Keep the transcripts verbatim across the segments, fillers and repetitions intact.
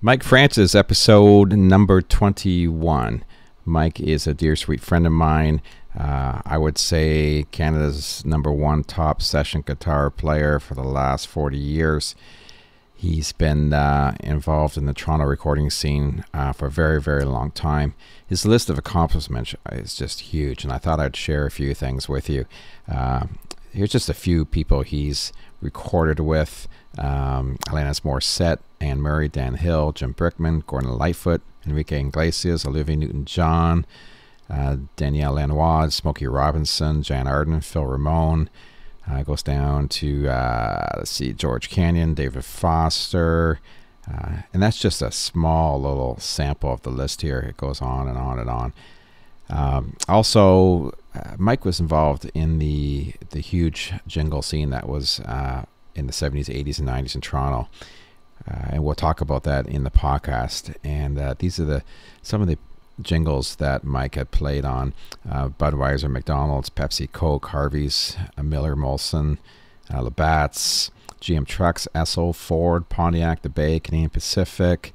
Mike Francis, episode number twenty-one. Mike is a dear, sweet friend of mine. Uh, I would say Canada's number one top session guitar player for the last forty years. He's been uh, involved in the Toronto recording scene uh, for a very, very long time. His list of accomplishments is just huge, and I thought I'd share a few things with you. Uh, here's just a few people he's recorded with. Um, Alanis Morissette, Anne Murray, Dan Hill, Jim Brickman, Gordon Lightfoot, Enrique Iglesias, Olivia Newton-John, uh, Danielle Lanois, Smokey Robinson, Jan Arden, Phil Ramone. Uh, goes down to, uh, let's see, George Canyon, David Foster. Uh, and that's just a small little sample of the list here. It goes on and on and on. Um, also, uh, Mike was involved in the, the huge jingle scene that was uh, in the seventies, eighties, and nineties in Toronto. Uh, and we'll talk about that in the podcast. And uh, these are the some of the jingles that Mike had played on uh, Budweiser, McDonald's, Pepsi, Coke, Harvey's, uh, Miller, Molson, uh, Labatt's, G M Trucks, Esso, Ford, Pontiac, The Bay, Canadian Pacific,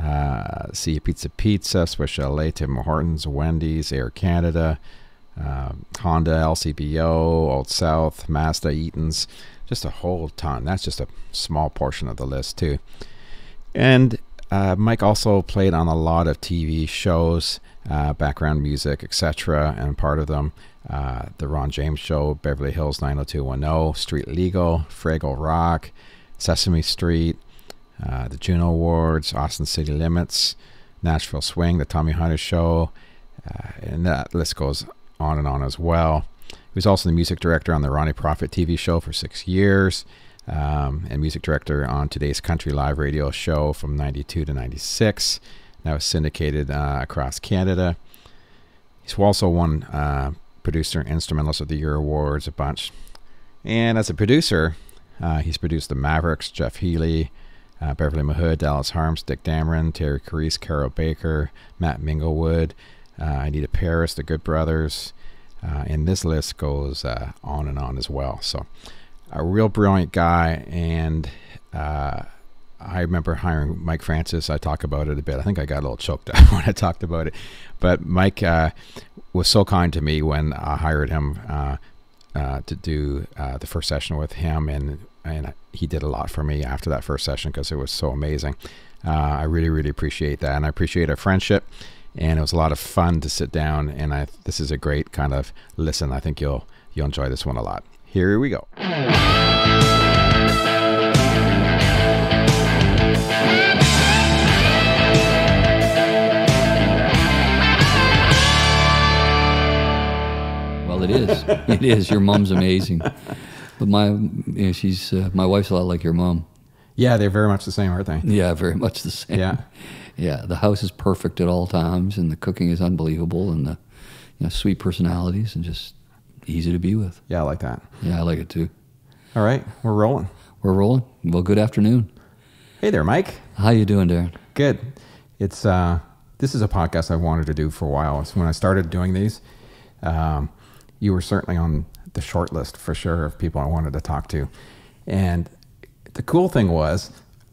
uh, See You Pizza Pizza, Swiss Chalet, Tim Hortons, Wendy's, Air Canada, uh, Honda, L C B O, Old South, Mazda, Eaton's, just a whole ton. That's just a small portion of the list too. And Uh, Mike also played on a lot of T V shows, uh, background music, et cetera. And part of them, uh, The Ron James Show, Beverly Hills nine oh two one oh, Street Legal, Fraggle Rock, Sesame Street, uh, the Juno Awards, Austin City Limits, Nashville Swing, The Tommy Hunter Show, uh, and that list goes on and on as well. He was also the music director on the Ronnie Prophet T V show for six years. Um, and music director on Today's Country Live radio show from ninety-two to ninety-six. That was syndicated uh, across Canada. He's also won uh, Producer and Instrumentalist of the Year awards a bunch. And as a producer, uh, he's produced The Mavericks, Jeff Healy, uh, Beverly Mahood, Dallas Harms, Dick Dameron, Terry Creese, Carol Baker, Matt Minglewood, uh, Anita Paris, The Good Brothers. Uh, and this list goes uh, on and on as well. So a real brilliant guy, and uh, I remember hiring Mike Francis. I talk about it a bit. I think I got a little choked up when I talked about it, but Mike uh, was so kind to me when I hired him uh, uh, to do uh, the first session with him, and and he did a lot for me after that first session because it was so amazing. Uh, I really, really appreciate that, and I appreciate our friendship, and it was a lot of fun to sit down, and I this is a great kind of listen. I think you'll you'll enjoy this one a lot. Here we go. Well, it is. It is. Your mom's amazing. But my, you know, she's uh, my wife's a lot like your mom. Yeah, they're very much the same, aren't they? Yeah, very much the same. Yeah, yeah. The house is perfect at all times, and the cooking is unbelievable, and the you know, sweet personalities, and just easy to be with. Yeah, I like that. Yeah, I like it too. All right, we're rolling. We're rolling. Well, good afternoon. Hey there, Mike. How you doing, Darren? Good. It's uh, this is a podcast I wanted to do for a while. It's when I started doing these, um, you were certainly on the short list for sure of people I wanted to talk to. And the cool thing was,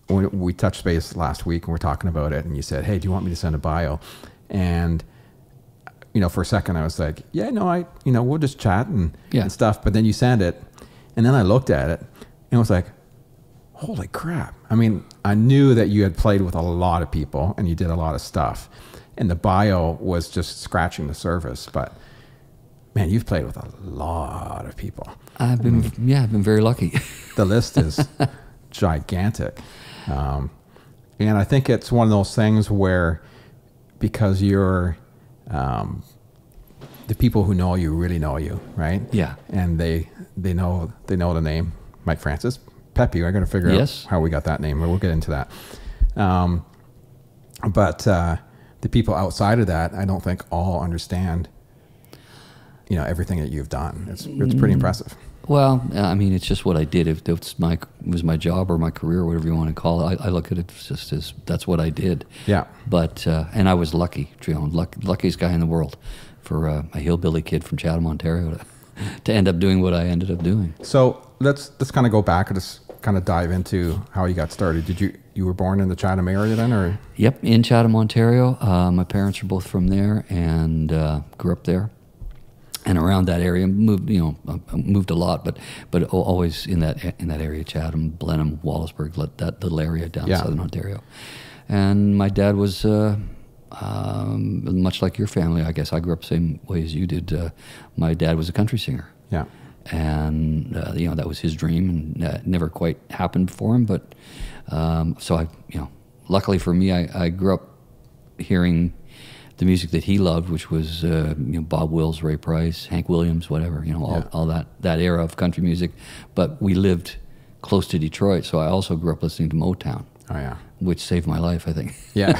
we, we touched base last week and we're talking about it, and you said, "Hey, do you want me to send a bio?" And you know, for a second I was like, yeah, no, I, you know, we'll just chat and, yeah. and stuff. But then you sent it, and then I looked at it and was like, holy crap. I mean, I knew that you had played with a lot of people and you did a lot of stuff, and the bio was just scratching the surface. But man, you've played with a lot of people. I've been, I mean, yeah, I've been very lucky. The list is gigantic. Um, and I think it's one of those things where because you're, Um, the people who know you really know you, right? Yeah. And they they know they know the name Mike Francis. Peppy, we're going to figure yes. out how we got that name, but we'll get into that. Um, but uh, the people outside of that, I don't think all understand, you know, everything that you've done. It's it's pretty impressive. Well, I mean, it's just what I did. If it's my it was my job or my career, whatever you want to call it, I, I look at it just as that's what I did. Yeah. But uh, and I was lucky, Trion, luck, luckiest guy in the world, for uh, a hillbilly kid from Chatham, Ontario, to, to end up doing what I ended up doing. So let's let's kind of go back. Just kind of dive into how you got started. Did you, you were born in the Chatham area then, or? Yep, in Chatham, Ontario. Uh, my parents were both from there and uh, grew up there and around that area. Moved, you know, moved a lot, but but always in that in that area, Chatham, Blenheim, Wallaceburg, that little area down yeah. southern Ontario. And my dad was. Uh, Um, much like your family, I guess I grew up the same way as you did. Uh, my dad was a country singer, yeah, and uh, you know, that was his dream, and that never quite happened for him. But um, so I, you know, luckily for me, I, I grew up hearing the music that he loved, which was uh, you know, Bob Wills, Ray Price, Hank Williams, whatever, you know, all, yeah. all that that era of country music. But we lived close to Detroit, so I also grew up listening to Motown. Oh yeah. Which saved my life, I think. Yeah.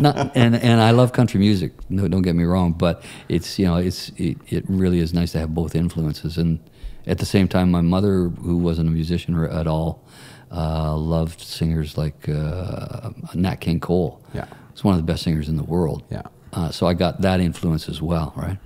Not, and and I love country music. No, don't get me wrong, but it's you know it's it, it really is nice to have both influences. And at the same time, my mother, who wasn't a musician at all, uh, loved singers like uh, Nat King Cole. Yeah, he's one of the best singers in the world. Yeah. Uh, so I got that influence as well, right?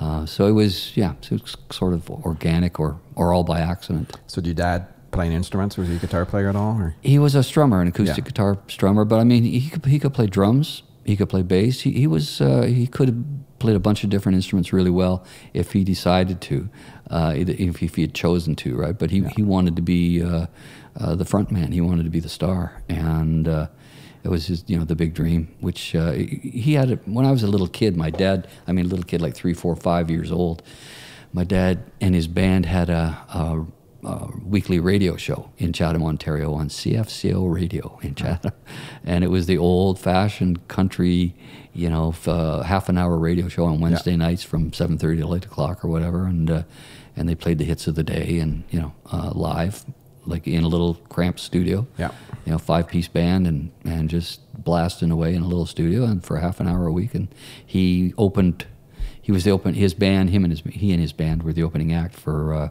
Uh, so it was yeah, so it was sort of organic or or all by accident. So did your dad playing instruments? Was he a guitar player at all? Or? He was a strummer, an acoustic yeah. guitar strummer. But I mean, he could, he could play drums. He could play bass. He, he was uh, he could have played a bunch of different instruments really well if he decided to, uh, if, if he had chosen to, right? But he yeah. he wanted to be uh, uh, the front man. He wanted to be the star, and uh, it was his, you know, the big dream. Which uh, he had a, when I was a little kid. My dad, I mean, a little kid like three, four, five years old. My dad and his band had a. a Uh, weekly radio show in Chatham, Ontario on C F C O radio in Chatham. And it was the old-fashioned country, you know, uh, half an hour radio show on Wednesday yeah. nights from seven thirty to eight o'clock or whatever. And uh, and they played the hits of the day and, you know, uh, live, like in a little cramped studio. Yeah. You know, five-piece band and, and just blasting away in a little studio and for half an hour a week. And he opened, he was the open, his band, him and his, he and his band were the opening act for... Uh,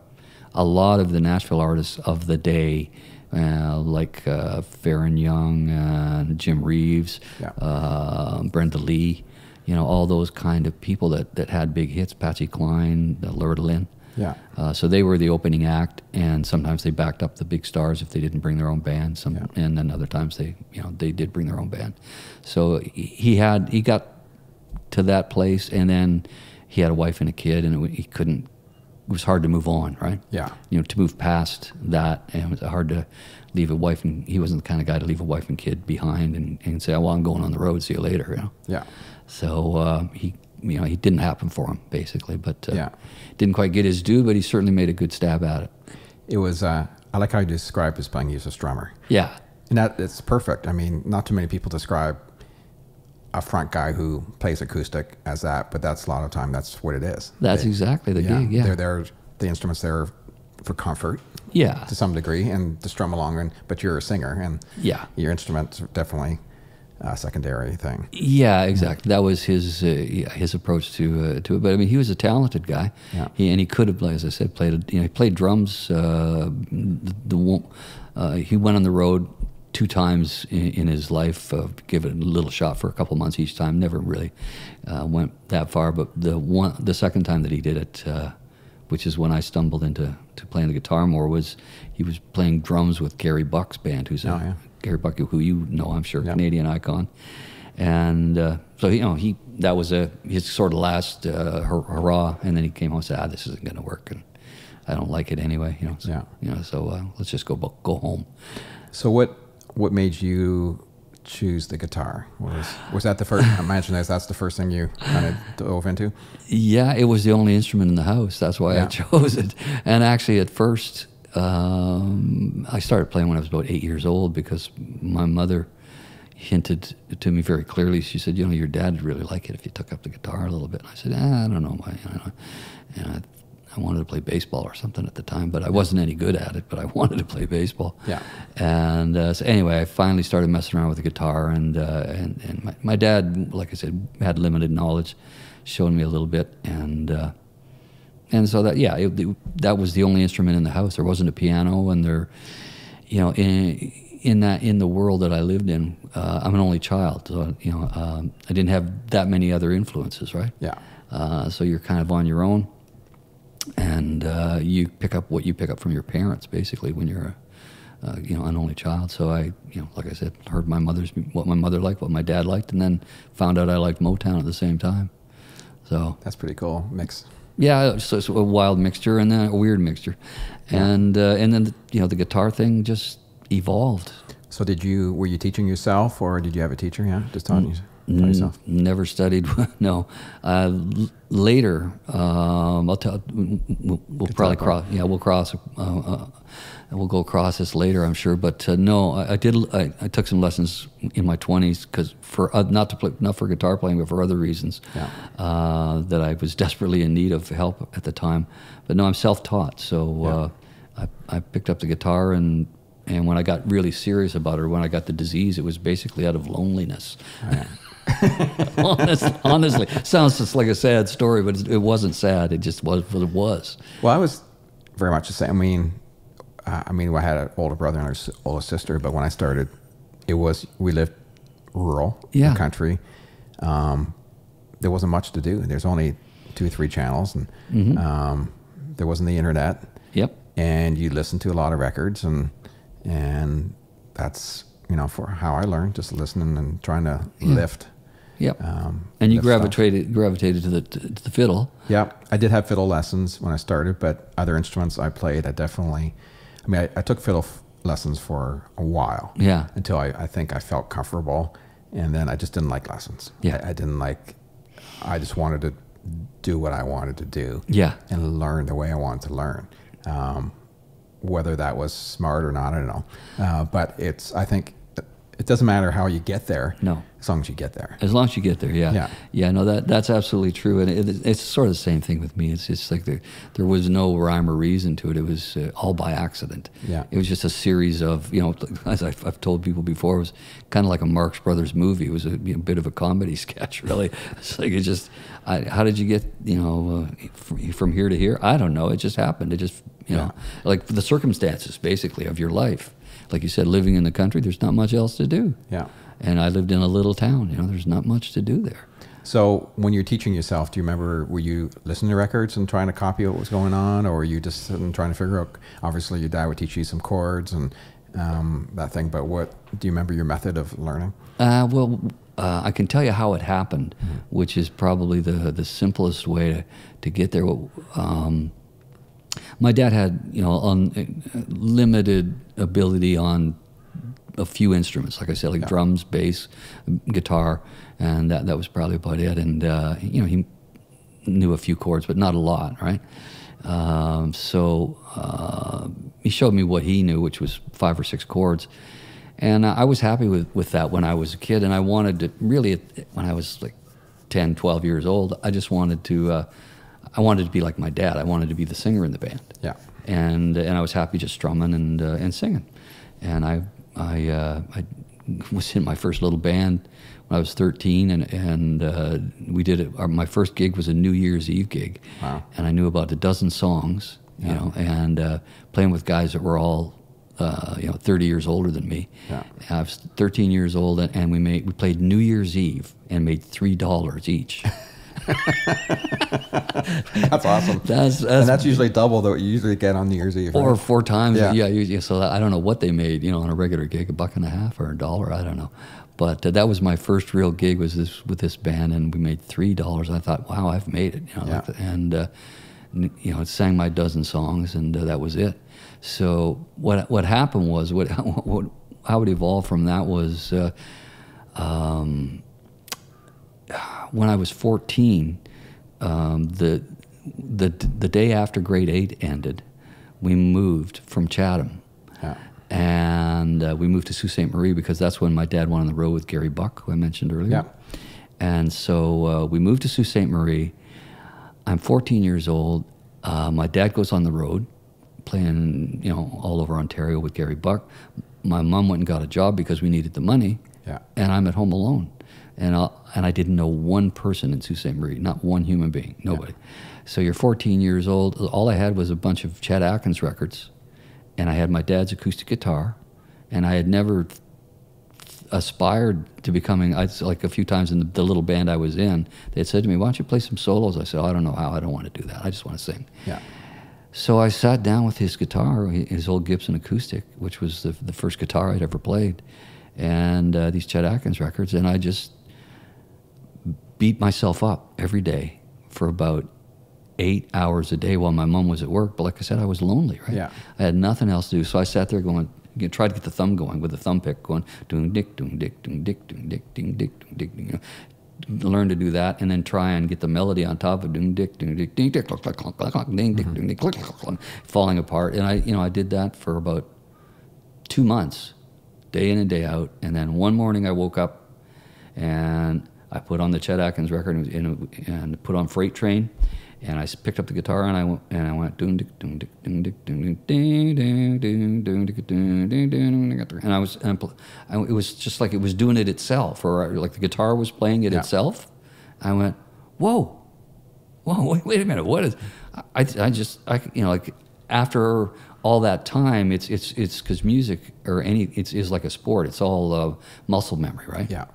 a lot of the Nashville artists of the day, uh, like uh, Farron Young, uh, Jim Reeves, yeah. uh, Brenda Lee, you know, all those kind of people that, that had big hits, Patsy Cline, uh, Loretta Lynn. Yeah. Uh, so they were the opening act, and sometimes they backed up the big stars if they didn't bring their own band. Some, yeah. And then other times they, you know, they did bring their own band. So he had, he got to that place, and then he had a wife and a kid, and it, he couldn't. It was hard to move on, right? Yeah. You know, to move past that, and it was hard to leave a wife, and he wasn't the kind of guy to leave a wife and kid behind and, and say, oh, well, I'm going on the road, see you later, you know? Yeah. So uh, he, you know, he didn't happen for him, basically, but uh, yeah. didn't quite get his due, but he certainly made a good stab at it. It was, uh, I like how you described his playing. He was a strummer. Yeah. And that, it's perfect. I mean, not too many people describe a front guy who plays acoustic as that, but that's a lot of time, that's what it is. That's they, exactly the yeah, gig, yeah. They're there, the instruments there for comfort, yeah, to some degree, and to strum along, and, but you're a singer, and yeah. your instrument's definitely a secondary thing. Yeah, exactly. That was his uh, his approach to uh, to it, but I mean, he was a talented guy, yeah. he, and he could have, as I said, played, you know, he played drums, uh, the, the uh, he went on the road two times in, in his life, uh, give it a little shot for a couple months each time. Never really uh, went that far, but the one, the second time that he did it, uh, which is when I stumbled into to playing the guitar more, was he was playing drums with Gary Buck's band, who's oh, a, yeah. Gary Buck, who you know, I'm sure, yep. Canadian icon, and uh, so you know he that was a his sort of last uh, hurrah, and then he came home and said, ah, this isn't going to work, and I don't like it anyway, you know, so, yeah, you know, so uh, let's just go go home. So what? What made you choose the guitar? Was was that the first? I imagine that's that's the first thing you kind of dove into. Yeah, it was the only instrument in the house. That's why yeah. I chose it. And actually, at first, um, I started playing when I was about eight years old because my mother hinted to me very clearly. She said, "You know, your dad would really like it if you took up the guitar a little bit." And I said, ah, "I don't know, my," and I. I wanted to play baseball or something at the time, but I wasn't any good at it, but I wanted to play baseball. Yeah. And uh, so anyway, I finally started messing around with the guitar, and uh, and, and my, my dad, like I said, had limited knowledge, showed me a little bit, and uh, and so that, yeah, it, it, that was the only instrument in the house. There wasn't a piano, and there, you know, in, in, that, in the world that I lived in, uh, I'm an only child, so, you know, um, I didn't have that many other influences, right? Yeah. Uh, so you're kind of on your own. and uh, you pick up what you pick up from your parents, basically, when you're a, uh, you know, an only child. So I, you know, like I said, heard my mother's, what my mother liked, what my dad liked, and then found out I liked Motown at the same time. So that's pretty cool mix. Yeah, so it's a wild mixture and then a weird mixture, and uh, and then the, you know, the guitar thing just evolved. So did you, were you teaching yourself, or did you have a teacher? Yeah, just taught, you, taught yourself. Never studied. No, uh, later um, I'll tell. We'll, we'll probably cross. Yeah, we'll cross. Uh, uh, we'll go across this later, I'm sure. But uh, no, I, I did. I, I took some lessons in my twenties, because for uh, not to play, not for guitar playing, but for other reasons, yeah. uh, that I was desperately in need of help at the time. But no, I'm self-taught. So yeah. uh, I, I picked up the guitar, and. And when I got really serious about it, or when I got the disease, it was basically out of loneliness. Right. honestly, honestly, sounds just like a sad story, but it wasn't sad. It just was what it was. Well, I was very much the same. I mean, I mean, I had an older brother and an older sister, but when I started, it was, we lived rural, yeah. in the country. Um, there wasn't much to do. There's only two or three channels, and mm-hmm. um, there wasn't the internet. Yep. And you listened to a lot of records, and and that's, you know, for how I learned, just listening and trying to yeah. lift. Yep. Um, and you gravitated stuff. gravitated to the, to the fiddle. Yeah, I did have fiddle lessons when I started, but other instruments I played, I definitely, I mean, I, I took fiddle f lessons for a while. Yeah. Until I, I think I felt comfortable, and then I just didn't like lessons. Yeah. I, I didn't like, I just wanted to do what I wanted to do. Yeah. And learn the way I wanted to learn. Um, whether that was smart or not, I don't know. Uh, but it's, I think it doesn't matter how you get there. No. As long as you get there. As long as you get there. Yeah. Yeah. Yeah. No, that, that's absolutely true. And it, it's sort of the same thing with me. It's just like there, there was no rhyme or reason to it. It was uh, all by accident. Yeah. It was just a series of, you know, as I've, I've told people before, it was kind of like a Marx Brothers movie. It was a, you know, bit of a comedy sketch, really. It's like, it just, I, how did you get, you know, uh, from, from here to here? I don't know. It just happened. It just, you know, yeah. like the circumstances, basically, of your life. Like you said, living in the country, there's not much else to do. Yeah. And I lived in a little town, you know, there's not much to do there. So when you're teaching yourself, do you remember, were you listening to records and trying to copy what was going on, or were you just sitting and trying to figure out, obviously your dad would teach you some chords and um, that thing, but what, do you remember your method of learning? Uh, well, uh, I can tell you how it happened, mm-hmm. which is probably the, the simplest way to, to get there. Um, My dad had, you know, un, limited ability on a few instruments, like I said, like yeah. drums, bass, guitar, and that, that was probably about it. And, uh, you know, he knew a few chords, but not a lot, right? Um, so uh, he showed me what he knew, which was five or six chords. And I was happy with, with that when I was a kid, and I wanted to, really, when I was like ten, twelve years old, I just wanted to... Uh, I wanted to be like my dad. I wanted to be the singer in the band. Yeah. And and I was happy just strumming and uh, and singing. And I I uh, I was in my first little band when I was thirteen, and and uh, we did it. Our, my first gig was a New Year's Eve gig. Wow. And I knew about a dozen songs, you yeah. know, and uh, playing with guys that were all uh, you know thirty years older than me. Yeah. I was thirteen years old, and, and we made we played New Year's Eve and made three dollars each. That's awesome. That's, that's, and that's usually double what you usually get on New Year's Eve. Right? Or four times. Yeah. yeah. So I don't know what they made, you know, on a regular gig, a buck and a half or a dollar. I don't know. But uh, that was my first real gig was this with this band, and we made three dollars. I thought, wow, I've made it. You know, yeah. like the, and uh, you know, sang my dozen songs, and uh, that was it. So what what happened was what what how it evolved from that was. Uh, um, When I was fourteen, um, the the the day after grade eight ended, we moved from Chatham, yeah. and uh, we moved to Sault Ste. Marie because that's when my dad went on the road with Gary Buck, who I mentioned earlier. Yeah. And so uh, we moved to Sault Ste. Marie. I'm fourteen years old. Uh, my dad goes on the road, playing you know all over Ontario with Gary Buck. My mom went and got a job because we needed the money, yeah. and I'm at home alone. And I, and I didn't know one person in Sault Ste. Marie, not one human being, nobody. Yeah. So you're fourteen years old. All I had was a bunch of Chet Atkins records, and I had my dad's acoustic guitar, and I had never aspired to becoming, I, like a few times in the, the little band I was in, they had said to me, why don't you play some solos? I said, oh, I don't know how, I don't want to do that. I just want to sing. Yeah. So I sat down with his guitar, his old Gibson acoustic, which was the, the first guitar I'd ever played, and uh, these Chet Atkins records, and I just beat myself up every day for about eight hours a day while my mom was at work. But like I said, I was lonely, right? Yeah. I had nothing else to do, so I sat there going, you try to get the thumb going with the thumb pick going, doing dick, doing dick, doing dick, doing dick, doing dick, doing dick, you know, learn to do that, and then try and get the melody on top of doing dick, doing dick, ding dick, clock, clock, clock, clock, ding dick, doing dick, clock, clock, falling apart. And I, you know, I did that for about two months, day in and day out. And then one morning I woke up and I put on the Chet Atkins record and, and put on Freight Train. And I picked up the guitar and I went and I went ding ding ding ding ding ding ding ding ding ding ding, and I was and I, it was just like it was doing it itself, or like the guitar was playing it yeah. itself. I went, whoa, whoa, wait, wait a minute, what is? I, I just I you know like after all that time, it's it's it's because music or any it's is like a sport. It's all uh, muscle memory, right? Yeah.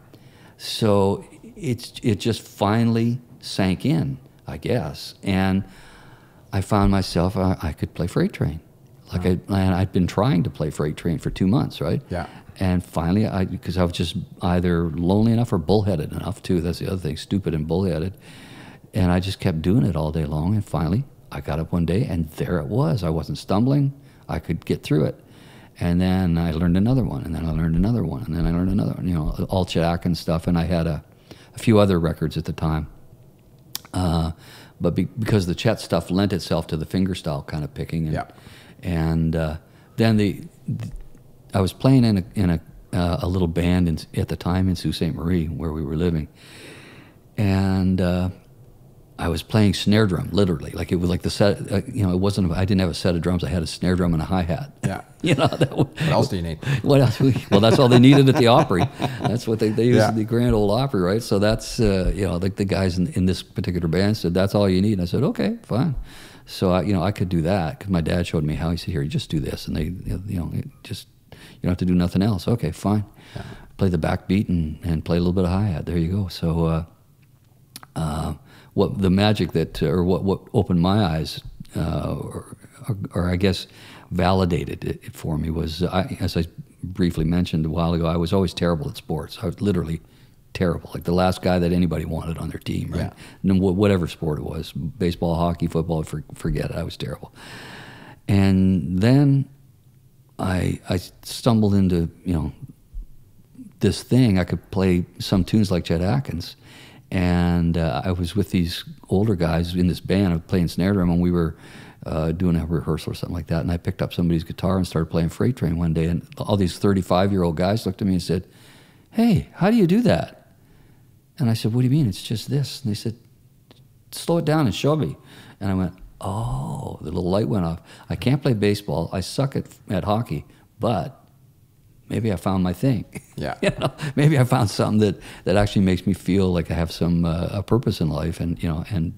So it's it just finally sank in, I guess, and I found myself I, I could play Freight Train, like wow. I and I'd been trying to play Freight Train for two months, right? Yeah. And finally, I because I was just either lonely enough or bullheaded enough too. That's the other thing, stupid and bullheaded, and I just kept doing it all day long. And finally, I got up one day, and there it was. I wasn't stumbling. I could get through it. And then I learned another one, and then I learned another one, and then I learned another one. You know, all Chet Atkins stuff, and I had a, a few other records at the time. Uh, but be, because the Chet stuff lent itself to the fingerstyle kind of picking, and, yeah. and uh, then the, the I was playing in a in a, uh, a little band in, at the time in Sault Ste. Marie where we were living, and uh, I was playing snare drum literally, like it was like the set. Uh, you know, it wasn't. I didn't have a set of drums. I had a snare drum and a hi hat. Yeah, you know. That was, what else do you need? What else? We, well, that's all they needed at the Opry. That's what they they used yeah. at the Grand Ole Opry, right? So that's uh, you know, like the guys in, in this particular band said, that's all you need. And I said, okay, fine. So I, you know, I could do that because my dad showed me how. He said, here, you just do this, and they, you know, just you don't have to do nothing else. Okay, fine. Yeah. Play the backbeat and and play a little bit of hi hat. There you go. So. Uh, uh, What the magic that, or what, what opened my eyes, uh, or, or, or I guess validated it for me was, I, as I briefly mentioned a while ago, I was always terrible at sports. I was literally terrible, like the last guy that anybody wanted on their team, right? Yeah. Whatever sport it was, baseball, hockey, football, forget it, I was terrible. And then I, I stumbled into, you know, this thing. I could play some tunes like Chet Atkins. And uh, I was with these older guys in this band of playing snare drum, and we were uh, doing a rehearsal or something like that. And I picked up somebody's guitar and started playing Freight Train one day. And all these thirty-five-year-old guys looked at me and said, hey, how do you do that? And I said, what do you mean? It's just this. And they said, slow it down and show me. And I went, oh, the little light went off. I can't play baseball. I suck at, at hockey, but maybe I found my thing. Yeah. You know, maybe I found something that, that actually makes me feel like I have some uh, a purpose in life, and you know, and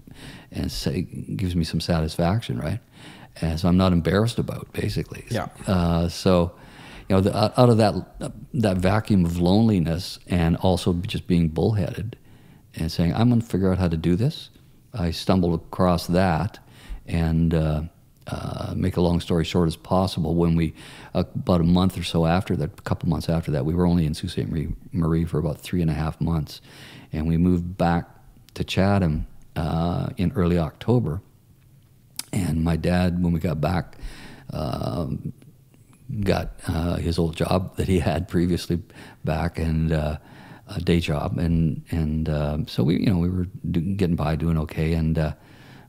and say, gives me some satisfaction, right? And so I'm not embarrassed about, basically. Yeah. Uh, so, you know, the, out of that uh, that vacuum of loneliness and also just being bullheaded and saying I'm going to figure out how to do this, I stumbled across that, and. Uh, Uh, make a long story short as possible, when we, uh, about a month or so after that, a couple months after that, we were only in Sault Ste. Marie, Marie for about three and a half months. And we moved back to Chatham uh, in early October. And my dad, when we got back, uh, got uh, his old job that he had previously back, and uh, a day job. And, and uh, so we, you know, we were do getting by, doing okay. And uh,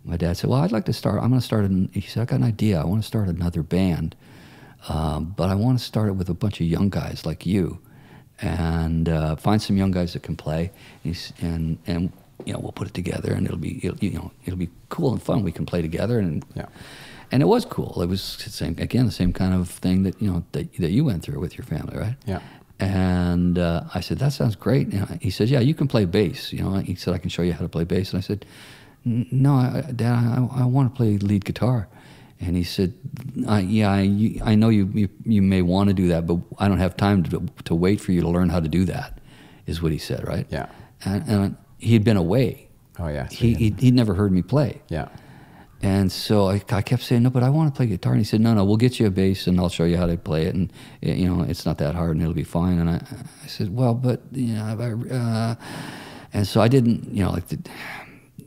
my dad said, well, I'd like to start, I'm going to start, an, he said, I got an idea, I want to start another band, um, but I want to start it with a bunch of young guys like you, and uh, find some young guys that can play, and, and, and you know, we'll put it together, and it'll be, it'll, you know, it'll be cool and fun, we can play together, and yeah. and it was cool, it was, the same, again, the same kind of thing that, you know, that, that you went through with your family, right? Yeah. And uh, I said, that sounds great. And he said, yeah, you can play bass, you know, he said, I can show you how to play bass, and I said, no, I, Dad, I, I want to play lead guitar. And he said, I, yeah, I, I know you, you, you may want to do that, but I don't have time to, to wait for you to learn how to do that, is what he said, right? Yeah. And, and he'd been away. Oh, yeah. So he, yeah. He'd, he'd never heard me play. Yeah. And so I, I kept saying, no, but I want to play guitar. And he said, no, no, we'll get you a bass and I'll show you how to play it. And, you know, it's not that hard and it'll be fine. And I, I said, well, but, you know, I, uh, and so I didn't, you know, like the...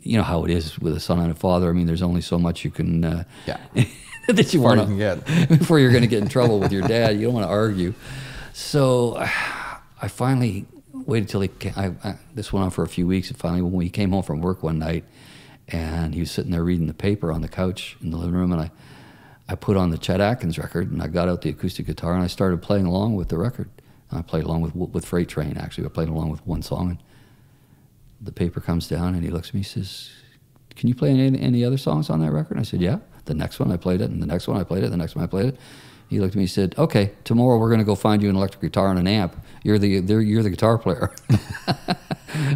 You know how it is with a son and a father. I mean, there's only so much you can uh, yeah. that you want to get before you're going to get in trouble with your dad. You don't want to argue. So I finally waited till he came. I, I, this went on for a few weeks, and finally, when he came home from work one night, and he was sitting there reading the paper on the couch in the living room, and I, I put on the Chet Atkins record, and I got out the acoustic guitar, and I started playing along with the record. And I played along with with Freight Train. Actually, I played along with one song. And the paper comes down, and he looks at me and says, can you play any, any other songs on that record? And I said, yeah. The next one I played it, and the next one I played it, and the next one I played it. He looked at me and said, okay, tomorrow we're going to go find you an electric guitar and an amp. You're the, you're the guitar player.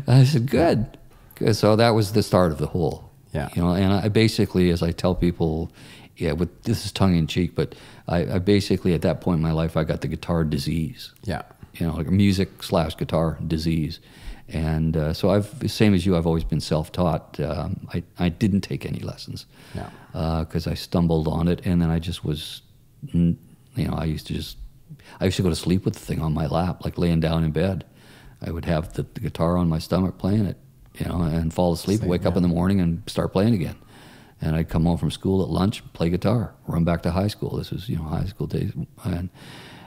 I said, good. good. So that was the start of the whole. Yeah. You know, and I basically, as I tell people, yeah, with, this is tongue-in-cheek, but I, I basically, at that point in my life, I got the guitar disease. Yeah. You know, like music slash guitar disease. And uh, so I've, same as you, I've always been self-taught. Um, I, I didn't take any lessons because no. uh, I stumbled on it. And then I just was, you know, I used to just, I used to go to sleep with the thing on my lap, like laying down in bed. I would have the, the guitar on my stomach playing it, you know, and fall asleep, same, wake yeah. up in the morning and start playing again. And I'd come home from school at lunch, play guitar, run back to high school. This was, you know, high school days. And,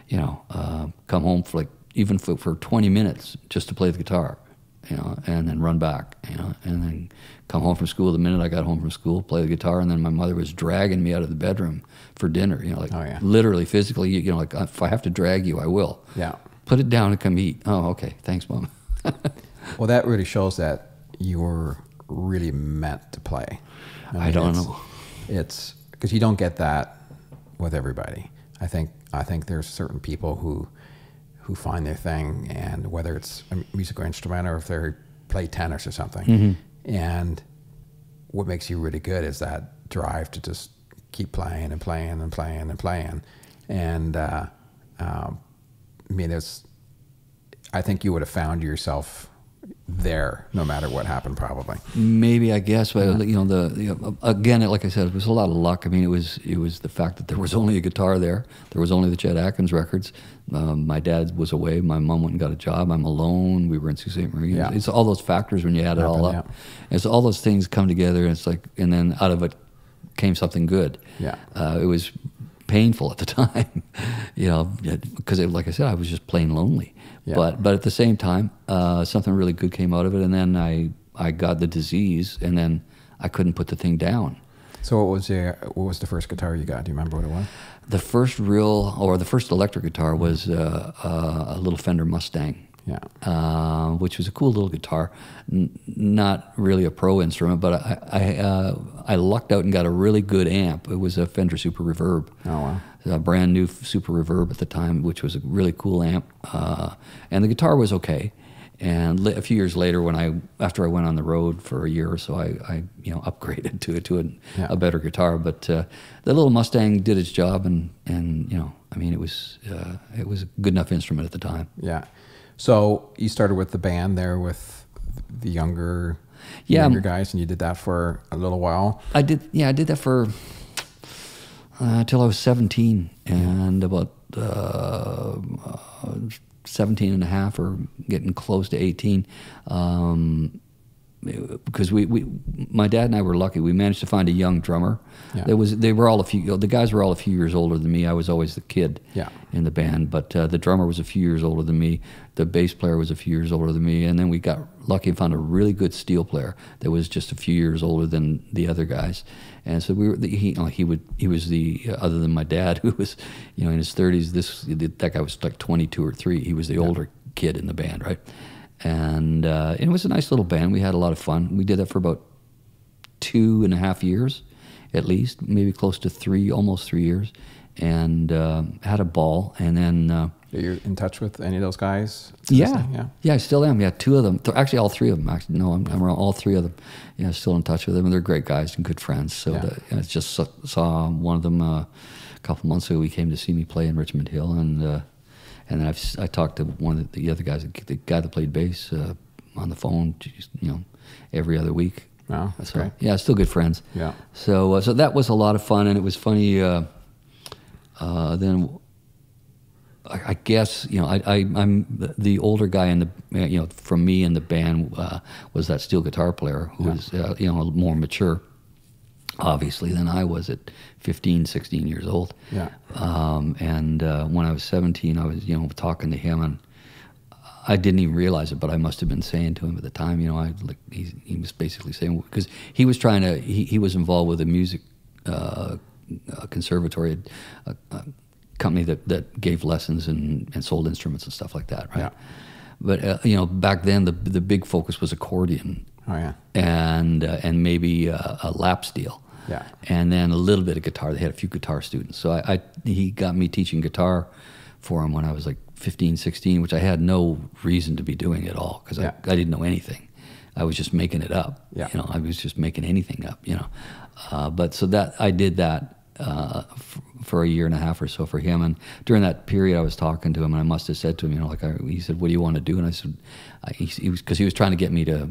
you know, uh, come home for like, even for, for twenty minutes just to play the guitar. You know, and then run back, you know, and then come home from school. The minute I got home from school, play the guitar, and then my mother was dragging me out of the bedroom for dinner, you know, like oh, yeah. literally, physically, you know, like, if I have to drag you, I will. Yeah. Put it down and come eat. Oh, okay. Thanks, Mom. Well, that really shows that you were really meant to play. I, mean, I don't it's, know. It's because you don't get that with everybody. I think, I think there's certain people who... who find their thing, and whether it's a musical instrument or if they play tennis or something. Mm-hmm. And what makes you really good is that drive to just keep playing and playing and playing and playing. And uh, um, I mean, it's, I think you would have found yourself there no matter what happened, probably. Maybe, I guess, but yeah. you know, the you know, again, like I said, it was a lot of luck. I mean, it was it was the fact that there was only a guitar there, there was only the Chet Atkins records. Um, my dad was away, my mom went and got a job. I'm alone. We were in Sault Ste. Marie. Yeah. It's all those factors when you add it Happen, all up. Yeah. And so all those things come together, and it's like, and then out of it came something good. Yeah, uh, it was painful at the time, you know, because like I said, I was just plain lonely. Yeah. But but at the same time, uh, something really good came out of it, and then I I got the disease, and then I couldn't put the thing down. So what was the what was the first guitar you got? Do you remember what it was? The first real or the first electric guitar was uh, uh, a little Fender Mustang. Yeah, uh, which was a cool little guitar, N not really a pro instrument, but I I, uh, I lucked out and got a really good amp. It was a Fender Super Reverb. Oh wow. A brand new Super Reverb at the time, which was a really cool amp, uh, and the guitar was okay. And a few years later, when I after I went on the road for a year or so, I, I you know upgraded to to a, yeah. a better guitar. But uh, the little Mustang did its job, and and you know I mean it was uh, it was a good enough instrument at the time. Yeah. So you started with the band there with the younger, yeah, younger guys, and you did that for a little while. I did, yeah, I did that for. Until uh, I was seventeen, and about uh, uh, seventeen and a half or getting close to eighteen, um, because we, we, my dad and I were lucky. We managed to find a young drummer. Yeah. There was, they were all a few, the guys were all a few years older than me. I was always the kid yeah. in the band, but uh, the drummer was a few years older than me. The bass player was a few years older than me, and then we got lucky and found a really good steel player that was just a few years older than the other guys. And so we were. He you know, he would. He was the other than my dad, who was, you know, in his thirties. This that guy was like twenty-two or three. He was the yeah. older kid in the band, right? And uh, it was a nice little band. We had a lot of fun. We did that for about two and a half years, at least, maybe close to three, almost three years, and uh, had a ball. And then uh, Are you in touch with any of those guys? Yeah. yeah, yeah, I still am. Yeah, two of them, actually, all three of them. Actually, no, I'm, I'm around all three of them. Yeah, still in touch with them, and they're great guys and good friends. So yeah. the, I just saw one of them uh, a couple months ago. He came to see me play in Richmond Hill, and uh, and then I've I talked to one of the other guys, the guy that played bass, uh, on the phone, you know, every other week. Wow, that's so, great. Yeah, still good friends. Yeah. So uh, so that was a lot of fun, and it was funny. Uh, uh, then. I guess, you know, I, I, I'm the older guy in the, you know, from me in the band uh, was that steel guitar player who yeah. was, uh, you know, more mature, obviously, than I was at fifteen, sixteen years old. Yeah. Um, and uh, when I was seventeen, I was, you know, talking to him, and I didn't even realize it, but I must have been saying to him at the time, you know, I like he, he was basically saying, because he was trying to, he, he was involved with a music uh, a conservatory, a, a, company that, that gave lessons and, and sold instruments and stuff like that, right? Yeah. But, uh, you know, back then the the big focus was accordion. Oh, yeah. And, uh, and maybe uh, a lap steel. Yeah. And then a little bit of guitar. They had a few guitar students. So I, I he got me teaching guitar for him when I was like fifteen, sixteen, which I had no reason to be doing at all because yeah. I, I didn't know anything. I was just making it up. Yeah. You know, I was just making anything up, you know. Uh, but so that I did that. Uh, f for a year and a half or so for him, and during that period I was talking to him, and I must have said to him, you know, like I, he said, "What do you want to do?" And I said, I, he, he was because he was trying to get me to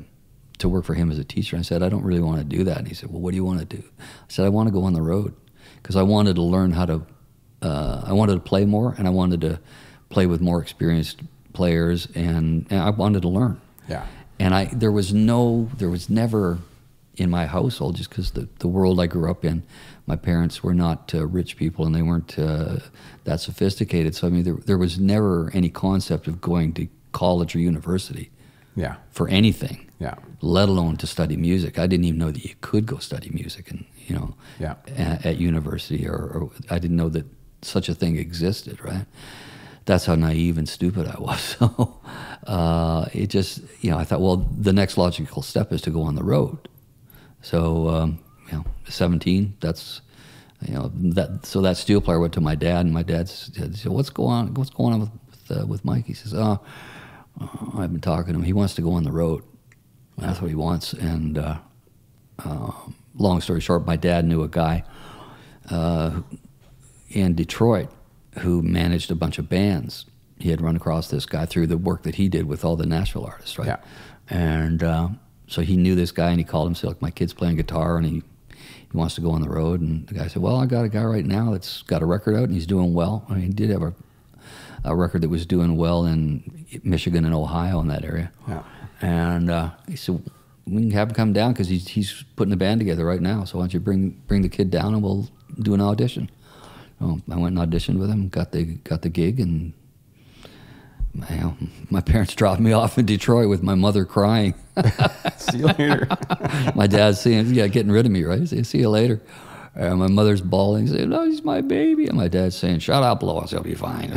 to work for him as a teacher. And I said, "I don't really want to do that." And he said, "Well, what do you want to do?" I said, "I want to go on the road because I wanted to learn how to uh, I wanted to play more, and I wanted to play with more experienced players, and, and I wanted to learn." Yeah. And I there was no there was never in my household, just because the, the world I grew up in, my parents were not uh, rich people, and they weren't uh, that sophisticated. So, I mean, there, there was never any concept of going to college or university yeah. for anything, yeah. let alone to study music. I didn't even know that you could go study music and, you know, yeah. at, at university, or, or I didn't know that such a thing existed, right? That's how naive and stupid I was. So uh, it just, you know, I thought, well, the next logical step is to go on the road. So, um, you know, seventeen, that's, you know, that, so that steel player went to my dad, and my dad said, what's going on, what's going on with, with, uh, with Mike? He says, oh, oh, I've been talking to him. He wants to go on the road. Yeah. That's what he wants. And uh, uh, long story short, my dad knew a guy uh, in Detroit who managed a bunch of bands. He had run across this guy through the work that he did with all the Nashville artists, right? Yeah. And, uh, so he knew this guy, and he called him and said, look, my kid's playing guitar, and he, he wants to go on the road. And the guy said, well, I got a guy right now that's got a record out, and he's doing well. I mean, he did have a, a record that was doing well in Michigan and Ohio in that area. Yeah. And uh, he said, we can have him come down because he's, he's putting the band together right now. So why don't you bring, bring the kid down, and we'll do an audition. So I went and auditioned with him, got the, got the gig, and... My, my parents dropped me off in Detroit with my mother crying. See you later. My dad's saying, yeah, getting rid of me, right? Saying, see you later. And my mother's bawling, saying, no, he's my baby. And my dad's saying, shut up, Lois, he'll be fine.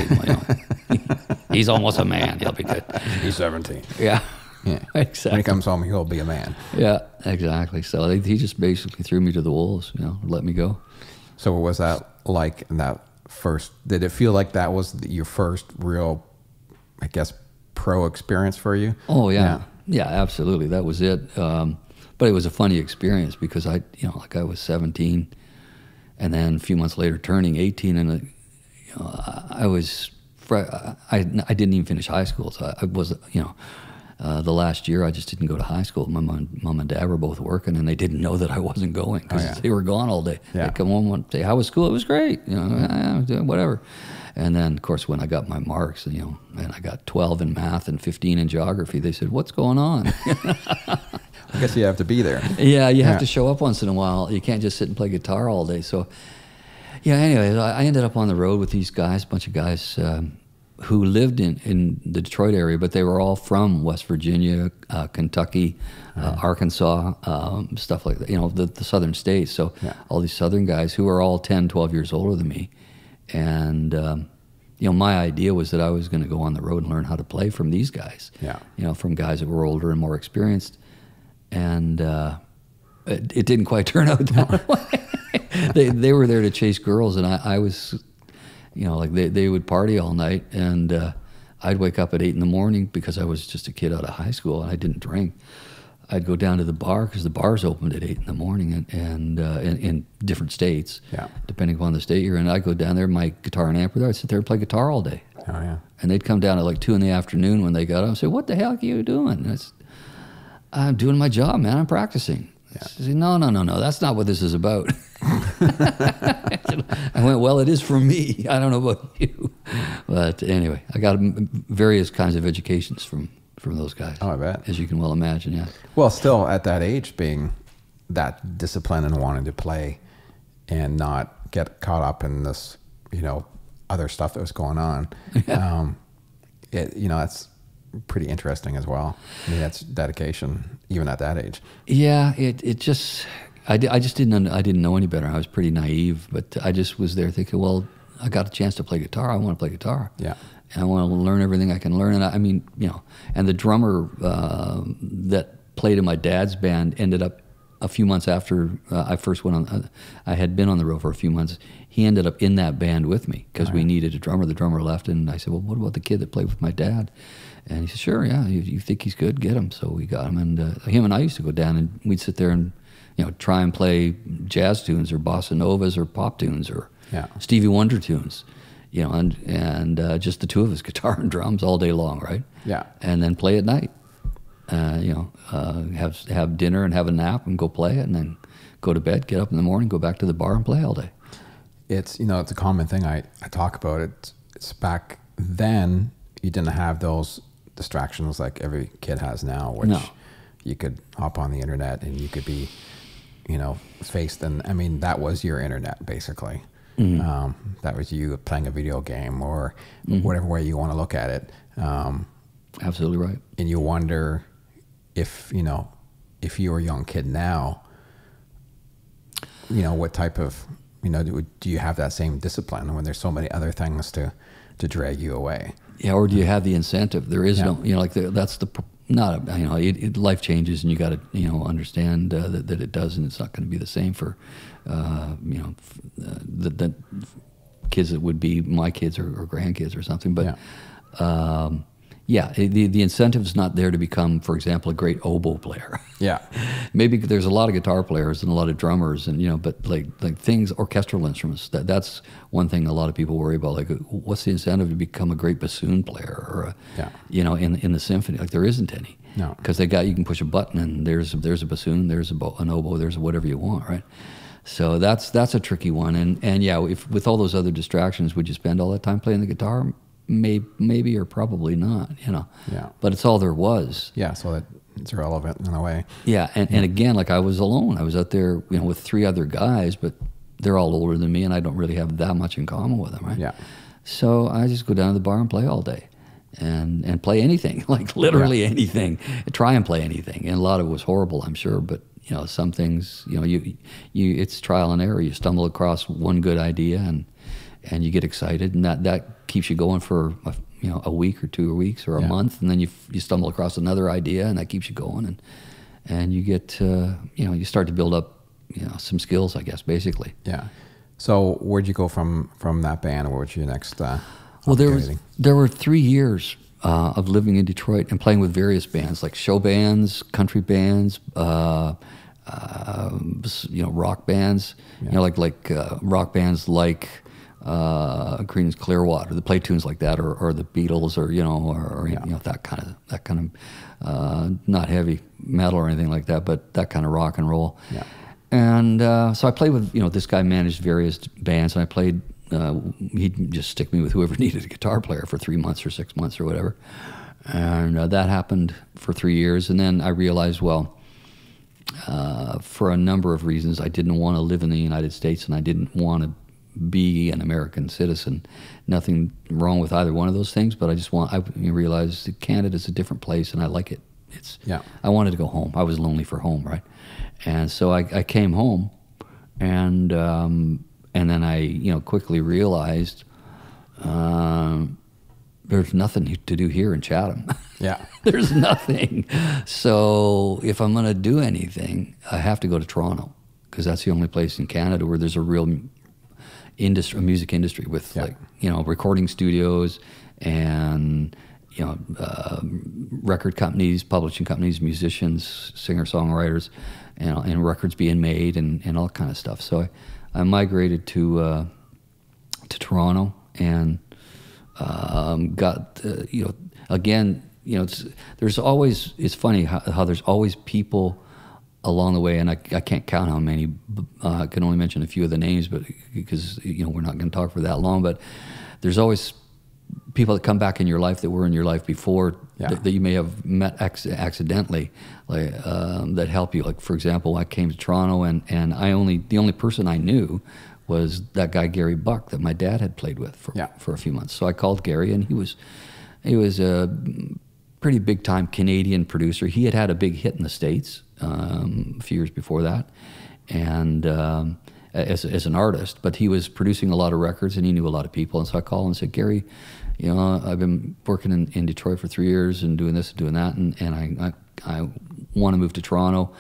He's almost a man, he'll be good. He's seventeen. Yeah. Yeah, exactly. When he comes home, he'll be a man. Yeah, exactly. So they, he just basically threw me to the wolves, you know, let me go. So what was that like in that first, did it feel like that was your first real, I guess, pro experience for you? Oh yeah. yeah, yeah, absolutely. That was it. Um, but it was a funny experience because I, you know, like I was seventeen, and then a few months later turning eighteen, and uh, you know, I, I was, I, I didn't even finish high school. So I, I was, you know, uh, the last year I just didn't go to high school. My mom, mom and dad were both working, and they didn't know that I wasn't going because oh, yeah. they were gone all day. Yeah. They'd come home and say, "How was school?" It was great. You know, yeah, whatever. And then, of course, when I got my marks, you know, and I got twelve in math and fifteen in geography, they said, "What's going on?" I guess you have to be there. Yeah, you have yeah. to show up once in a while. You can't just sit and play guitar all day. So, yeah. Anyway, I ended up on the road with these guys, a bunch of guys um, who lived in in the Detroit area, but they were all from West Virginia, uh, Kentucky, uh, right. Arkansas, um, stuff like that. You know, the, the southern states. So, yeah. all these southern guys who are all ten, twelve years older than me. And, um, you know, my idea was that I was going to go on the road and learn how to play from these guys, yeah. you know, from guys that were older and more experienced. And uh, it, it didn't quite turn out that way. they, they were there to chase girls, and I, I was, you know, like they, they would party all night, and uh, I'd wake up at eight in the morning because I was just a kid out of high school and I didn't drink. I'd go down to the bar because the bars opened at eight in the morning, and, and uh, in, in different states, yeah. depending upon the state you're in. I'd go down there, my guitar and amp were there. I'd sit there and play guitar all day. Oh, yeah. And they'd come down at like two in the afternoon when they got up and say, "What the heck are you doing?" And I'd say, "I'm doing my job, man. I'm practicing." Yeah. I'd say, "No, no, no, no. That's not what this is about." I went, "Well, it is for me. I don't know about you." But anyway, I got various kinds of educations from from those guys. Oh, I bet. As you can well imagine, yeah. Well, still at that age, being that disciplined and wanting to play and not get caught up in this, you know, other stuff that was going on. Yeah. Um, it, you know, that's pretty interesting as well. I mean, that's dedication, even at that age. Yeah, it, it just, I, I just didn't, I didn't know any better. I was pretty naive, but I just was there thinking, well, I got a chance to play guitar. I want to play guitar. Yeah. And I want to learn everything I can learn. And I, I mean, you know, and the drummer uh, that played in my dad's band ended up a few months after uh, I first went on, uh, I had been on the road for a few months. He ended up in that band with me because we needed a drummer. The drummer left, and I said, "Well, what about the kid that played with my dad?" And he said, "Sure, yeah, you, you think he's good, get him." So we got him, and uh, him and I used to go down, and we'd sit there and, you know, try and play jazz tunes or bossa novas or pop tunes or yeah. Stevie Wonder tunes. You know, and, and uh, just the two of us, guitar and drums all day long, right? Yeah. And then play at night. Uh, you know, uh, have have dinner and have a nap and go play it, and then go to bed, get up in the morning, go back to the bar and play all day. It's, you know, it's a common thing I, I talk about. It. It's back then you didn't have those distractions like every kid has now, which no. you could hop on the internet and you could be, you know, faced. And I mean, that was your internet basically. Mm-hmm. Um, that was you playing a video game or mm-hmm. whatever way you want to look at it. Um, Absolutely right. And you wonder if, you know, if you were a young kid now, you know, what type of, you know, do, do you have that same discipline when there's so many other things to, to drag you away? Yeah. Or do you have the incentive? There is yeah. no, you know, like the, that's the, not, a, you know, it, it, life changes and you got to, you know, understand uh, that, that it does, and it's not going to be the same for, uh, you know, the, the kids that would be my kids or, or grandkids or something. But, yeah. um, Yeah, the, the incentive's not there to become, for example, a great oboe player. Yeah. Maybe there's a lot of guitar players and a lot of drummers and, you know, but like like things, orchestral instruments, that, that's one thing a lot of people worry about. Like, what's the incentive to become a great bassoon player or, a, yeah. you know, in in the symphony? Like, there isn't any. No. Because they got, you can push a button and there's, there's a bassoon, there's a bo an oboe, there's whatever you want, right? So that's that's a tricky one. And, and yeah, if with all those other distractions, would you spend all that time playing the guitar? Maybe, maybe or probably not, you know. Yeah. But it's all there was. Yeah, so that it's irrelevant in a way. Yeah, and, and again, like I was alone. I was out there, you know, with three other guys, but they're all older than me, and I don't really have that much in common with them, right? Yeah. So I just go down to the bar and play all day and, and play anything, like literally yeah. anything. I try and play anything. And a lot of it was horrible, I'm sure, but, you know, some things, you know, you, you it's trial and error. You stumble across one good idea, and and you get excited, and that, that keeps you going for a, you know, a week or two weeks or a yeah. month, and then you, you stumble across another idea, and that keeps you going, and and you get, uh, you know, you start to build up, you know, some skills, I guess, basically. Yeah. So where'd you go from from that band, or what was your next uh, well, there was, there were three years uh, of living in Detroit and playing with various bands, like show bands, country bands, uh, uh, you know, rock bands, yeah. you know, like, like uh, rock bands like... Uh, Creedence Clearwater, the play tunes like that, or, or the Beatles, or you know, or, or yeah. you know that kind of that kind of uh, not heavy metal or anything like that, but that kind of rock and roll. Yeah. And uh, so I played with, you know, this guy managed various bands, and I played. Uh, he'd just stick me with whoever needed a guitar player for three months or six months or whatever, and uh, that happened for three years, and then I realized, well. Uh, for a number of reasons, I didn't want to live in the United States, and I didn't want to. Be an American citizen. Nothing wrong with either one of those things, but I just want, I realized that Canada's a different place and I like it. It's, yeah. I wanted to go home. I was lonely for home, right? And so I, I came home, and um, and then I, you know, quickly realized um, there's nothing to do here in Chatham. Yeah. There's nothing. So if I'm gonna do anything, I have to go to Toronto, because that's the only place in Canada where there's a real industry, music industry, with yeah. like, you know, recording studios and, you know, uh, record companies, publishing companies, musicians, singer-songwriters, and, and records being made and, and all kind of stuff. So I, I migrated to uh, to Toronto and um, got, uh, you know, again, you know, it's, there's always, it's funny how, how there's always people along the way, and I, I can't count how many, uh, I can only mention a few of the names, but because, you know, we're not going to talk for that long, but there's always people that come back in your life that were in your life before yeah. that, that you may have met ac accidentally, like um, that help you. Like, for example, I came to Toronto, and and I only the only person I knew was that guy Gary Buck that my dad had played with for yeah. for a few months. So I called Gary, and he was he was a pretty big time Canadian producer. He had had a big hit in the States um, a few years before that, and. Um, As, as an artist, but he was producing a lot of records and he knew a lot of people. And so I called and said, Gary, you know, I've been working in, in Detroit for three years and doing this and doing that, and, and I, I, I want to move to Toronto.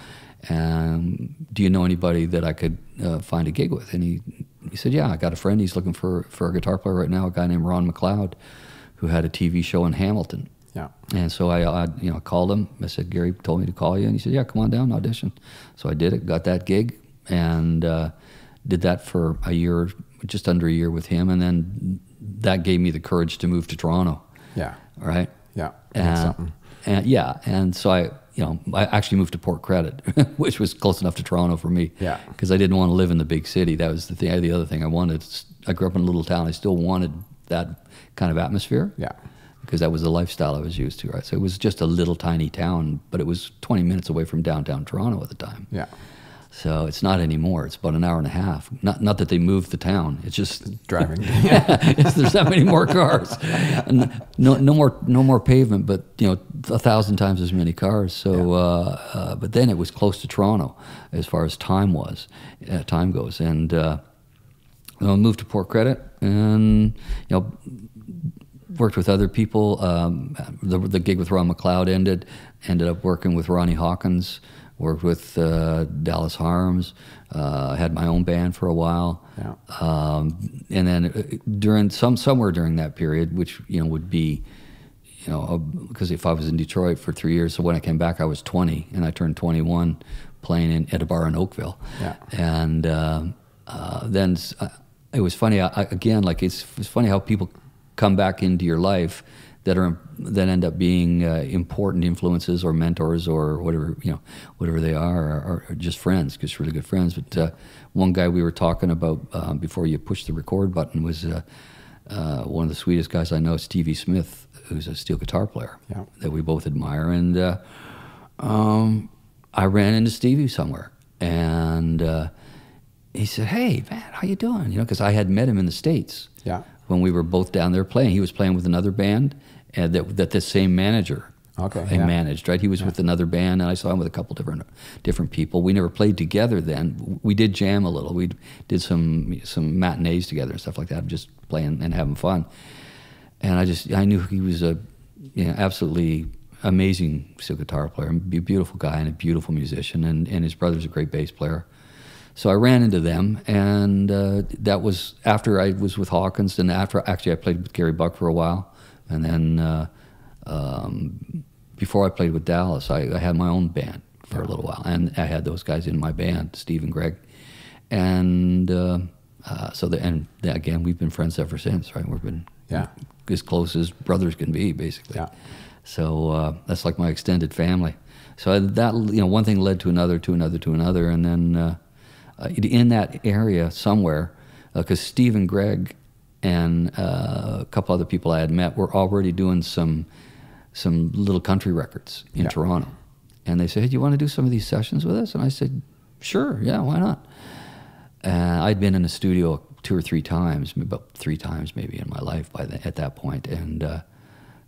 And do you know anybody that I could uh, find a gig with? And he, he said, yeah, I got a friend. He's looking for, for a guitar player right now, a guy named Ron McLeod, who had a T V show in Hamilton. Yeah. And so I, I you know, called him. I said, Gary told me to call you. And he said, yeah, come on down, audition. So I did it, got that gig, and uh, did that for a year, just under a year with him, and then that gave me the courage to move to Toronto. Yeah. Right? Yeah. And, and yeah, and so I, you know, I actually moved to Port Credit, which was close enough to Toronto for me. Yeah. Because I didn't want to live in the big city. That was the thing. The other thing I wanted. I grew up in a little town. I still wanted that kind of atmosphere. Yeah. Because that was the lifestyle I was used to. Right. So it was just a little tiny town, but it was twenty minutes away from downtown Toronto at the time. Yeah. So it's not anymore. It's about an hour and a half. Not not that they moved the town. It's just driving. It's, there's that many more cars. And no no more no more pavement, but you know, a thousand times as many cars. So, yeah. uh, uh, but then it was close to Toronto as far as time was, uh, time goes. And uh, I moved to Port Credit, and you know, worked with other people. Um, the, the gig with Ron McLeod ended. Ended up working with Ronnie Hawkins. Worked with uh, Dallas Harms. Uh, had my own band for a while, yeah. um, and then during some somewhere during that period, which you know would be, you know, because if I was in Detroit for three years, so when I came back, I was twenty, and I turned twenty-one, playing in, at a bar in Oakville, yeah. and uh, uh, then uh, it was funny. I, again, like it's, it's funny how people come back into your life that are that end up being uh, important influences or mentors or whatever, you know, whatever they are, or, or just friends, just really good friends. But uh, one guy we were talking about uh, before you pushed the record button was uh, uh, one of the sweetest guys I know, Stevie Smith, who's a steel guitar player yeah. that we both admire. And uh, um, I ran into Stevie somewhere, and uh, he said, "Hey, man, how you doing?" You know, because I had met him in the States. Yeah. When we were both down there playing, he was playing with another band, and that that the same manager okay, yeah. managed, right? He was yeah. with another band, and I saw him with a couple different different people. We never played together then. We did jam a little. We did some some matinees together and stuff like that, just playing and having fun. And I just I knew he was a you know, absolutely amazing steel guitar player, and a beautiful guy and a beautiful musician, and and his brother's a great bass player. So I ran into them, and uh, that was after I was with Hawkins, and after actually I played with Gary Buck for a while, and then uh, um, before I played with Dallas, I, I had my own band for a little while, and I had those guys in my band, Steve and Greg, and uh, uh, so the, and again we've been friends ever since, right? We've been yeah. as close as brothers can be, basically. Yeah. So uh, that's like my extended family. So that you know one thing led to another, to another, to another, and then. Uh, Uh, in that area somewhere, because uh, Steve and Greg and uh, a couple other people I had met were already doing some some little country records in yeah. Toronto. And they said, "Hey, do you want to do some of these sessions with us?" And I said, "Sure, yeah, why not?" Uh, I'd been in the studio two or three times, about three times maybe in my life by the, at that point, and uh,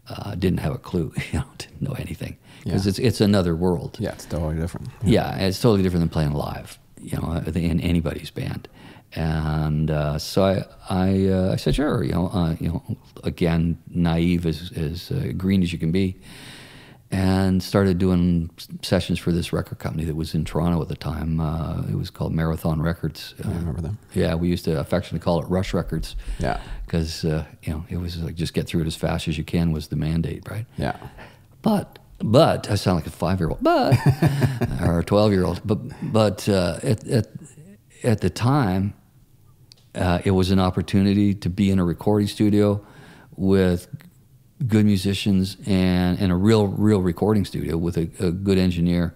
uh, didn't have a clue, you know, didn't know anything. Because yeah. it's, it's another world. Yeah, it's totally different. Yeah. yeah, it's totally different than playing live. You know, in anybody's band, and uh, so I, I, uh, I said, sure. You know, uh, you know, again, naive as as uh, green as you can be, and started doing sessions for this record company that was in Toronto at the time. Uh, it was called Marathon Records. Uh, I remember them. Yeah, we used to affectionately call it Rush Records. Yeah. Because, uh, you know, it was like just get through it as fast as you can was the mandate, right? Yeah. But, but, I sound like a five-year-old, but, or a twelve-year-old, but, but uh, at, at, at the time, uh, it was an opportunity to be in a recording studio with good musicians and, and a real, real recording studio with a, a good engineer,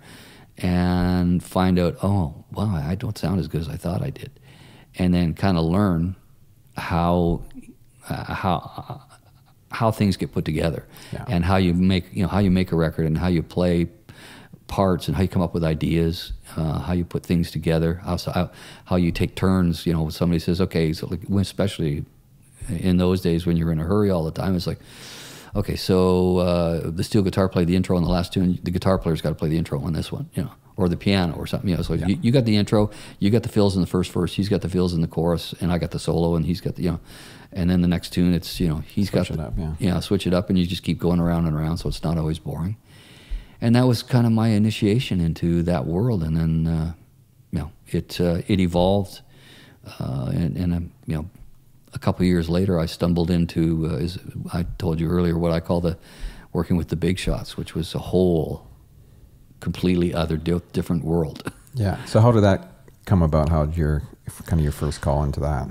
and find out, oh, wow, I don't sound as good as I thought I did. And then kind of learn how, uh, how, how things get put together, yeah. and how you make, you know, how you make a record, and how you play parts, and how you come up with ideas, uh, how you put things together, how, how you take turns, you know, when somebody says, okay, so like, especially in those days when you're in a hurry all the time, it's like, okay, so uh, the steel guitar played the intro on the last tune. The guitar player's got to play the intro on this one, you know, or the piano or something. You know, so yeah. you, you got the intro, you got the fills in the first verse, he's got the fills in the chorus, and I got the solo, and he's got the, you know, and then the next tune, it's, you know, he's switch got the, it up, yeah. you know, switch it up, and you just keep going around and around, so it's not always boring. And that was kind of my initiation into that world, and then, uh, you know, it uh, it evolved, uh, and and uh, you know. A couple of years later, I stumbled into, uh, as I told you earlier, what I call the working with the big shots, which was a whole completely other di different world. Yeah. So how did that come about? How did your kind of your first call into that?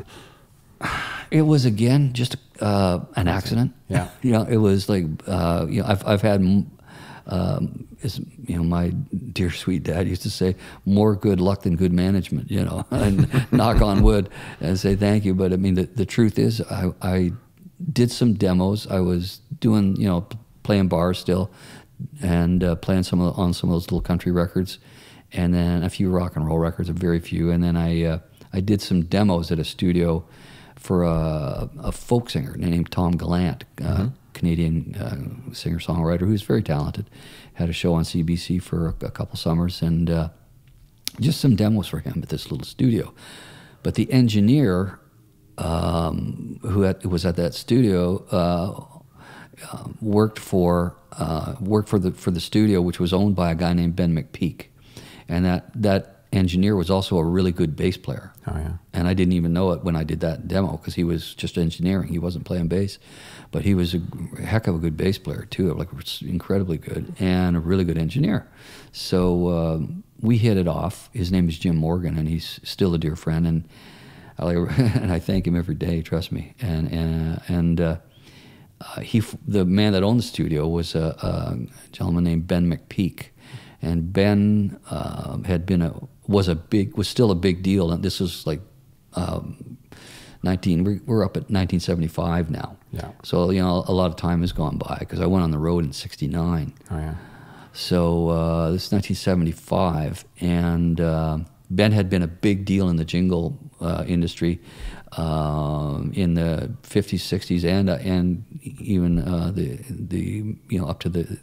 It was again just uh, an accident. Yeah. You know, it was like uh, you know, I've I've had um, as, you know, my dear sweet dad used to say, more good luck than good management, you know, and knock on wood and say thank you. But I mean, the, the truth is I, I did some demos. I was doing, you know, playing bars still, and uh, playing some of, on some of those little country records, and then a few rock and roll records, a very few. And then I, uh, I did some demos at a studio for a, a folk singer named Tom Gallant, uh, mm-hmm. Canadian uh, singer-songwriter who's very talented, had a show on C B C for a, a couple summers, and uh, just some demos for him at this little studio. But the engineer um, who had, was at that studio uh, uh, worked for uh, worked for the for the studio, which was owned by a guy named Ben McPeak, and that that engineer was also a really good bass player. Oh yeah. And I didn't even know it when I did that demo, because he was just engineering. He wasn't playing bass, but he was a heck of a good bass player too, like incredibly good, and a really good engineer. So uh, we hit it off. His name is Jim Morgan, and he's still a dear friend, and I, and I thank him every day, trust me. And and and uh, uh, he, the man that owned the studio, was a, a gentleman named Ben McPeak, and Ben uh, had been a was a big was still a big deal, and this was like um, nineteen. We're up at nineteen seventy-five now. Yeah. So you know, a lot of time has gone by, because I went on the road in sixty-nine. Oh yeah. So uh, this is nineteen seventy-five, and uh, Ben had been a big deal in the jingle uh, industry um, in the fifties, sixties, and uh, and even uh, the the you know up to the. the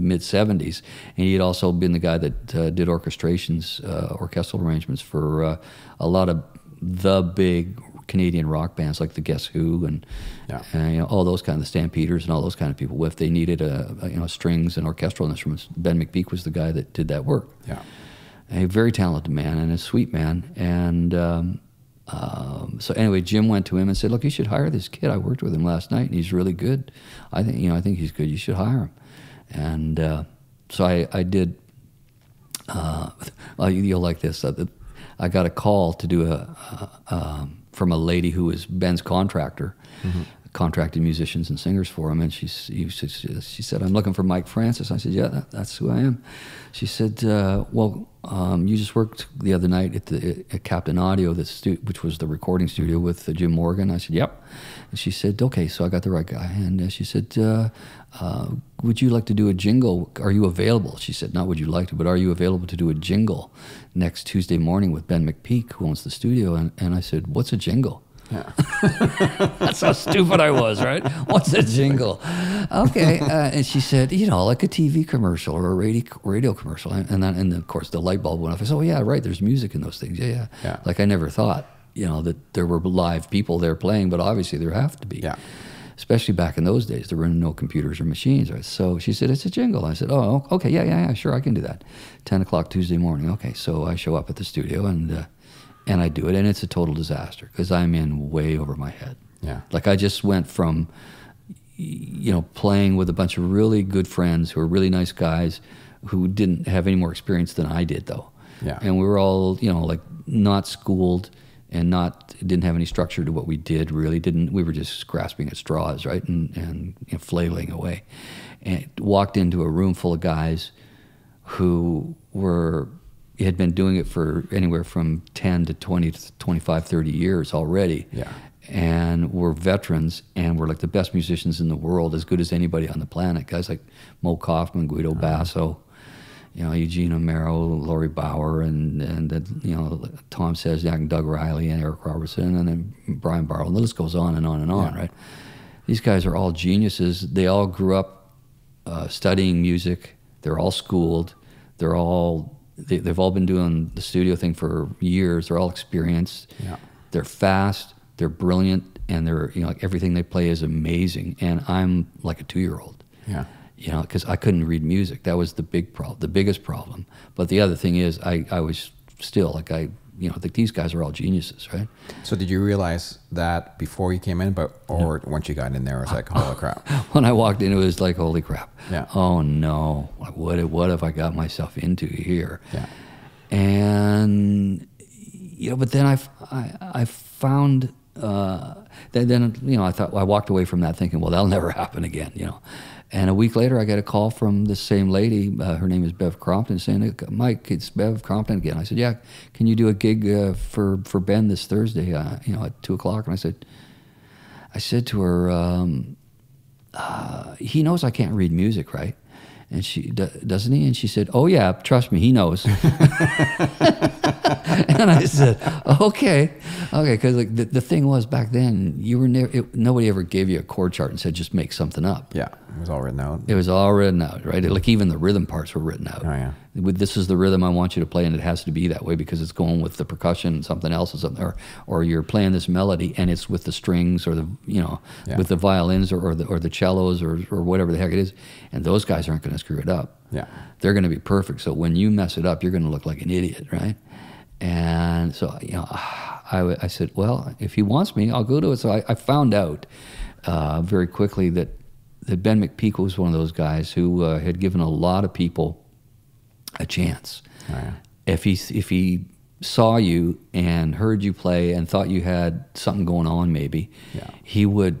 mid seventies, and he had also been the guy that uh, did orchestrations, uh, orchestral arrangements for uh, a lot of the big Canadian rock bands like the Guess Who and, yeah. and you know, all those kind of the Stampeders and all those kind of people. If they needed a, a you know strings and orchestral instruments, Ben McPeak was the guy that did that work. Yeah, a very talented man and a sweet man. And um, um, so anyway, Jim went to him and said, "Look, you should hire this kid. I worked with him last night, and he's really good. I think you know I think he's good. You should hire him." And uh, so I, I did, uh, you'll like this, I got a call to do a, a, a from a lady who was Ben's contractor, mm-hmm. contracted musicians and singers for him, and she, she, she said, "I'm looking for Mike Francis." I said, "Yeah, that, that's who I am." She said, uh, well, um, you just worked the other night at, the, at Captain Audio, the stu which was the recording studio with uh, Jim Morgan. I said, "Yep." And she said, "Okay, so I got the right guy." And uh, she said, uh, uh, "Would you like to do a jingle? Are you available?" She said, not "Would you like to," but "Are you available to do a jingle next Tuesday morning with Ben McPeak, who owns the studio?" And, and I said, "What's a jingle?" Yeah. That's how stupid I was, right? What's a jingle? Okay. Uh, and she said, "You know, like a T V commercial or a radio radio commercial." And and, then, and of course, the light bulb went off. I said, "Oh yeah, right. There's music in those things. Yeah, yeah, yeah." Like I never thought, you know, that there were live people there playing, but obviously there have to be. Yeah. especially back in those days. There were no computers or machines. Right? So she said, it's a jingle. I said, oh, okay, yeah, yeah, yeah, sure, I can do that. ten o'clock Tuesday morning. Okay, so I show up at the studio and uh, and I do it, and it's a total disaster because I'm in way over my head. Yeah. Like I just went from, you know, playing with a bunch of really good friends who are really nice guys who didn't have any more experience than I did, though. Yeah. And we were all, you know, like not schooled and not didn't have any structure to what we did, really didn't. We were just grasping at straws, right, and, and, and flailing away. And walked into a room full of guys who were, had been doing it for anywhere from ten to twenty to twenty-five, thirty years already. Yeah. And we're veterans, and we're like the best musicians in the world, as good as anybody on the planet. Guys like Mo Kaufman, Guido uh-huh. Basso, you know, Eugene Amaro, Laurie Bauer, and, and then, you know, Tom Sesniak and Doug Riley and Eric Robertson, and then Brian Barlow. The list goes on and on and on, yeah. right? These guys are all geniuses. They all grew up uh, studying music. They're all schooled. They're all, they, they've all been doing the studio thing for years. They're all experienced. Yeah. They're fast. They're brilliant, and they're, you know, like everything they play is amazing. And I'm like a two-year-old, yeah, you know, because I couldn't read music. That was the big problem, the biggest problem. But the other thing is, I, I was still like I, you know, like these guys are all geniuses, right? So did you realize that before you came in, but or no. once you got in there, it was like, holy crap? When I walked in, it was like, holy crap. Yeah. Oh no, what what have I got myself into here? Yeah. And you know, but then I I, I found. Uh, then, then, you know, I thought, well, I walked away from that thinking, well, that'll never happen again, you know. And a week later, I got a call from this same lady. Uh, her name is Bev Crompton, saying, "Mike, it's Bev Crompton again." I said, "Yeah, can you do a gig uh, for for Ben this Thursday? Uh, you know, at two o'clock?" And I said, I said to her, um, uh, "He knows I can't read music, right?" And she, doesn't he? And she said, "Oh yeah, trust me, he knows." And I said, "Okay, okay," because like the, the thing was back then, you were never, it, nobody ever gave you a chord chart and said just make something up. Yeah, it was all written out. It was all written out, right? It, like even the rhythm parts were written out. Oh yeah. With, this is the rhythm I want you to play, and it has to be that way because it's going with the percussion and something else, or something, or or you're playing this melody and it's with the strings or the you know yeah. with the violins or, or the or the cellos or or whatever the heck it is, and those guys aren't going to screw it up. Yeah, they're going to be perfect. So when you mess it up, you're going to look like an idiot, right? And so, you know, I, I said, well, if he wants me, I'll go to it. So I, I found out uh, very quickly that, that Ben McPeak was one of those guys who uh, had given a lot of people a chance. Oh, yeah. If he, if he saw you and heard you play and thought you had something going on, maybe, yeah. he would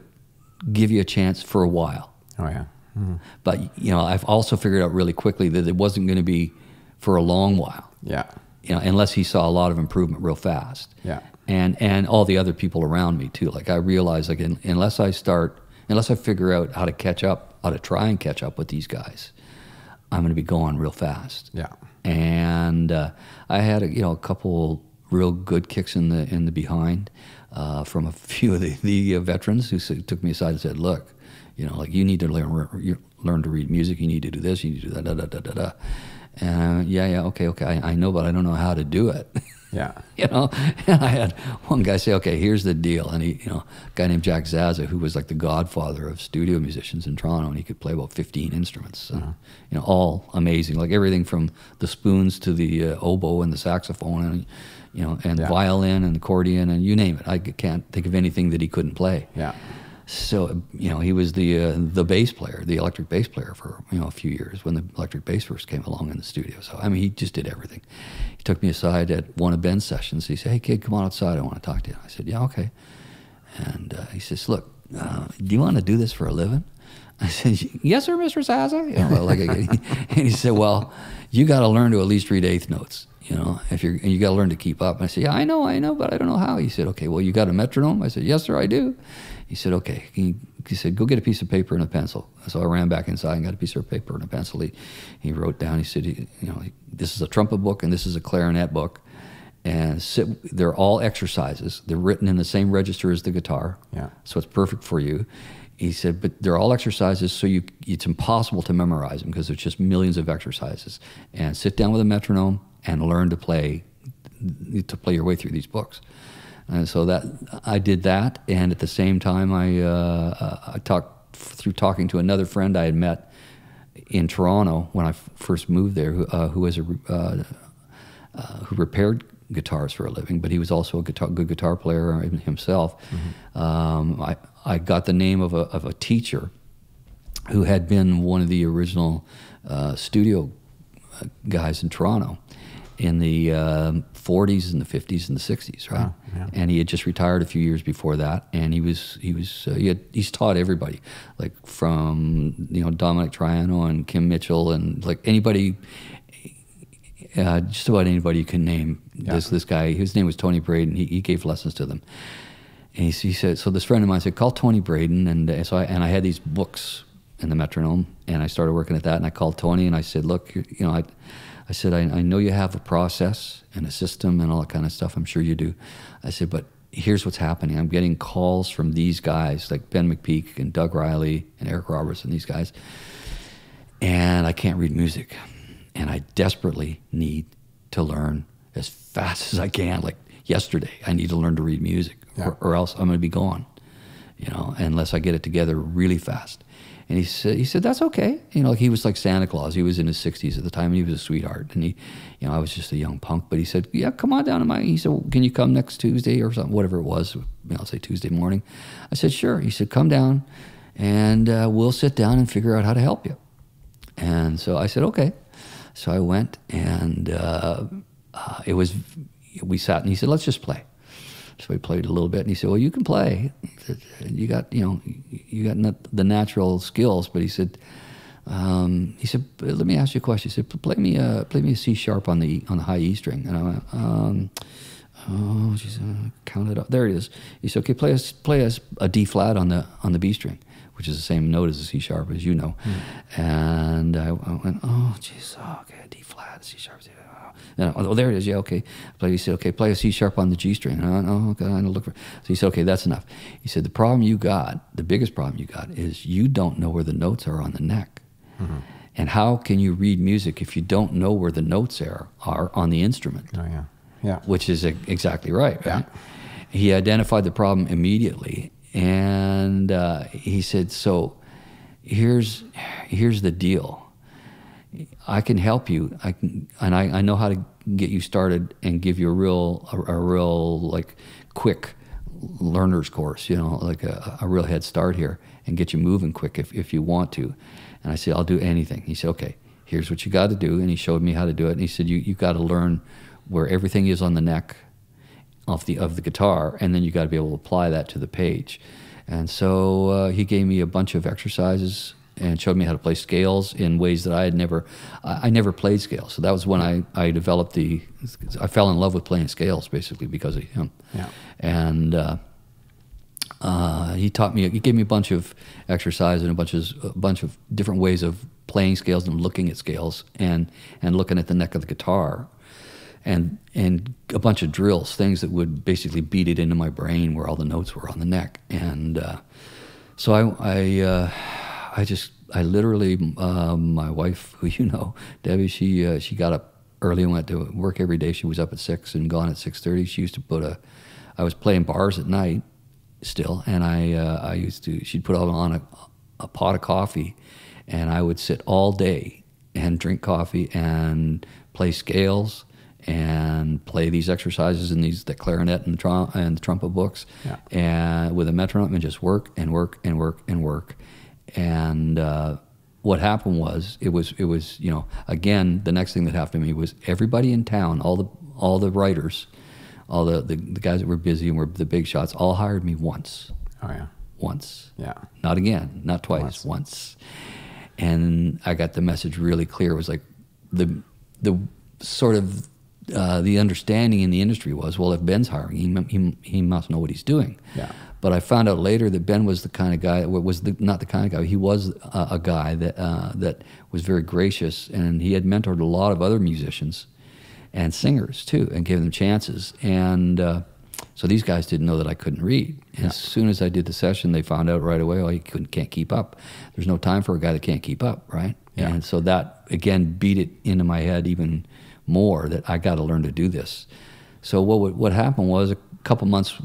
give you a chance for a while. Oh, yeah. Mm-hmm. But, you know, I've also figured out really quickly that it wasn't going to be for a long while. Yeah. You know, unless he saw a lot of improvement real fast. Yeah. And and all the other people around me too. Like I realized, like in, unless I start, unless I figure out how to catch up, how to try and catch up with these guys, I'm going to be going real fast. Yeah. And uh, I had a, you know a couple real good kicks in the in the behind uh, from a few of the, the uh, veterans who took me aside and said, look, you know, like you need to learn learn to read music. You need to do this. You need to do that. Da da da da da. And uh, yeah, yeah, okay, okay, I, I know, but I don't know how to do it. Yeah. You know, and I had one guy say, okay, here's the deal. And he, you know, a guy named Jack Zaza, who was like the godfather of studio musicians in Toronto, and he could play about fifteen instruments, uh-huh. and, you know, all amazing, like everything from the spoons to the uh, oboe and the saxophone and, you know, and yeah. violin and accordion and you name it. I can't think of anything that he couldn't play. Yeah. So, you know, he was the uh, the bass player, the electric bass player for, you know, a few years when the electric bass first came along in the studio. So, I mean, he just did everything. He took me aside at one of Ben's sessions. He said, hey, kid, come on outside. I want to talk to you. I said, yeah, okay. And uh, he says, look, uh, do you want to do this for a living? I said, yes, sir, Mister Zaza. You know, like I, and he said, well, you got to learn to at least read eighth notes. You know, if you're, and you got to learn to keep up. And I said, yeah, I know, I know, but I don't know how. He said, okay, well, you got a metronome? I said, yes, sir, I do. He said, okay. He, he said, go get a piece of paper and a pencil. So I ran back inside and got a piece of paper and a pencil. He, he wrote down, he said, he, you know, this is a trumpet book and this is a clarinet book. And sit, they're all exercises. They're written in the same register as the guitar. Yeah. So it's perfect for you. He said, but they're all exercises, so you, it's impossible to memorize them because there's just millions of exercises. And sit down with a metronome and learn to play, to play your way through these books. And so that I did that, and at the same time, I, uh, I talked through talking to another friend I had met in Toronto when I f first moved there, who, uh, who was a uh, uh, who repaired guitars for a living, but he was also a guitar, good guitar player himself. Mm-hmm. um, I I got the name of a of a teacher who had been one of the original uh, studio guys in Toronto in the uh, forties and the fifties and the sixties, right? Wow, yeah. And he had just retired a few years before that, and he was he was uh, he had, he's taught everybody, like from you know Dominic Triano and Kim Mitchell and like anybody, uh, just about anybody you can name. Yeah. This this guy, his name was Tony Braden. He he gave lessons to them, and he, he said so. This friend of mine said, "Call Tony Braden," and uh, so I and I had these books in the Metronome, and I started working at that, and I called Tony and I said, "Look, you know I." I said, I, I know you have a process and a system and all that kind of stuff. I'm sure you do. I said, but here's what's happening. I'm getting calls from these guys like Ben McPeak and Doug Riley and Eric Roberts and these guys. And I can't read music. And I desperately need to learn as fast as I can. Like yesterday, I need to learn to read music, yeah. or, or else I'm going to be gone, you know, unless I get it together really fast. And he said, he said, that's okay. You know, he was like Santa Claus. He was in his sixties at the time, and he was a sweetheart. And he, you know, I was just a young punk. But he said, yeah, come on down to my, he said, well, can you come next Tuesday or something, whatever it was, I'll say Tuesday morning. I said, sure. He said, come down, and uh, we'll sit down and figure out how to help you. And so I said, okay. So I went, and uh, uh, it was, we sat, and he said, let's just play. So we played a little bit, and he said, well, you can play. You got, you know, you got not the natural skills, but he said, um, he said, let me ask you a question. He said, play me a, play me a C sharp on the, on the high E string. And I went, um, oh, geez, I counted up. There it is. He said, okay, play us, play us a D flat on the, on the B string, which is the same note as a C sharp, as you know. Mm. And I, I went, oh, geez, oh, okay, D flat, C sharp, C sharp. And I, oh, there it is. Yeah, okay. But he said, okay, play a C sharp on the G string. And I went, oh, okay, I'm gonna look for it. So he said, okay, that's enough. He said, the problem you got, the biggest problem you got, is you don't know where the notes are on the neck. Mm-hmm. And how can you read music if you don't know where the notes are, are on the instrument? Oh, yeah. Yeah. Which is exactly right, right? Yeah. He identified the problem immediately. And uh, he said, so here's, here's the deal. I can help you. I can, and I, I know how to get you started and give you a real, a, a real like quick learner's course, you know, like a, a real head start here, and get you moving quick if, if you want to. And I said, I'll do anything. He said, okay, here's what you got to do. And he showed me how to do it. And he said, you, you got to learn where everything is on the neck of the, of the guitar. And then you got to be able to apply that to the page. And so uh, he gave me a bunch of exercises and showed me how to play scales in ways that I had never, I, I never played scales. So that was when I, I developed the, I fell in love with playing scales basically because of him. Yeah. And uh, uh, he taught me, he gave me a bunch of exercise and a bunch of, a bunch of different ways of playing scales and looking at scales and, and looking at the neck of the guitar. And, and a bunch of drills, things that would basically beat it into my brain where all the notes were on the neck. And uh, so I, I uh, I just, I literally, um, my wife, who you know, Debbie, she uh, she got up early and went to work every day. She was up at six and gone at six thirty. She used to put a, I was playing bars at night still, and I uh, I used to, she'd put on a, a pot of coffee, and I would sit all day and drink coffee and play scales and play these exercises and these, the clarinet and the, trom and the trumpet books, yeah. and with a metronome, and just work and work and work and work. And uh, what happened was, it was, it was, you know, again, the next thing that happened to me was everybody in town, all the, all the writers, all the, the, the guys that were busy and were the big shots, all hired me once. Oh, yeah. Once. Yeah. Not again, not twice, once. once. And I got the message really clear. It was like the, the sort of, uh, the understanding in the industry was, well, if Ben's hiring, he, he, he must know what he's doing. Yeah. But I found out later that Ben was the kind of guy, was the, not the kind of guy, he was a, a guy that uh, that was very gracious, and he had mentored a lot of other musicians and singers too, and gave them chances. And uh, so these guys didn't know that I couldn't read. Yeah. As soon as I did the session, they found out right away, oh, he couldn't, can't keep up. There's no time for a guy that can't keep up, right? Yeah. And so that, again, beat it into my head even more that I got to learn to do this. So what would, what happened was a couple months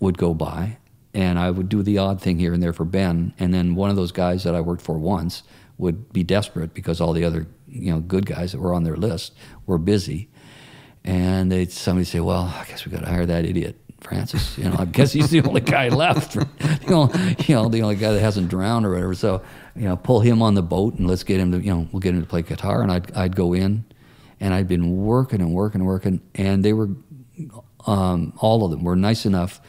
would go by, and I would do the odd thing here and there for Ben, and then one of those guys that I worked for once would be desperate because all the other, you know, good guys that were on their list were busy, and they'd somebody say, "Well, I guess we got to hire that idiot Francis. You know, I guess he's the only guy left. For, you know, you know, the only guy that hasn't drowned or whatever. So, you know, pull him on the boat and let's get him to, you know, we'll get him to play guitar." And I'd I'd go in, and I'd been working and working and working, and they were, um, all of them were nice enough.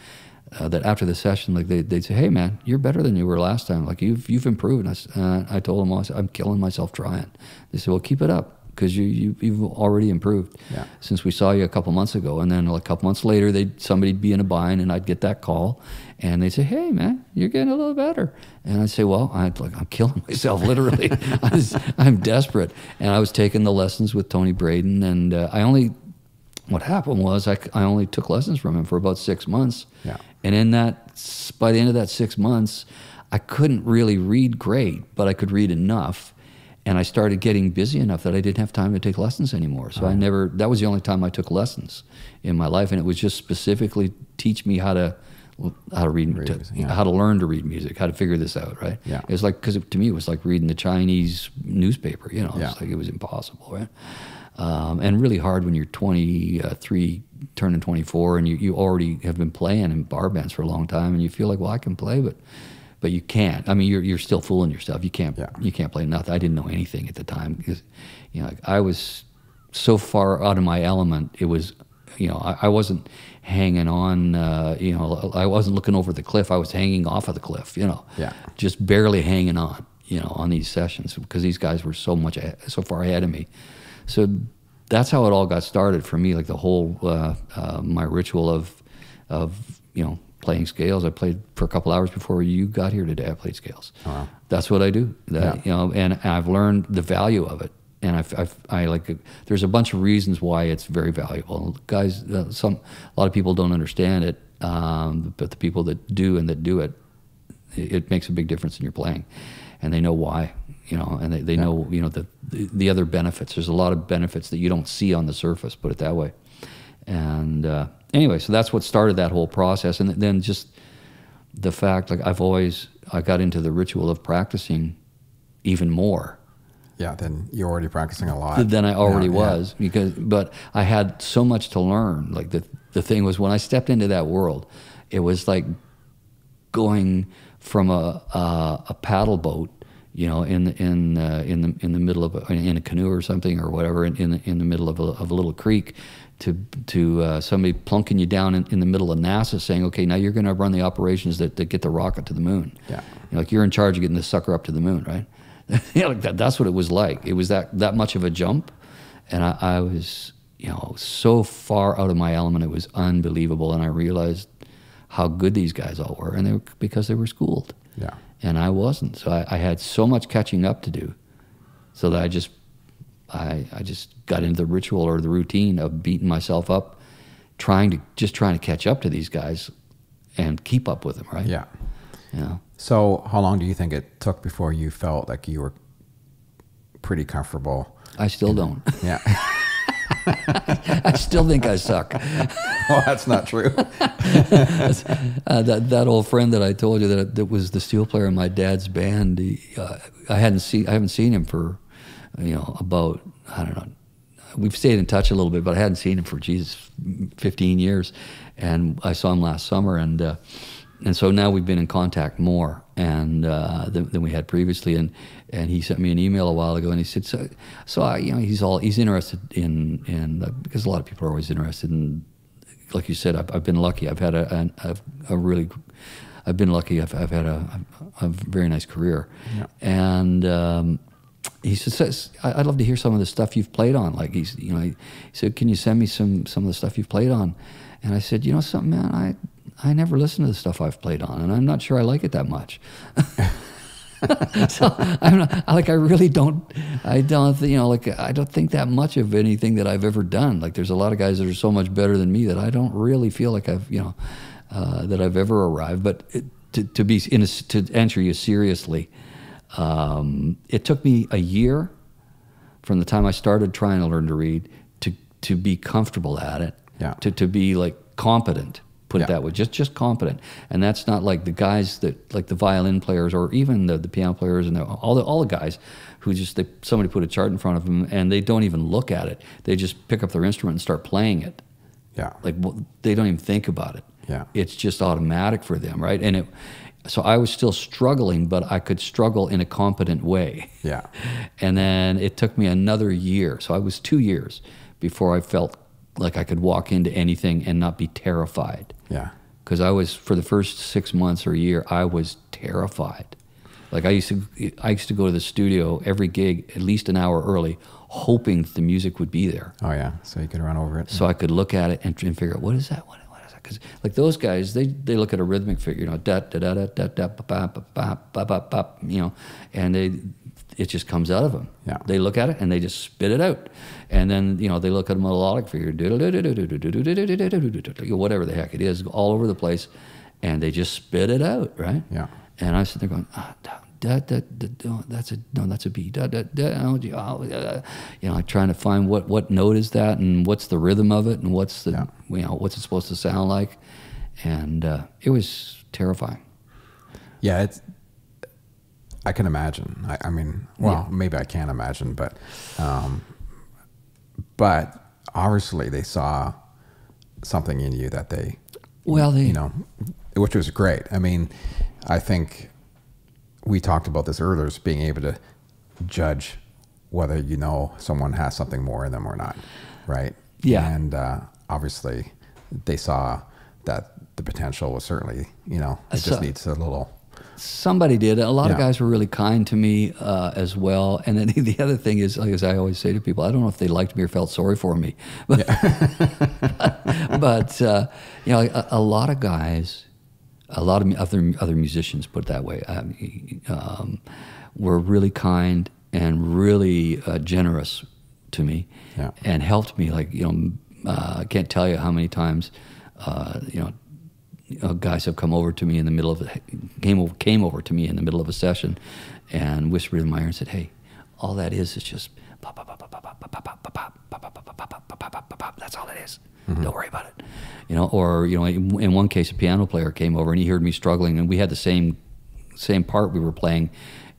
Uh, that after the session, like they, they'd say, "Hey man, you're better than you were last time. Like you've you've improved." And I, uh, I told them, I said, "I'm killing myself trying." They said, "Well, keep it up, because you, you you've already improved yeah. since we saw you a couple months ago." And then a couple months later, they somebody'd be in a bind, and I'd get that call, and they'd say, "Hey man, you're getting a little better." And I'd say, "Well, I'd like I'm killing myself literally. I was, I'm desperate." And I was taking the lessons with Tony Braden, and uh, I only what happened was I I only took lessons from him for about six months. Yeah. And in that, by the end of that six months, I couldn't really read great, but I could read enough. And I started getting busy enough that I didn't have time to take lessons anymore. So oh. I never, that was the only time I took lessons in my life. And it was just specifically teach me how to, how to read, read to, yeah. how to learn to read music, how to figure this out, right? Yeah. It was like, because to me, it was like reading the Chinese newspaper, you know, yeah. it's like it was impossible, right? Um, and really hard when you're twenty-three, turning twenty-four, and you, you already have been playing in bar bands for a long time, and you feel like, well, I can play, but but you can't. I mean, you're you're still fooling yourself. You can't yeah. you can't play nothing. I didn't know anything at the time because, you know, like I was so far out of my element. It was, you know, I, I wasn't hanging on. Uh, you know, I wasn't looking over the cliff. I was hanging off of the cliff. You know, yeah, just barely hanging on. You know, on these sessions because these guys were so much so far ahead of me. So that's how it all got started for me. Like the whole uh, uh, my ritual of, of you know, playing scales. I played for a couple hours before you got here today. I played scales. Wow. That's what I do. That, yeah. You know, and, and I've learned the value of it. And I've, I've, I like. There's a bunch of reasons why it's very valuable, guys. Uh, some a lot of people don't understand it, um, but the people that do and that do it, it, it makes a big difference in your playing, and they know why. You know, and they, they yeah. know, you know, the, the the other benefits. There's a lot of benefits that you don't see on the surface, put it that way. And uh, anyway, so that's what started that whole process. And then just the fact, like I've always, I got into the ritual of practicing even more. Yeah, then you're already practicing a lot. Than I already yeah, was. Yeah. because. But I had so much to learn. Like the, the thing was when I stepped into that world, it was like going from a, a, a paddle boat, you know, in in uh, in the in the middle of a, in a canoe or something or whatever, in in the, in the middle of a, of a little creek, to to uh, somebody plunking you down in, in the middle of NASA, saying, okay, now you're going to run the operations that, that get the rocket to the moon. Yeah, you know, like you're in charge of getting this sucker up to the moon, right? Yeah, like that. That's what it was like. It was that that much of a jump, and I, I was, you know, so far out of my element. It was unbelievable, and I realized how good these guys all were, and they were because they were schooled. Yeah. And I wasn't, so I, I had so much catching up to do, so that I just, I, I just got into the ritual or the routine of beating myself up, trying to just trying to catch up to these guys, and keep up with them, right? Yeah. Yeah. You know? So how long do you think it took before you felt like you were pretty comfortable? I still in, don't. Yeah. I still think I suck. Oh, that's not true. uh, that that old friend that I told you that that was the steel player in my dad's band. He, uh, I hadn't seen I haven't seen him for, you know, about I don't know. We've stayed in touch a little bit, but I hadn't seen him for Jesus, fifteen years, and I saw him last summer, and uh, and so now we've been in contact more and uh, than, than we had previously, and and he sent me an email a while ago, and he said so so I, you know, he's all he's interested in in uh, because a lot of people are always interested in. Like you said, I've, I've been lucky. I've had a, a, a really, I've been lucky. I've, I've had a, a, a very nice career. Yeah. And um, he says, I'd love to hear some of the stuff you've played on. Like he's, you know, he said, can you send me some, some of the stuff you've played on? And I said, you know something, man, I, I never listen to the stuff I've played on, and I'm not sure I like it that much. So I'm not, like I really don't I don't you know like I don't think that much of anything that I've ever done. Like there's a lot of guys that are so much better than me that I don't really feel like I've you know uh, that I've ever arrived. But it, to, to be in a, to answer you seriously, um, it took me a year from the time I started trying to learn to read to to be comfortable at it. yeah. to, to be like competent, put yeah. it that way, just just competent. And that's not like the guys that, like the violin players or even the, the piano players and the, all, the, all the guys who just, they, somebody put a chart in front of them and they don't even look at it. They just pick up their instrument and start playing it. Yeah. Like, well, they don't even think about it. Yeah. It's just automatic for them, right? And it, so I was still struggling, but I could struggle in a competent way. Yeah. And then it took me another year. So I was two years before I felt like I could walk into anything and not be terrified. Yeah. Because I was, for the first six months or a year, I was terrified. Like, I used to, I used to go to the studio every gig at least an hour early, hoping the music would be there. Oh yeah, so you could run over it. So I could look at it and, and figure out, what is that? What, what is that? Because like those guys, they they look at a rhythmic figure, you know, da da da da da da ba ba ba ba ba ba, you know, and they, it just comes out of them. Yeah. They look at it and they just spit it out, and then you know they look at a melodic figure, whatever the heck it is, all over the place, and they just spit it out, right? Yeah. And I sit there going, ah, da, da, da, da, da, that's a no, that's a B, da, da, da, oh, oh, uh, you know, like trying to find what what note is that, and what's the rhythm of it, and what's the yeah. you know what's it supposed to sound like, and uh, it was terrifying. Yeah, it's. I can imagine. I, I mean, well, yeah. maybe I can't imagine, but, um, but obviously they saw something in you that they, well, they, you know, which was great. I mean. I think we talked about this earlier, is being able to judge whether you know someone has something more in them or not, right? Yeah. And uh, obviously, they saw that the potential was certainly, you know, it so, just needs a little. Somebody did. A lot yeah. of guys were really kind to me uh, as well. And then the other thing is, like as I always say to people, I don't know if they liked me or felt sorry for me, but, yeah. but uh, you know, like a, a lot of guys. A lot of other other musicians, put it that way, um, were really kind and really uh, generous to me, yeah. and helped me. Like you know, uh, I can't tell you how many times, uh, you know, you know, guys have come over to me in the middle of came over, came over to me in the middle of a session, and whispered in my ear and said, "Hey, all that is is just pop, pop, pop, pop, pop, pop, pop, pop, pop, pop, pop, pop. That's all it is." Mm-hmm. Don't worry about it, you know. Or you know, in, in one case, a piano player came over and he heard me struggling, and we had the same same part we were playing,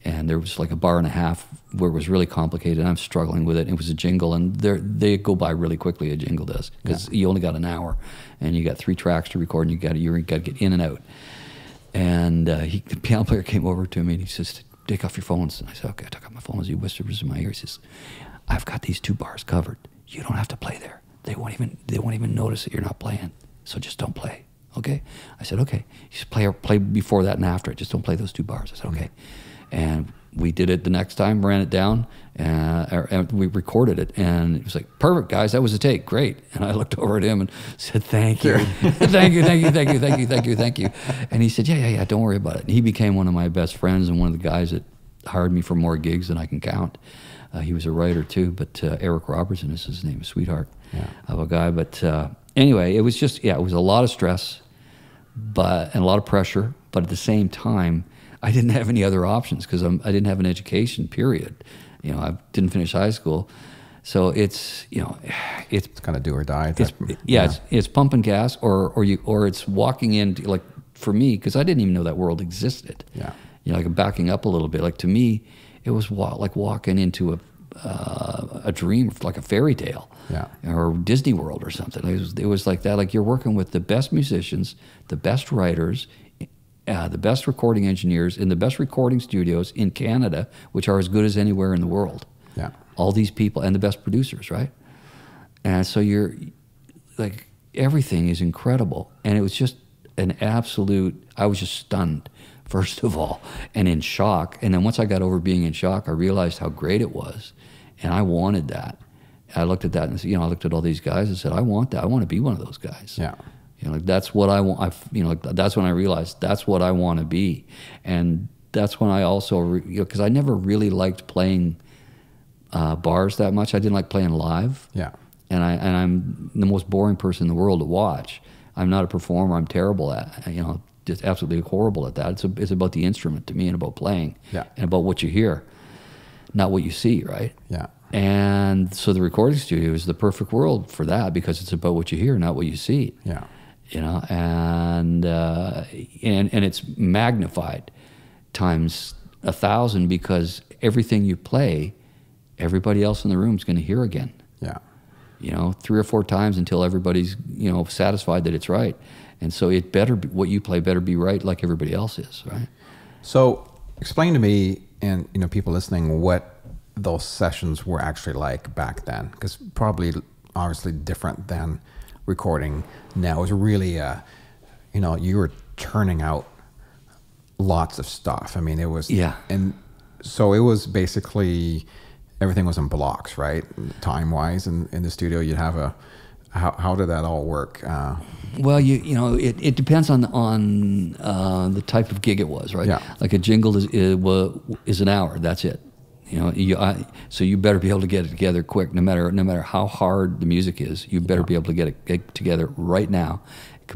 and there was like a bar and a half where it was really complicated. And I'm struggling with it. It was a jingle, and they they go by really quickly. A jingle does, because yeah. you only got an hour, and you got three tracks to record, and you got you got to get in and out. And uh, he, the piano player came over to me and he says, "Take off your phones." And I said, "Okay." I took off my phones. He whispers in my ear. He says, "I've got these two bars covered. You don't have to play there. They won't even they won't even notice that you're not playing. So just don't play, okay?" I said, "Okay." He said, play, play before that and after it. Just don't play those two bars." I said, "Okay." And we did it the next time, ran it down, uh, and we recorded it. And it was like, "Perfect, guys. That was a take. Great." And I looked over at him and said, "Thank you. thank you, thank you, thank you, thank you, thank you, thank you." And he said, "Yeah, yeah, yeah, don't worry about it." And he became one of my best friends and one of the guys that hired me for more gigs than I can count. Uh, he was a writer too, but uh, Eric Robertson is his name, sweetheart yeah. of a guy. But uh, anyway, it was just, yeah, it was a lot of stress but and a lot of pressure. But at the same time, I didn't have any other options because I didn't have an education, period. You know, I didn't finish high school. So it's, you know, it's, it's kind of do or die. It's, yeah, yeah. It's, it's pump and gas or, or, you, or it's walking in, to, like for me, because I didn't even know that world existed. Yeah. You know, like backing up a little bit, like to me, it was wa like walking into a uh, a dream, like a fairy tale, yeah. or Disney World or something. It was, it was like that. Like you're working with the best musicians, the best writers, uh, the best recording engineers, in the best recording studios in Canada, which are as good as anywhere in the world. Yeah, all these people and the best producers, right? And so you're like everything is incredible, and it was just an absolute. I was just stunned. First of all, and in shock. And then once I got over being in shock, I realized how great it was. And I wanted that. I looked at that and, you know, I looked at all these guys and said, I want that. I want to be one of those guys. Yeah. You know, like that's what I want. I, you know, like that's when I realized that's what I want to be. And that's when I also, re, you know, because I never really liked playing uh, bars that much. I didn't like playing live. Yeah. And, I, and I'm the most boring person in the world to watch. I'm not a performer. I'm terrible at, you know, just absolutely horrible at that. It's, a, it's about the instrument to me and about playing yeah. and about what you hear. not what you see, right? Yeah. And so the recording studio is the perfect world for that, because it's about what you hear, not what you see. Yeah. You know, and uh, and and it's magnified times a thousand, because everything you play, everybody else in the room is going to hear again. Yeah. You know, three or four times until everybody's, you know, satisfied that it's right. And so it better be, what you play better be right, like everybody else is, right? So explain to me, and you know, people listening, what those sessions were actually like back then, because probably obviously different than recording now. It was really, uh, you know, you were turning out lots of stuff. I mean, it was, yeah. And so it was basically everything was in blocks, right? Time wise, and in, in the studio, you'd have a. How how did that all work? Uh, well, you you know, it, it depends on on uh, the type of gig it was, right? Yeah. Like a jingle is is, is an hour. That's it. You know, you, I, so you better be able to get it together quick, no matter no matter how hard the music is. You better be able to get it get together right now,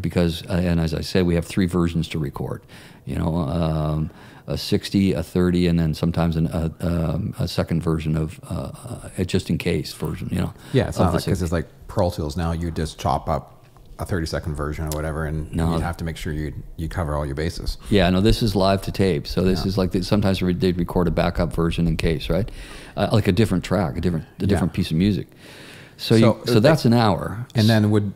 because uh, and as I said, we have three versions to record. You know, um, a sixty, a thirty, and then sometimes an, a, um, a second version of uh, a just in case version. You know, yeah, it's not like, because it's like Pro Tools now. You just chop up a thirty second version or whatever, and no. You'd have to make sure you you cover all your bases. Yeah, no, this is live to tape. So this yeah. is like, the, sometimes they'd record a backup version in case, right? Uh, like a different track, a different a different yeah. piece of music. So so, you, so that's like, an hour. And then would,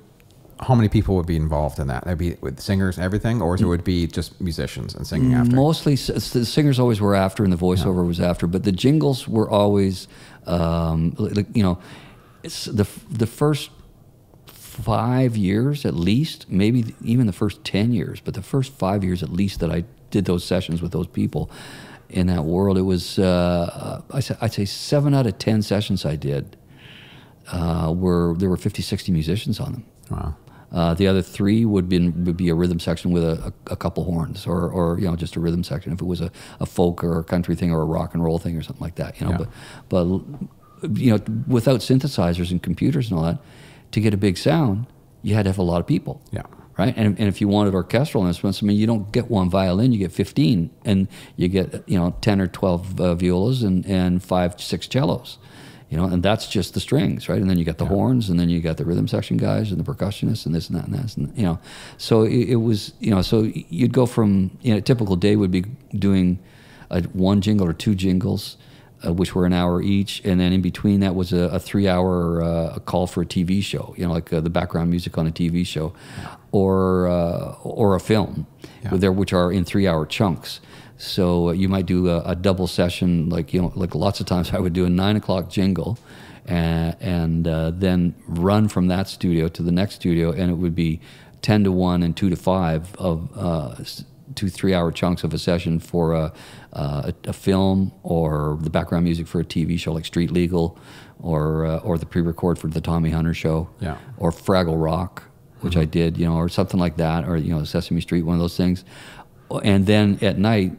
how many people would be involved in that? That'd be with singers and everything, or it would be just musicians and singing after? Mostly, the singers always were after, and the voiceover yeah. was after, but the jingles were always, um, you know, it's the the first five years at least, maybe even the first ten years, but the first five years at least that I did those sessions with those people in that world, it was, uh, I'd say seven out of ten sessions I did, uh, were, there were fifty, sixty musicians on them. Wow. Uh, the other three would be, would be a rhythm section with a, a, a couple horns, or, or, you know, just a rhythm section if it was a, a folk or a country thing or a rock and roll thing or something like that, you know, yeah. but, but, you know, without synthesizers and computers and all that, to get a big sound, you had to have a lot of people. Yeah. Right? And, and if you wanted orchestral instruments, I mean, you don't get one violin, you get fifteen, and you get, you know, ten or twelve uh, violas and, and five, six cellos, you know, and that's just the strings, right? And then you got the yeah. horns, and then you got the rhythm section guys and the percussionists and this and that and that, and, you know. So it, it was, you know, so you'd go from, you know, a typical day would be doing a, one jingle or two jingles, Uh, which were an hour each, and then in between that was a, a three-hour uh, call for a T V show, you know, like uh, the background music on a T V show, yeah. or uh, or a film, yeah. there which are in three-hour chunks. So uh, you might do a, a double session, like you know, like lots of times I would do a nine o'clock jingle, and, and uh, then run from that studio to the next studio, and it would be ten to one and two to five of. Uh, two, three-hour chunks of a session for a, uh, a, a film or the background music for a T V show like Street Legal, or uh, or the pre-record for the Tommy Hunter Show, yeah. or Fraggle Rock, which mm-hmm. I did, you know, or something like that, or, you know, Sesame Street, one of those things. And then at night,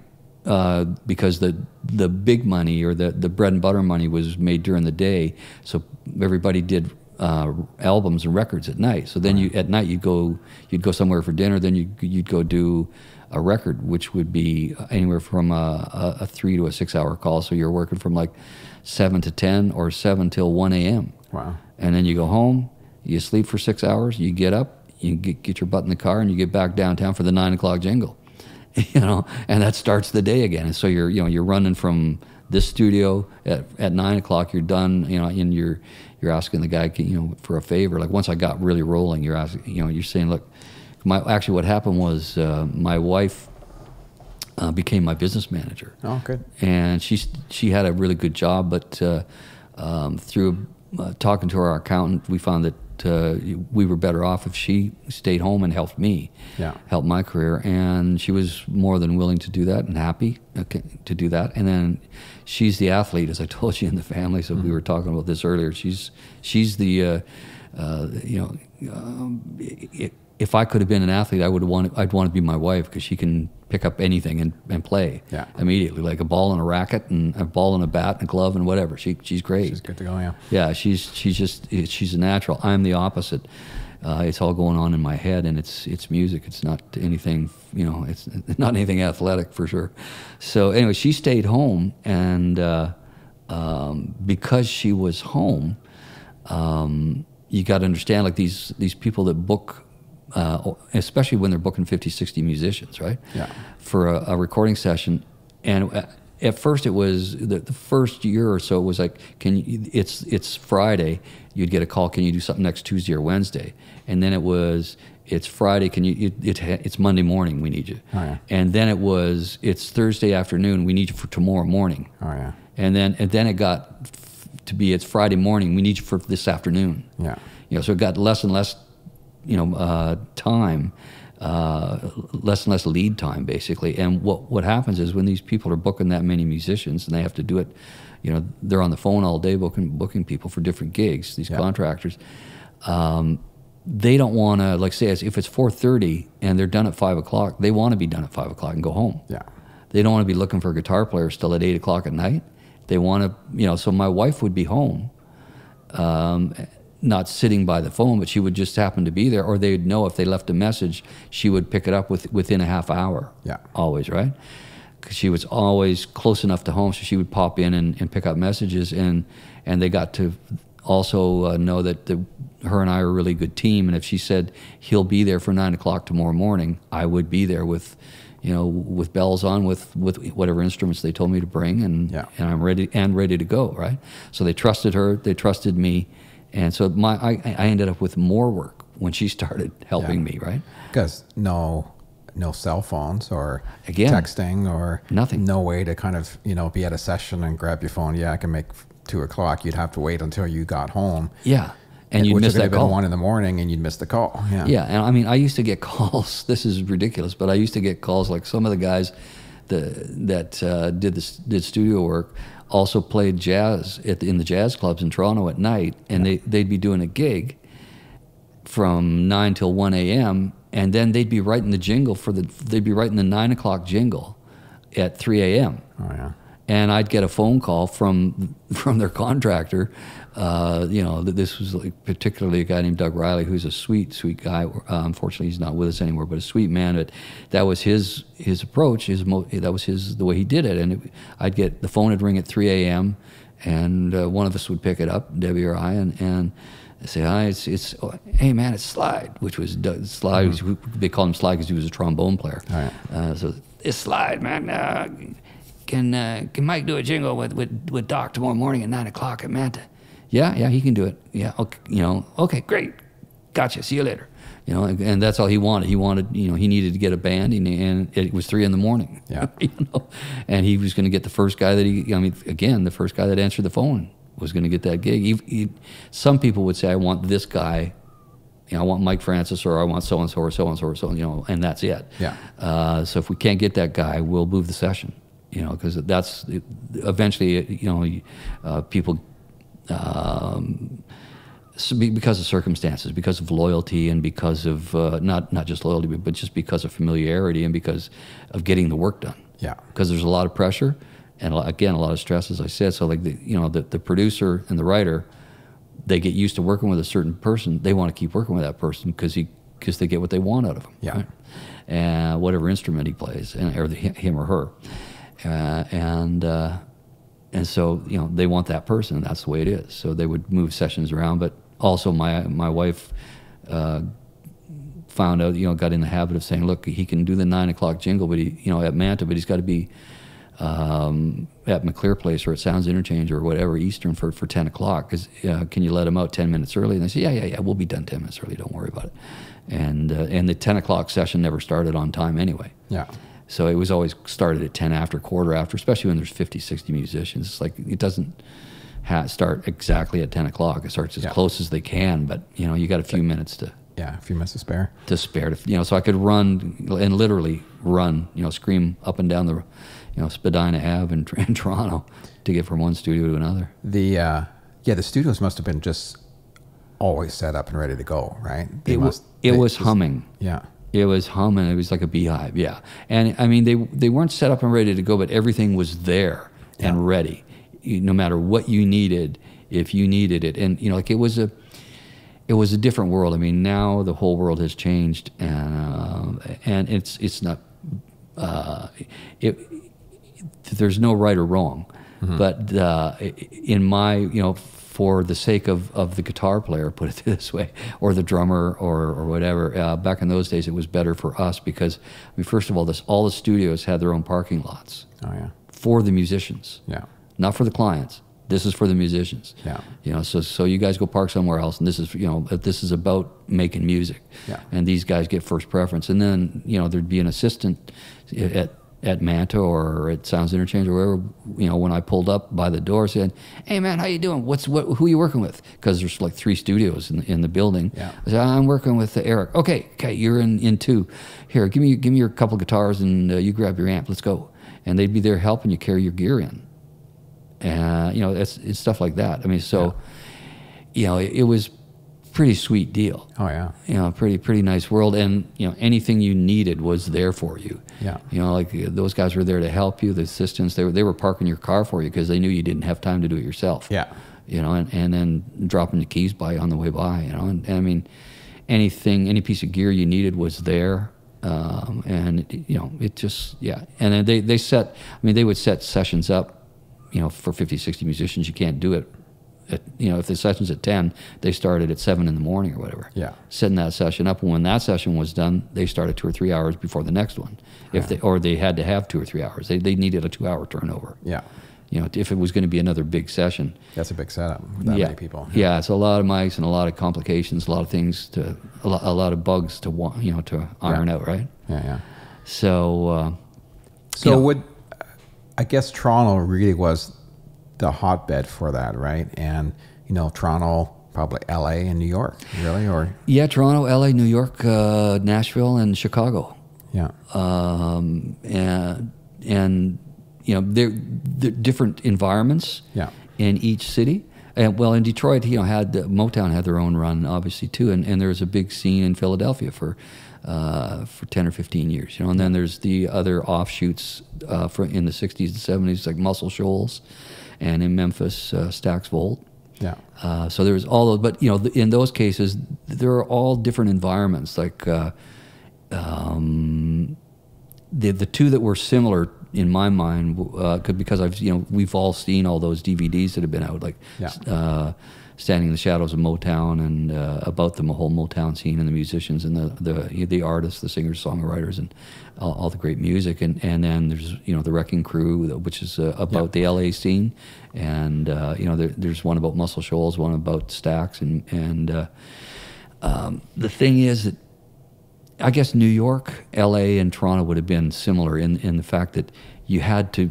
uh, because the the big money or the, the bread and butter money was made during the day, so everybody did Uh, albums and records at night. So then right. you at night you'd go you'd go somewhere for dinner. Then you you'd go do a record, which would be anywhere from a, a, a three to a six hour call. So you're working from like seven to ten or seven till one a.m. Wow! And then you go home, you sleep for six hours, you get up, you get, get your butt in the car, and you get back downtown for the nine o'clock jingle. You know, and that starts the day again. And so you're you know you're running from this studio at at nine o'clock. You're done. You know, in your You're asking the guy, you know, for a favor. Like once I got really rolling, you're asking, you know, you're saying, look, my actually what happened was uh, my wife uh, became my business manager. Oh, good. And she she had a really good job, but uh, um, through uh, talking to our accountant, we found that uh, we were better off if she stayed home and helped me, yeah, help my career. And she was more than willing to do that and happy okay, to do that. And then she's the athlete, as I told you, in the family. So mm-hmm. we were talking about this earlier. She's she's the uh, uh, you know, um, it, if I could have been an athlete, I would want I'd want to be my wife, because she can pick up anything and, and play yeah. immediately, like a ball and a racket and a ball and a bat and a glove and whatever. She she's great. She's good to go. Yeah. Yeah. She's she's just she's a natural. I'm the opposite. Uh, it's all going on in my head, and it's it's music. It's not anything, you know. It's not anything athletic for sure. So anyway, she stayed home, and uh, um, because she was home, um, you got to understand, like these these people that book, uh, especially when they're booking fifty, sixty musicians, right? Yeah. For a, a recording session. And at first it was, the, the first year or so, it was like, can you, it's, it's Friday, you'd get a call, can you do something next Tuesday or Wednesday? And then it was, it's Friday, can you, it, it, it's Monday morning, we need you. Oh, yeah. And then it was, it's Thursday afternoon, we need you for tomorrow morning. Oh, yeah. And then, and then it got to be, it's Friday morning, we need you for this afternoon. Yeah. You know, so it got less and less, you know, uh, time, uh, less and less lead time, basically. And what, what happens is when these people are booking that many musicians and they have to do it, you know, they're on the phone all day booking, booking people for different gigs, these yeah. contractors. Um, they don't want to, like say, if it's four thirty and they're done at five o'clock, they want to be done at five o'clock and go home. Yeah. They don't want to be looking for guitar players till at eight o'clock at night. They want to, you know, so my wife would be home, um, not sitting by the phone, but she would just happen to be there, or they'd know if they left a message, she would pick it up with, within a half hour. Yeah. Always, right? Because she was always close enough to home, so she would pop in and, and pick up messages, and, and they got to also uh, know that the, her and I are a really good team, and if she said he'll be there for nine o'clock tomorrow morning, I would be there with, you know, with bells on, with with whatever instruments they told me to bring, and yeah. and I'm ready and ready to go, right? So they trusted her, they trusted me, and so my I, I ended up with more work when she started helping yeah. me, right? Because no. no cell phones or Again, texting or nothing, no way to kind of, you know, be at a session and grab your phone. Yeah, I can make two o'clock. You'd have to wait until you got home. Yeah. And you'd miss that call. One in the morning and you'd miss the call. Yeah. Yeah. And I mean, I used to get calls, this is ridiculous, but I used to get calls like some of the guys the, that uh, did this, did studio work also played jazz at the, in the jazz clubs in Toronto at night. And yeah. they, they'd be doing a gig from nine till one A M and then they'd be writing the jingle for the, they'd be writing the nine o'clock jingle at three A M Oh, yeah. And I'd get a phone call from, from their contractor. Uh, you know, this was like particularly a guy named Doug Riley, who's a sweet, sweet guy. Uh, unfortunately, he's not with us anymore, but a sweet man. But that was his, his approach, his mo that was his, the way he did it. And it, I'd get, the phone would ring at three A M and uh, one of us would pick it up, Debbie or I, and, and I say, hi, it's, it's, oh, hey man, it's Slide, which was Doug, Slide, mm -hmm. was, they called him Slide because he was a trombone player. All right. Uh, so, it's Slide, man, uh, can uh, can Mike do a jingle with, with, with Doc tomorrow morning at nine o'clock at Manta? Yeah, yeah, he can do it. Yeah, okay, you know, okay, great, gotcha, see you later. You know, and, and that's all he wanted. He wanted, you know, he needed to get a band, and, and it was three in the morning. Yeah. You know? And he was going to get the first guy that he, I mean, again, the first guy that answered the phone was going to get that gig. He, he, some people would say, I want this guy, you know, I want Mike Francis, or I want so-and-so, or so-and-so, or so, you know, and that's it. Yeah. Uh, so if we can't get that guy, we'll move the session, you know, because that's, it, eventually, you know, uh, people, um, because of circumstances, because of loyalty, and because of, uh, not, not just loyalty, but just because of familiarity, and because of getting the work done. Yeah. Because there's a lot of pressure. And again, a lot of stress, as I said. So, like the, you know, the, the producer and the writer, they get used to working with a certain person. They want to keep working with that person because he, because they get what they want out of him. Yeah. Right? And whatever instrument he plays, and or the, him or her, uh, and uh, and so, you know, they want that person. And that's the way it is. So they would move sessions around. But also, my my wife uh, found out, you know, got in the habit of saying, look, he can do the nine o'clock jingle, but he, you know, at Manta, but he's got to be Um, at McClear Place or at Sounds Interchange or whatever, Eastern, for, for ten o'clock. Uh, can you let them out ten minutes early? And they say, yeah, yeah, yeah, we'll be done ten minutes early. Don't worry about it. And, uh, and the ten o'clock session never started on time anyway. Yeah. So it was always started at ten after, quarter after, especially when there's fifty, sixty musicians. It's like, it doesn't ha start exactly at ten o'clock. It starts as yeah. close as they can, but, you know, you got a few minutes to... Yeah, a few minutes to spare. To spare, to, you know, so I could run and literally run, you know, scream up and down the... you know, Spadina Ave in, in Toronto to get from one studio to another. The, uh, yeah, the studios must have been just always set up and ready to go, right? They it must, it was just, humming. Yeah. It was humming. It was like a beehive, yeah. And, I mean, they, they weren't set up and ready to go, but everything was there yeah. and ready, you, no matter what you needed, if you needed it. And, you know, like it was a, it was a different world. I mean, now the whole world has changed, and, uh, and it's, it's not, uh, it... there's no right or wrong. Mm-hmm. But uh, in my, you know, for the sake of, of the guitar player, put it this way, or the drummer or, or whatever, uh, back in those days it was better for us because, I mean, first of all, this, all the studios had their own parking lots. Oh, yeah. For the musicians. Yeah. Not for the clients. This is for the musicians. Yeah. You know, so so you guys go park somewhere else, and this is, you know, this is about making music. Yeah. And these guys get first preference. And then, you know, there'd be an assistant at at Manta or at Sounds Interchange or wherever, you know, when I pulled up by the door, said, "Hey man, how you doing? What's what? Who are you working with?" Because there's like three studios in in the building. Yeah. I said, "I'm working with Eric." "Okay, okay, you're in in two. Here, give me give me your couple guitars and uh, you grab your amp. Let's go." And they'd be there helping you carry your gear in, and uh, you know, it's it's stuff like that. I mean, so yeah. you know, it, it was pretty sweet deal. Oh yeah. You know, pretty pretty nice world, and you know, anything you needed was there for you. Yeah. You know, like those guys were there to help you, the assistants, they were they were parking your car for you because they knew you didn't have time to do it yourself. Yeah. You know, and, and then dropping the keys by on the way by, you know. And, and I mean, anything, any piece of gear you needed was there. Um and it, you know, it just yeah. And then they they set I mean they would set sessions up, you know, for fifty, sixty musicians. You can't do it at, you know, if the session's at ten, they started at seven in the morning or whatever. Yeah. Setting that session up, and when that session was done, they started two or three hours before the next one. If yeah. they or they had to have two or three hours. They they needed a two-hour turnover. Yeah. You know, if it was going to be another big session. That's a big setup with that yeah. many people. Yeah. Yeah, it's a lot of mics and a lot of complications, a lot of things to a lot, a lot of bugs to you know to iron yeah. out, right? Yeah, yeah. So. Uh, so you know, would I guess Toronto really was the hotbed for that, right? And you know, Toronto, probably L A and New York, really, or yeah, Toronto, L A, New York, uh, Nashville, and Chicago. Yeah, um, and and you know, they're, they're different environments. Yeah. In each city, and well, in Detroit, you know, had the, Motown had their own run, obviously too, and and there was a big scene in Philadelphia for uh, for ten or fifteen years, you know, and then there's the other offshoots uh, for in the sixties and seventies, like Muscle Shoals. And in Memphis, uh, Stax Volt. Yeah. Uh, so there was all those, but you know, th in those cases, there are all different environments. Like uh, um, the the two that were similar in my mind, uh, could, because I've you know we've all seen all those D V Ds that have been out, like yeah. uh, Standing in the Shadows of Motown, and uh, about the whole Motown scene and the musicians and the the the artists, the singers, songwriters, and all, all the great music. And and then there's you know the Wrecking Crew, which is uh, about yeah. the L A scene, and uh, you know there, there's one about Muscle Shoals, one about Stax, and and uh, um, the thing is that I guess New York, L A, and Toronto would have been similar in in the fact that you had to.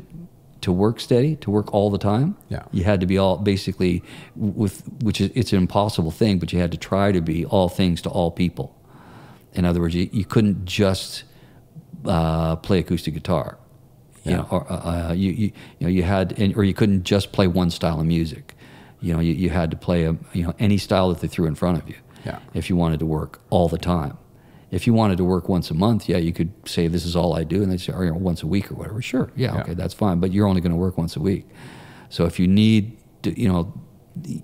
to work steady, to work all the time. Yeah. You had to be all basically with, which is, it's an impossible thing, but you had to try to be all things to all people. In other words, you, you couldn't just uh, play acoustic guitar. Yeah. You know, or, uh, you, you, you know, you had, and, or you couldn't just play one style of music. You know, you, you had to play a, you know, any style that they threw in front of you. Yeah. If you wanted to work all the time. If you wanted to work once a month, yeah, you could say, this is all I do, and they'd say, or, you know, once a week or whatever. Sure, yeah, yeah, okay, that's fine, but you're only gonna work once a week. So if you need to, you know,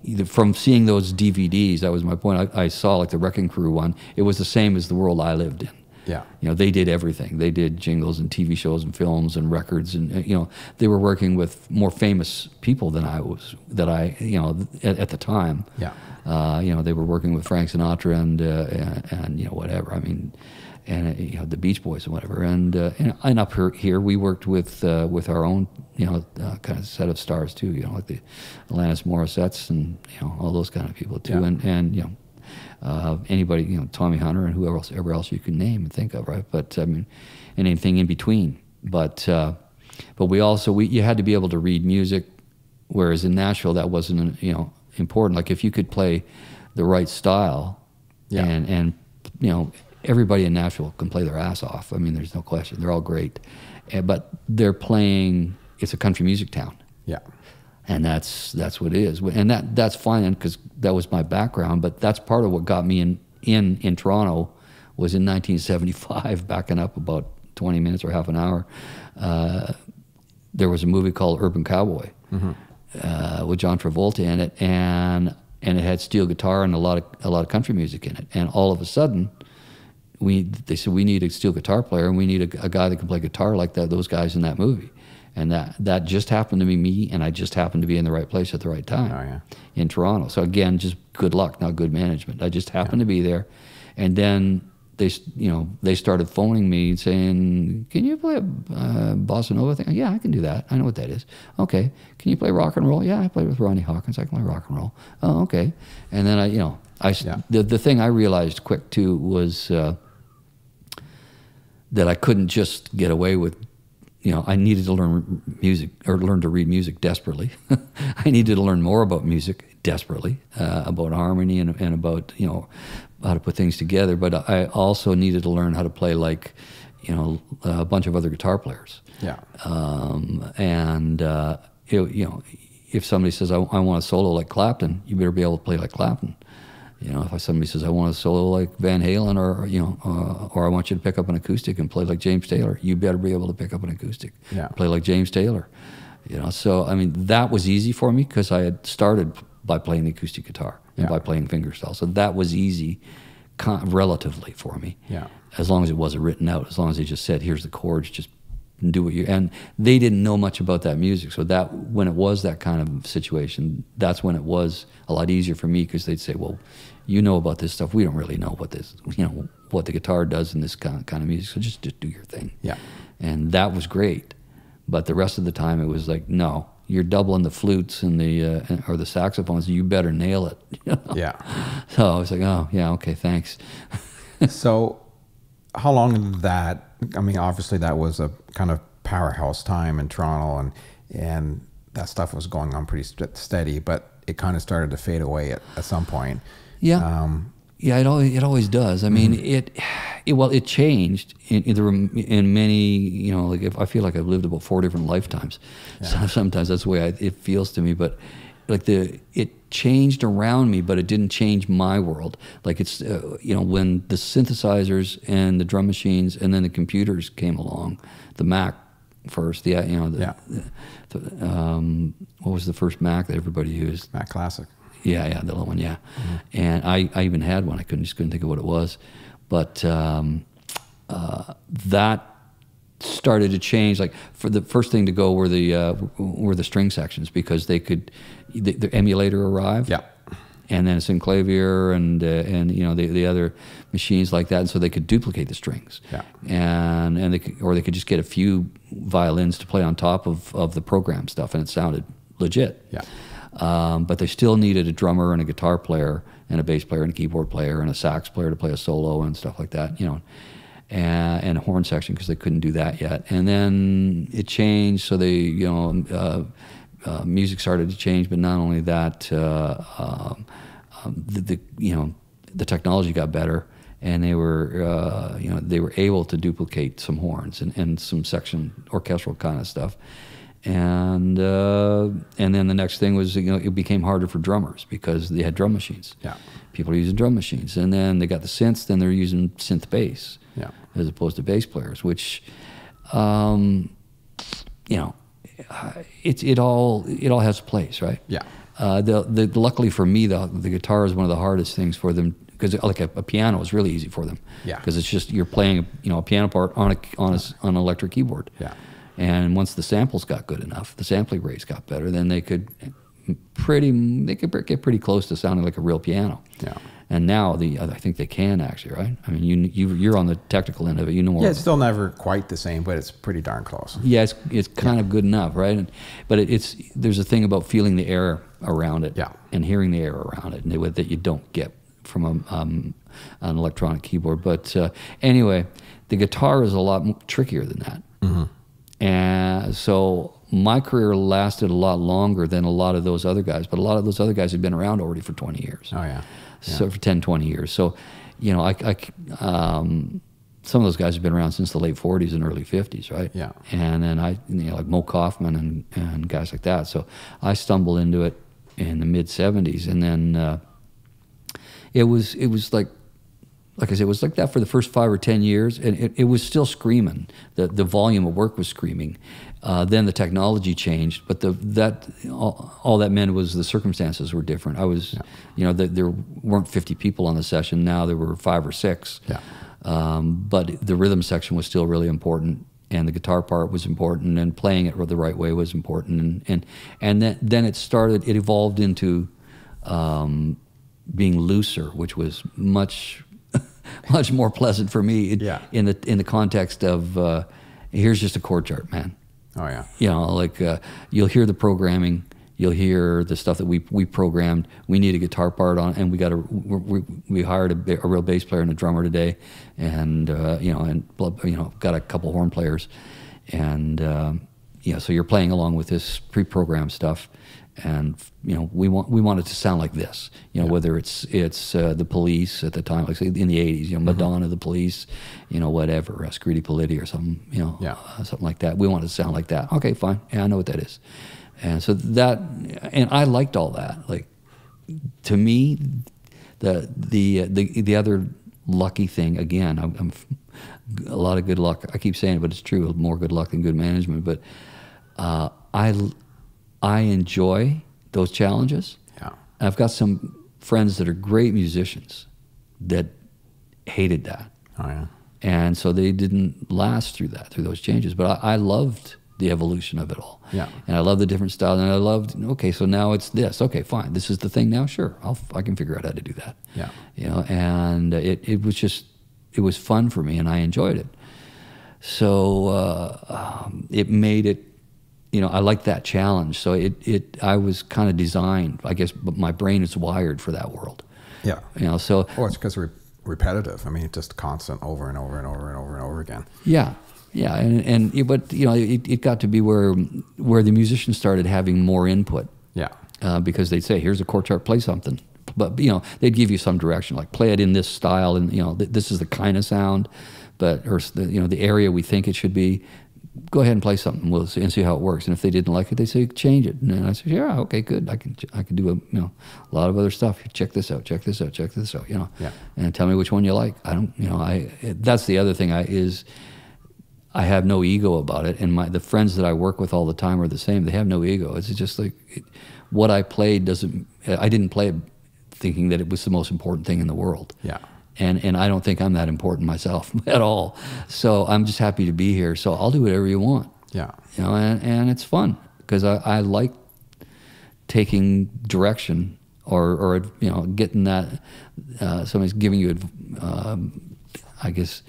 either from seeing those D V Ds, that was my point, I, I saw like the Wrecking Crew one, it was the same as the world I lived in. Yeah. You know, they did everything. They did jingles and T V shows and films and records, and, you know, they were working with more famous people than I was, that I, you know, at, at the time. Yeah. Uh, you know, they were working with Frank Sinatra and, uh, and, and, you know, whatever. I mean, and, you know, the Beach Boys and whatever. And, uh, and, and up here, here we worked with, uh, with our own, you know, uh, kind of set of stars too, you know, like the Alanis Morissettes and, you know, all those kind of people too. Yeah. And, and, you know, uh, anybody, you know, Tommy Hunter and whoever else, ever else you can name and think of, right? But, I mean, and anything in between. But, uh, but we also, we, you had to be able to read music, whereas in Nashville, that wasn't, you know, important. Like if you could play the right style, yeah. and and you know everybody in Nashville can play their ass off. I mean, there's no question. They're all great, and, but they're playing. It's a country music town. Yeah, and that's that's what it is, and that that's fine because that was my background. But that's part of what got me in in in Toronto was in nineteen seventy-five. Backing up about twenty minutes or half an hour, uh, there was a movie called Urban Cowboy. Mm-hmm. Uh, with John Travolta in it, and and it had steel guitar and a lot of a lot of country music in it. And all of a sudden, we they said we need a steel guitar player, and we need a, a guy that can play guitar like that. Those guys in that movie, And that, that just happened to be me, and I just happened to be in the right place at the right time. Oh, yeah. In Toronto. So again, just good luck, not good management. I just happened yeah. to be there. And then they, you know, they started phoning me and saying, can you play a uh, bossa nova thing? Yeah, I can do that. I know what that is. Okay. Can you play rock and roll? Yeah, I played with Ronnie Hawkins. I can play rock and roll. Oh, okay. And then I, you know, I, yeah. the, the thing I realized quick too was uh, that I couldn't just get away with, you know, I needed to learn music or learn to read music desperately. I needed to learn more about music desperately, uh, about harmony and, and about, you know, how to put things together. But I also needed to learn how to play like, you know, a bunch of other guitar players. Yeah. Um, and, uh, it, you know, if somebody says, I, I want a solo like Clapton, you better be able to play like Clapton. You know, if somebody says, I want a solo like Van Halen, or, you know, uh, or I want you to pick up an acoustic and play like James Taylor, you better be able to pick up an acoustic, yeah. play like James Taylor. You know, so, I mean, that was easy for me because I had started by playing the acoustic guitar and yeah. by playing fingerstyle. So that was easy con relatively for me. Yeah. As long as it wasn't written out, as long as they just said, here's the chords, just do what you, and they didn't know much about that music. So that, when it was that kind of situation, that's when it was a lot easier for me, because they'd say, well, you know about this stuff. We don't really know what this, you know, what the guitar does in this kind of, kind of music. So just, just do your thing. Yeah. And that was great. But the rest of the time it was like, no, you're doubling the flutes and the, uh, or the saxophones. You better nail it. You know? Yeah. So I was like, oh yeah. Okay. Thanks. So how long did that, I mean, obviously that was a kind of powerhouse time in Toronto, and and that stuff was going on pretty st steady, but it kind of started to fade away at, at some point. Yeah, um, yeah, it always it always does. I mean, mm-hmm. it, it well, it changed in in, the, in many, you know, like if, I feel like I've lived about four different lifetimes. Yeah. So sometimes that's the way I, it feels to me, but like the it changed around me, but it didn't change my world. Like it's, uh, you know, when the synthesizers and the drum machines and then the computers came along, the Mac first, the, you know, the, yeah. the, the, um, what was the first Mac that everybody used? Mac Classic. Yeah, yeah, the little one, yeah. Mm-hmm. And I, I even had one. I couldn't just couldn't think of what it was. But um, uh, that started to change. Like for the first thing to go were the uh, were the string sections, because they could the, the emulator arrived, yeah, and then Synclavier and uh, and you know the the other machines like that, and so they could duplicate the strings, yeah, and and they could, or they could just get a few violins to play on top of of the program stuff, and it sounded legit, yeah. Um, but they still needed a drummer and a guitar player and a bass player and a keyboard player and a sax player to play a solo and stuff like that, you know. And, and a horn section, because they couldn't do that yet. And then it changed, so they, you know, uh, uh, music started to change. But not only that, uh, um, um, the, the you know the technology got better, and they were uh, you know they were able to duplicate some horns and, and some section orchestral kind of stuff. And uh, and then the next thing was, you know, it became harder for drummers because they had drum machines. Yeah, people are using drum machines, and then they got the synths. Then they're using synth bass, yeah, as opposed to bass players, which, um, you know, it's it all it all has a place, right? Yeah. Uh, the, the luckily for me, the the guitar is one of the hardest things for them, because like a, a piano is really easy for them. Yeah. Because it's just you're playing, you know, a piano part on a on a, on an electric keyboard. Yeah. And once the samples got good enough, the sampling rates got better, then they could pretty they could get pretty close to sounding like a real piano. Yeah. And now the I think they can actually, right? I mean, you you you're on the technical end of it. You know more. Yeah, it's still never quite the same, but it's pretty darn close. Yeah, it's it's kind yeah. of good enough, right? And, but it, it's there's a thing about feeling the air around it, yeah. and hearing the air around it, and the way that you don't get from a, um, an electronic keyboard. But uh, anyway, the guitar is a lot trickier than that. Mm-hmm. And so my career lasted a lot longer than a lot of those other guys, but a lot of those other guys had been around already for twenty years. Oh, yeah. Yeah. So for ten, twenty years. So, you know, I, I, um, some of those guys have been around since the late forties and early fifties, right? Yeah. And then I, you know, like Mo Kaufman and, and guys like that. So I stumbled into it in the mid seventies. And then uh, it was it was like, like I said, it was like that for the first five or ten years, and it, it was still screaming. The the volume of work was screaming. Uh, then the technology changed, but the that all, all that meant was the circumstances were different. I was, yeah. you know, the, there weren't fifty people on the session. Now there were five or six. Yeah. Um, but the rhythm section was still really important, and the guitar part was important, and playing it the right way was important, and and and then then it started. It evolved into um, being looser, which was much much more pleasant for me. Yeah. In the in the context of uh, here's just a chord chart, man. Oh yeah. You know, like uh, you'll hear the programming. You'll hear the stuff that we we programmed. We need a guitar part on, and we got a we, we hired a, a real bass player and a drummer today, and uh, you know, and you know, got a couple horn players, and um, yeah. So you're playing along with this pre-programmed stuff, and you know, we want we want it to sound like this. You know, yeah. Whether it's it's uh, the Police at the time, like say in the eighties, you know, Madonna, mm-hmm. the Police, you know, whatever, uh, Scritti Politti or something, you know, yeah. uh, something like that. We want it to sound like that. Okay, fine. Yeah, I know what that is. And so that, and I liked all that. Like, to me, the the the the other lucky thing, again, I'm, I'm a lot of good luck. I keep saying it, but it's true. More good luck than good management. But uh, I I enjoy those challenges. Yeah. I've got some friends that are great musicians that hated that. Oh yeah. And so they didn't last through that, through those changes. But I, I loved the evolution of it all. Yeah. And I love the different styles, and I loved, okay, so now it's this. Okay, fine. This is the thing now? Sure. I'll, I can figure out how to do that. Yeah. You know, and it, it was just, it was fun for me, and I enjoyed it. So uh, um, it made it, you know, I liked that challenge. So it, it I was kind of designed, I guess, but my brain is wired for that world. Yeah. You know, so. Well, it's because we're repetitive. I mean, it's just constant over and over and over and over and over again. Yeah. Yeah, and, and it, but you know, it, it got to be where where the musicians started having more input. Yeah, uh, because they'd say, "Here's a chord chart, play something," but you know, they'd give you some direction, like play it in this style, and you know, th this is the kind of sound, but or the, you know, the area we think it should be. Go ahead and play something, we'll see, and see how it works. And if they didn't like it, they say change it. And I said, "Yeah, okay, good. I can I can do a you know a lot of other stuff. Check this out, check this out, check this out. You know, yeah. And tell me which one you like. I don't, you know, I that's the other thing I is. I have no ego about it, and my the friends that I work with all the time are the same. They have no ego. It's just like it, what I played doesn't. I didn't play it thinking that it was the most important thing in the world. Yeah, and and I don't think I'm that important myself at all. So I'm just happy to be here. So I'll do whatever you want. Yeah, you know, and and it's fun because I I like taking direction or or you know getting that uh, somebody's giving you um, I guess.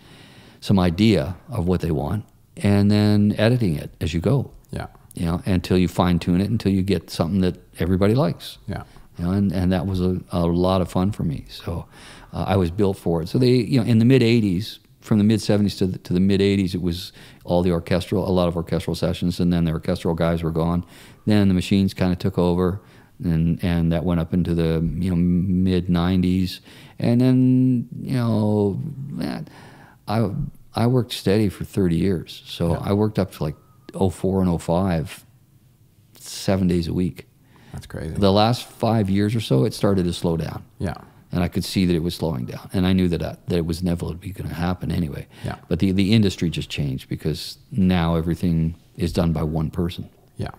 some idea of what they want, and then editing it as you go. Yeah, you know, until you fine tune it, until you get something that everybody likes. Yeah, you know, and and that was a, a lot of fun for me. So uh, I was built for it. So they, you know, in the mid eighties, from the mid seventies to the, to the mid eighties, it was all the orchestral, a lot of orchestral sessions, and then the orchestral guys were gone. Then the machines kind of took over, and and that went up into the you know mid nineties, and then you know that. I I worked steady for thirty years, so yeah. I worked up to like oh four and oh five, seven days a week. That's crazy. The last five years or so, it started to slow down. Yeah, and I could see that it was slowing down, and I knew that I, that it was never going to happen anyway. Yeah, but the the industry just changed because now everything is done by one person. Yeah,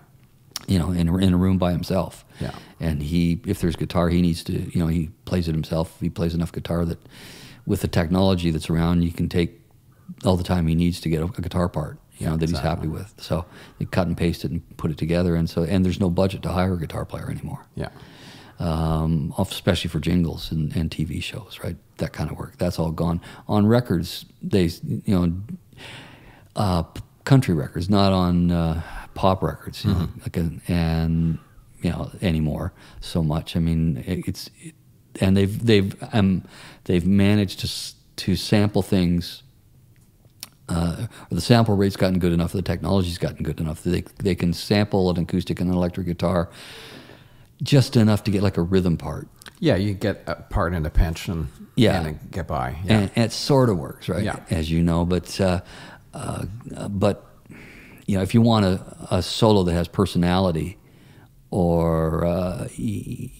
you know, in in a room by himself. Yeah, and he if there's guitar, he needs to you know he plays it himself. He plays enough guitar that. With the technology that's around, you can take all the time he needs to get a, a guitar part, you know, that exactly. he's happy with. So they cut and paste it and put it together, and so and there's no budget to hire a guitar player anymore. Yeah, um, especially for jingles and, and T V shows, right? That kind of work. That's all gone. On records, they you know, uh, country records, not on uh, pop records, mm-hmm. you know, like a, and you know anymore so much. I mean, it, it's. It, And they've they've um they've managed to to sample things. Uh, the sample rate's gotten good enough. The technology's gotten good enough that they they can sample an acoustic and an electric guitar, just enough to get like a rhythm part. Yeah, you get a part in a pinch and yeah, and get by. Yeah, and, and it sort of works, right? Yeah, as you know, but uh, uh, but you know, if you want a, a solo that has personality. Or uh,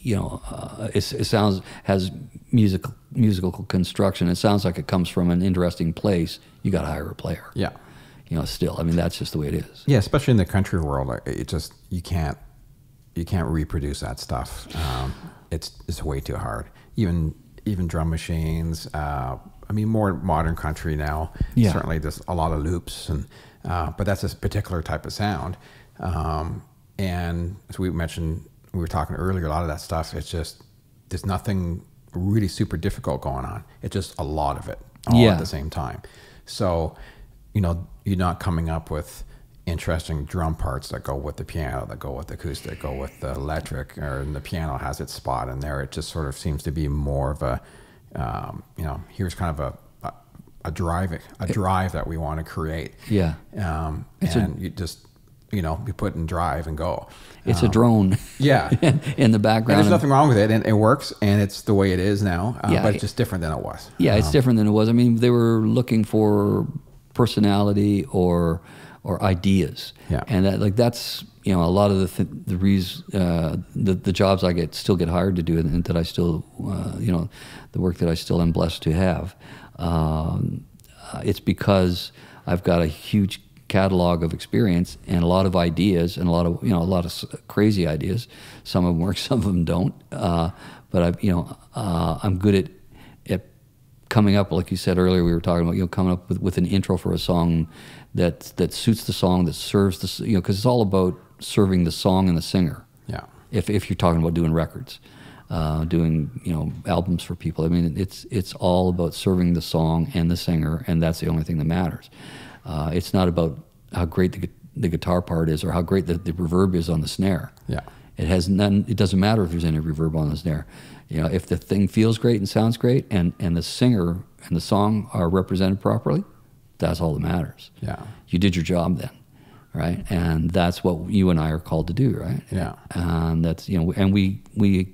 you know, uh, it, it sounds has musical musical construction. It sounds like it comes from an interesting place. You got to hire a player. Yeah, you know. Still, I mean, that's just the way it is. Yeah, especially in the country world, it just you can't you can't reproduce that stuff. Um, it's it's way too hard. Even even drum machines, uh, I mean, more modern country now. Yeah. Certainly there's a lot of loops, and uh, but that's a particular type of sound. Um, and as we mentioned, we were talking earlier, a lot of that stuff, it's just, there's nothing really super difficult going on. It's just a lot of it all yeah. at the same time. So, you know, you're not coming up with interesting drum parts that go with the piano, that go with the acoustic, go with the electric, or the piano has its spot in there. It just sort of seems to be more of a, um, you know, here's kind of a, a, a drive, a drive that we want to create. Yeah. Um, and a, you just, you know, you put in drive and go. It's um, a drone. Yeah. In the background. And there's nothing wrong with it. And it works, and it's the way it is now, uh, yeah, but it's just different than it was. Yeah. Um, it's different than it was. I mean, they were looking for personality or, or ideas. Yeah. And that, like, that's, you know, a lot of the th the reasons, uh, the, the jobs I get still get hired to do, and that I still, uh, you know, the work that I still am blessed to have. Um, uh, it's because I've got a huge catalog of experience and a lot of ideas and a lot of, you know, a lot of crazy ideas. Some of them work, some of them don't. Uh, but I, you know, uh, I'm good at, at coming up, like you said earlier, we were talking about, you know, coming up with, with an intro for a song that, that suits the song, that serves the, you know, because it's all about serving the song and the singer. Yeah. If, if you're talking about doing records, uh, doing, you know, albums for people, I mean, it's, it's all about serving the song and the singer, and that's the only thing that matters. Uh, it's not about how great the, the guitar part is or how great the, the reverb is on the snare. Yeah. It has none. It doesn't matter if there's any reverb on the snare. You know, if the thing feels great and sounds great, and, and the singer and the song are represented properly, that's all that matters. Yeah. You did your job then, right? And that's what you and I are called to do, right? Yeah. And that's, you know, and we, we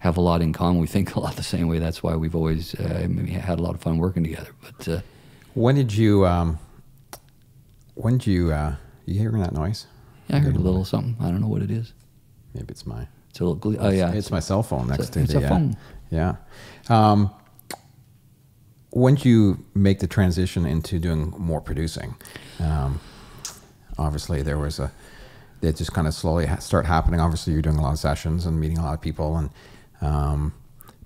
have a lot in common. We think a lot the same way. That's why we've always uh, maybe had a lot of fun working together. But uh, when did you, um, when did you, uh, you hearing that noise? Yeah, I heard a little something. I don't know what it is. Maybe it's my, it's a little, oh yeah. It's, it's my cell phone next to the, it's a phone. Yeah. Um, When did you make the transition into doing more producing? Um, obviously, there was a, it just kind of slowly ha start happening. Obviously, you're doing a lot of sessions and meeting a lot of people, and um,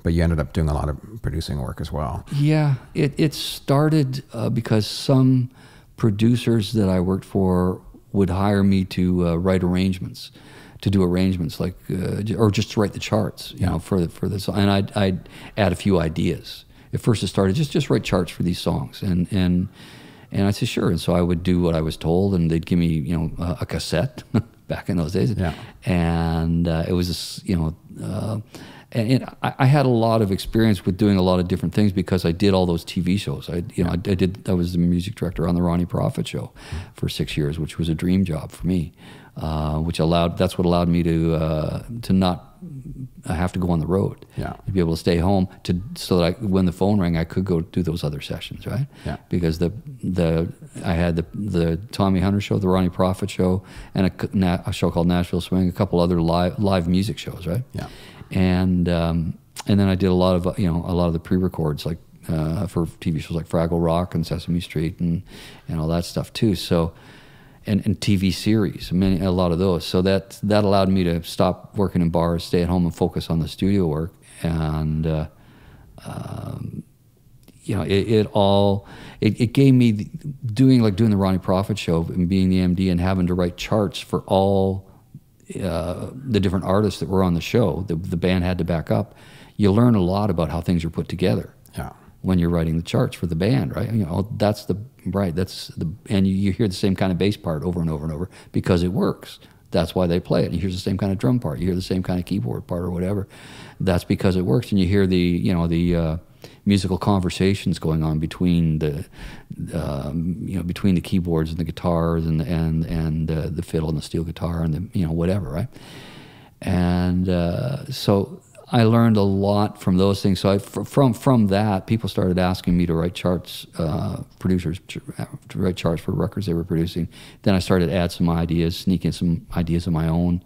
but you ended up doing a lot of producing work as well. Yeah, it, it started uh, because some producers that I worked for would hire me to uh, write arrangements, to do arrangements, like uh, or just to write the charts, you yeah. know, for the, for this, and I'd, I'd add a few ideas. At first it started, just just write charts for these songs. And and and I said, sure. And so I would do what I was told, and they'd give me, you know, a, a cassette back in those days. Yeah. And uh, it was, this, you know, uh, and, and I, I had a lot of experience with doing a lot of different things because I did all those T V shows. I, you know, I, I did, I was the music director on the Ronnie Prophet Show for six years, which was a dream job for me, uh, which allowed, that's what allowed me to, uh, to not, I have to go on the road yeah. to be able to stay home, to so that I, when the phone rang, I could go do those other sessions, right? Yeah. Because the the I had the the Tommy Hunter Show, the Ronnie Prophet Show, and a, a show called Nashville Swing, a couple other live live music shows, right? Yeah. And um, and then I did a lot of you know a lot of the pre-records, like uh, for T V shows like Fraggle Rock and Sesame Street and and all that stuff too. So. And, and T V series, many, a lot of those. So that that allowed me to stop working in bars, stay at home, and focus on the studio work. And uh, um, you know, it, it all it, it gave me the, doing like doing the Ronnie Prophet Show and being the M D and having to write charts for all uh, the different artists that were on the show. The, the band had to back up. You learn a lot about how things are put together. Yeah. When you're writing the charts for the band, right? You know, that's the right. That's the and you, you hear the same kind of bass part over and over and over because it works. That's why they play it. And you hear the same kind of drum part. You hear the same kind of keyboard part or whatever. That's because it works. And you hear the you know the uh, musical conversations going on between the um, you know between the keyboards and the guitars and and and uh, the fiddle and the steel guitar and the you know whatever, right? And uh, so. I learned a lot from those things. So I, from from that, people started asking me to write charts, uh, producers to write charts for records they were producing. Then I started to add some ideas, sneak in some ideas of my own.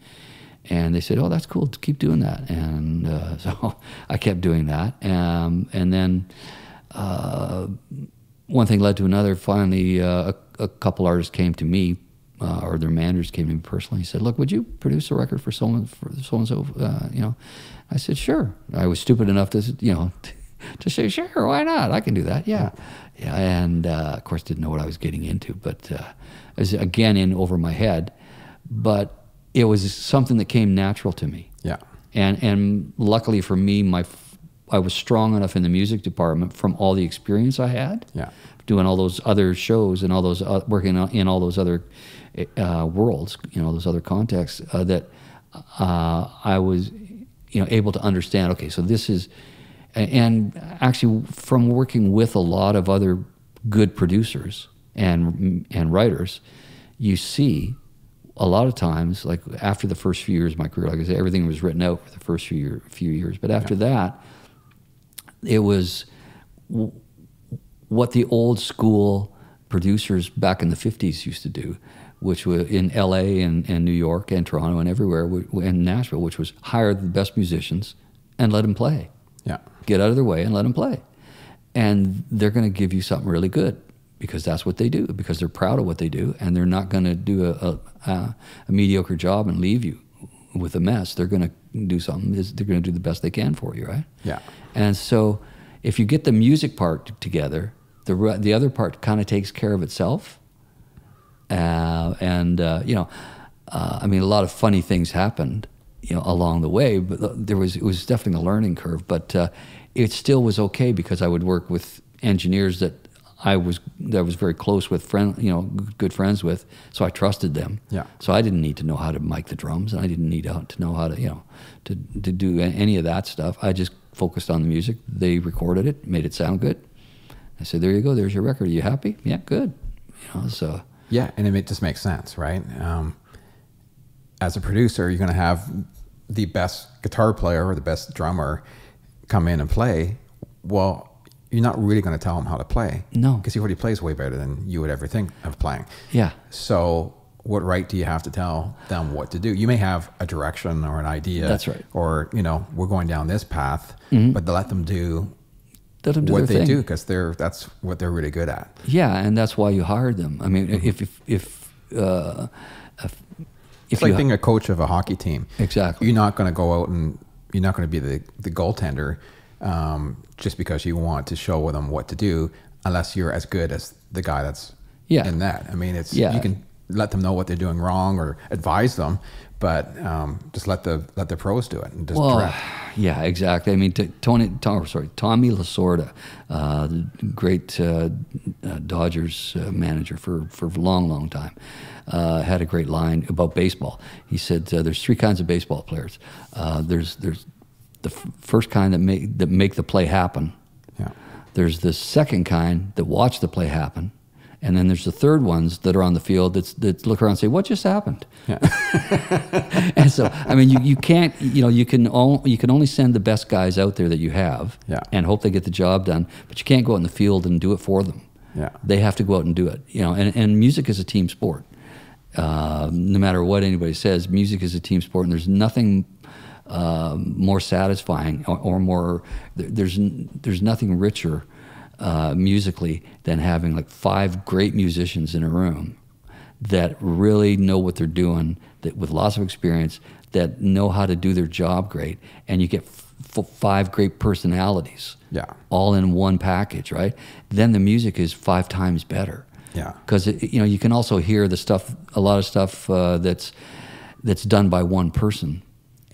And they said, oh, that's cool, keep doing that. And uh, so I kept doing that. Um, and then uh, one thing led to another. Finally, uh, a, a couple artists came to me, uh, or their managers came to me personally and said, look, would you produce a record for so-and-so, for so-and-so, uh, you know? I said, sure. I was stupid enough to, you know, to say, sure, why not? I can do that. Yeah. Yeah. And uh, of course, didn't know what I was getting into, but uh, it was again in over my head. But it was something that came natural to me. Yeah. And and luckily for me, my I was strong enough in the music department from all the experience I had. Yeah. Doing all those other shows and all those uh, working in all those other uh, worlds, you know, those other contexts uh, that uh, I was, you know, able to understand. Okay, so this is, and actually from working with a lot of other good producers and and writers, you see a lot of times, like after the first few years of my career, like I said, everything was written out for the first few year, few years, but after yeah. that, it was. What the old school producers back in the fifties used to do, which was in L A and, and New York and Toronto and everywhere, and Nashville, which was hire the best musicians and let them play. Yeah. Get out of their way and let them play. And they're going to give you something really good because that's what they do, because they're proud of what they do, and they're not going to do a, a, a mediocre job and leave you with a mess. They're going to do something. They're going to do the best they can for you, right? Yeah. And so if you get the music part together, the the other part kind of takes care of itself, uh, and uh, you know, uh, I mean, a lot of funny things happened, you know, along the way. But there was it was definitely a learning curve, but uh, it still was okay because I would work with engineers that I was that I was very close with, friend, you know, good friends with. So I trusted them. Yeah. So I didn't need to know how to mic the drums, and I didn't need to know how to you know to to do any of that stuff. I just focused on the music. They recorded it, made it sound good. I said, there you go. There's your record. Are you happy? Yeah, good. You know, so yeah, and it just makes sense, right? Um, as a producer, you're going to have the best guitar player or the best drummer come in and play. Well, you're not really going to tell him how to play. No. Because he already plays way better than you would ever think of playing. Yeah. So what right do you have to tell them what to do? You may have a direction or an idea. That's right. Or, you know, we're going down this path, mm-hmm. but let them do Let them do what they thing. do, because they're that's what they're really good at. Yeah, and that's why you hired them. I mean, if if if, uh, if it's like being a coach of a hockey team. Exactly. You're not going to go out and you're not going to be the the goaltender um, just because you want to show them what to do, unless you're as good as the guy that's yeah. in that. I mean, it's yeah. you can let them know what they're doing wrong or advise them, but um, just let the let the pros do it. And just well, yeah, exactly. I mean, t Tony, Tom, sorry, Tommy Lasorda, uh, the great uh, uh, Dodgers uh, manager for for a long, long time, uh, had a great line about baseball. He said, uh, "There's three kinds of baseball players. Uh, there's there's the f first kind that make that make the play happen. Yeah. There's the second kind that watch the play happen." And then there's the third ones that are on the field that's, that look around and say, what just happened? Yeah. And so, I mean, you, you can't, you know, you can, all, you can only send the best guys out there that you have yeah. and hope they get the job done, but you can't go out in the field and do it for them. Yeah. They have to go out and do it. You know, and, and music is a team sport. Uh, no matter what anybody says, music is a team sport, and there's nothing uh, more satisfying or, or more, there's, there's nothing richer Uh, musically than having like five great musicians in a room that really know what they're doing, that with lots of experience, that know how to do their job great, and you get f five great personalities, yeah, all in one package, right? Then the music is five times better, yeah, because you know you can also hear the stuff, a lot of stuff uh, that's that's done by one person,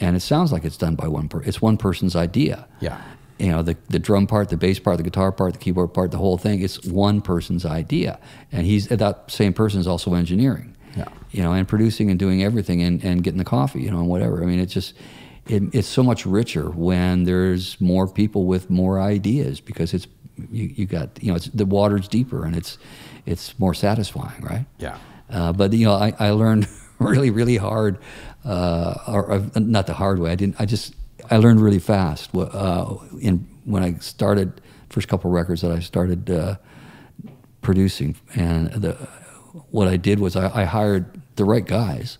and it sounds like it's done by one person. It's one person's idea, yeah. You know, the, the drum part, the bass part, the guitar part, the keyboard part, the whole thing, it's one person's idea. And he's that same person is also engineering, yeah. you know, and producing and doing everything and, and getting the coffee, you know, and whatever. I mean, it's just, it, it's so much richer when there's more people with more ideas, because it's, you, you got, you know, it's, the water's deeper and it's, it's more satisfying, right? Yeah. Uh, but, you know, I, I learned really, really hard, uh, or, or not the hard way, I didn't, I just... I learned really fast uh, in, when I started, first couple records that I started uh, producing. And the, what I did was I, I hired the right guys.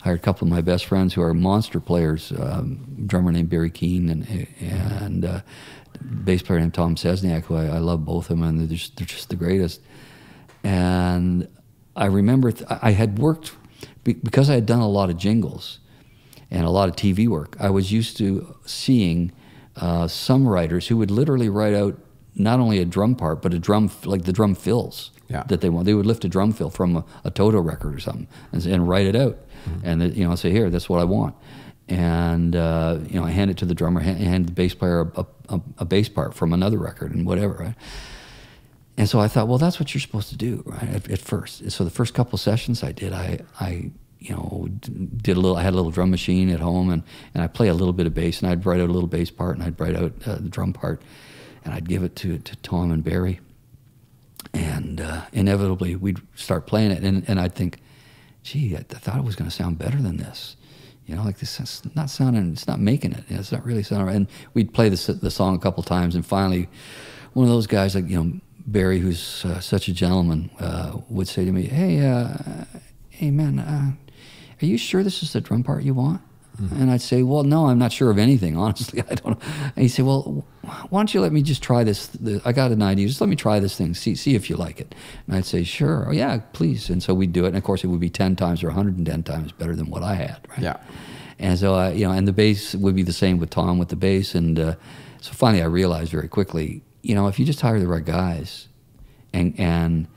Hired a couple of my best friends who are monster players, um, drummer named Barry Keane and, and uh, bass player named Tom Sesniak, who I, I love both of them, and they're just, they're just the greatest. And I remember th I had worked, because I had done a lot of jingles, and a lot of T V work, I was used to seeing uh, some writers who would literally write out not only a drum part, but a drum, like the drum fills yeah. that they want. They would lift a drum fill from a, a Toto record or something and, and write it out. Mm-hmm. And, you know, say, here, that's what I want. And, uh, you know, I hand it to the drummer, hand, hand the bass player a, a, a bass part from another record and whatever, right? And so I thought, well, that's what you're supposed to do, right, at, at first. And so the first couple sessions I did, I, I, you know, did a little, I had a little drum machine at home, and, and I play a little bit of bass, and I'd write out a little bass part, and I'd write out uh, the drum part, and I'd give it to, to Tom and Barry. And uh, inevitably, we'd start playing it, and, and I'd think, gee, I, I thought it was going to sound better than this. You know, like this is not sounding, it's not making it. It's not really sounding right. And we'd play the, the song a couple times, and finally, one of those guys, like, you know, Barry, who's uh, such a gentleman, uh, would say to me, hey, uh, hey man, uh, are you sure this is the drum part you want? Mm-hmm. And I'd say, well, no, I'm not sure of anything, honestly. I don't know. And he'd say, well, why don't you let me just try this? The, I got an idea. Just let me try this thing. See, see if you like it. And I'd say, sure. Oh, yeah, please. And so we'd do it. And, of course, it would be ten times or a hundred and ten times better than what I had, right? Yeah. And so, uh, you know, and the bass would be the same with Tom with the bass. And uh, so finally I realized very quickly, you know, if you just hire the right guys, and, and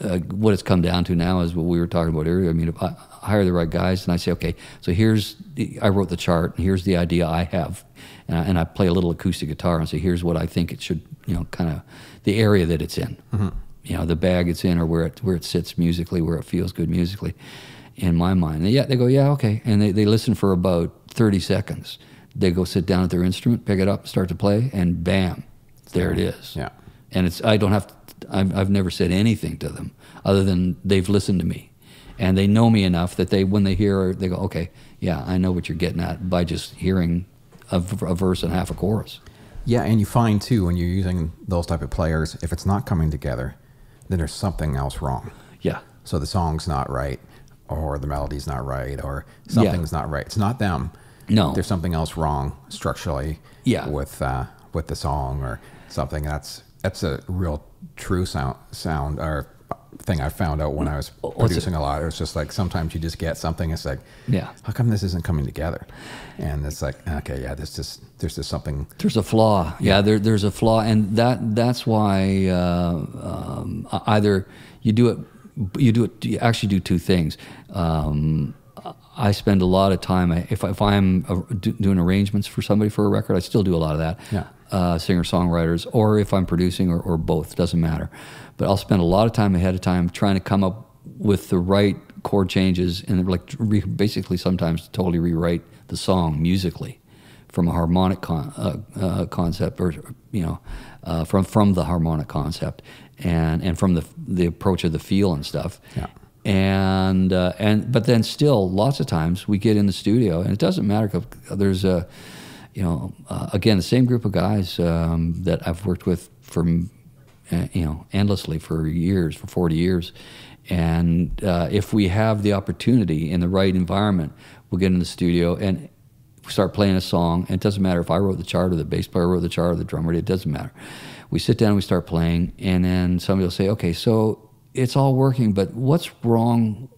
uh, what it's come down to now is what we were talking about earlier. I mean, if I, hire the right guys, and I say, okay, so here's, the, I wrote the chart, and here's the idea I have, and I, and I play a little acoustic guitar and say, here's what I think it should, you know, kind of the area that it's in, mm-hmm. you know, the bag it's in, or where it, where it sits musically, where it feels good musically, in my mind. And yeah, they go, yeah, okay, and they, they listen for about thirty seconds. They go sit down at their instrument, pick it up, start to play, and bam, there it is. Yeah. And it's, I don't have to, I've, I've never said anything to them other than they've listened to me. And they know me enough that they, when they hear, they go, okay, yeah, I know what you're getting at by just hearing a, a verse and half a chorus. Yeah, and you find, too, when you're using those type of players, if it's not coming together, then there's something else wrong. Yeah. So the song's not right, or the melody's not right, or something's yeah. not right. It's not them. No. There's something else wrong structurally yeah. with, uh, with the song or something. That's, that's a real true sound, sound or thing I found out when I was producing a lot. It was just like, sometimes you just get something, it's like, yeah, how come this isn't coming together? And it's like, okay, yeah, there's just, there's just something. There's a flaw. Yeah, yeah there, there's a flaw. And that, that's why uh, um, either you do it, you do it, you actually do two things. Um, I spend a lot of time, if, if I'm a, doing arrangements for somebody for a record, I still do a lot of that. Yeah. Uh, singer-songwriters, or if I'm producing, or, or both, doesn't matter. But I'll spend a lot of time ahead of time trying to come up with the right chord changes and like re basically sometimes totally rewrite the song musically from a harmonic con uh, uh, concept, or you know, uh, from from the harmonic concept and and from the the approach of the feel and stuff. Yeah. And uh, and but then still, lots of times we get in the studio and it doesn't matter because there's a you know, uh, again, the same group of guys um, that I've worked with for, uh, you know, endlessly for years, for forty years. And uh, if we have the opportunity in the right environment, we'll get in the studio and start playing a song. And it doesn't matter if I wrote the chart or the bass player wrote the chart or the drummer, it doesn't matter. We sit down and we start playing, and then somebody will say, okay, so it's all working, but what's wrong?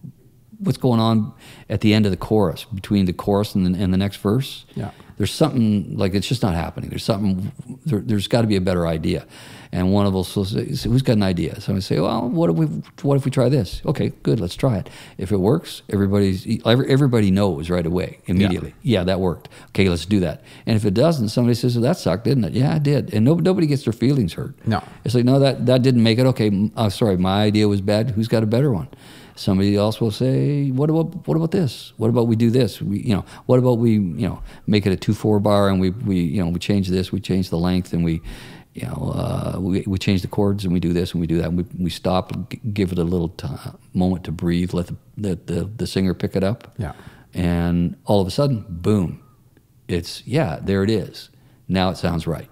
What's going on at the end of the chorus, between the chorus and the, and the next verse? Yeah. There's something, like, it's just not happening. There's something, there, there's got to be a better idea. And one of us will say, who's got an idea? So I say, well, what if we, what if we try this? Okay, good, let's try it. If it works, everybody's, everybody knows right away, immediately. Yeah, yeah, that worked. Okay, let's do that. And if it doesn't, somebody says, well, that sucked, didn't it? Yeah, it did. And no, nobody gets their feelings hurt. No. It's like, no, that, that didn't make it. Okay, uh, sorry, my idea was bad. Who's got a better one? Somebody else will say, what about, what about this? What about we do this? We, you know, what about we, you know, make it a two, four bar and we, we, you know, we change this, we change the length and we, you know, uh, we, we change the chords and we do this and we do that. And we, we stop, and g give it a little t moment to breathe, let the, the, the, the singer pick it up. Yeah. And all of a sudden, boom, it's, yeah, there it is. Now it sounds right.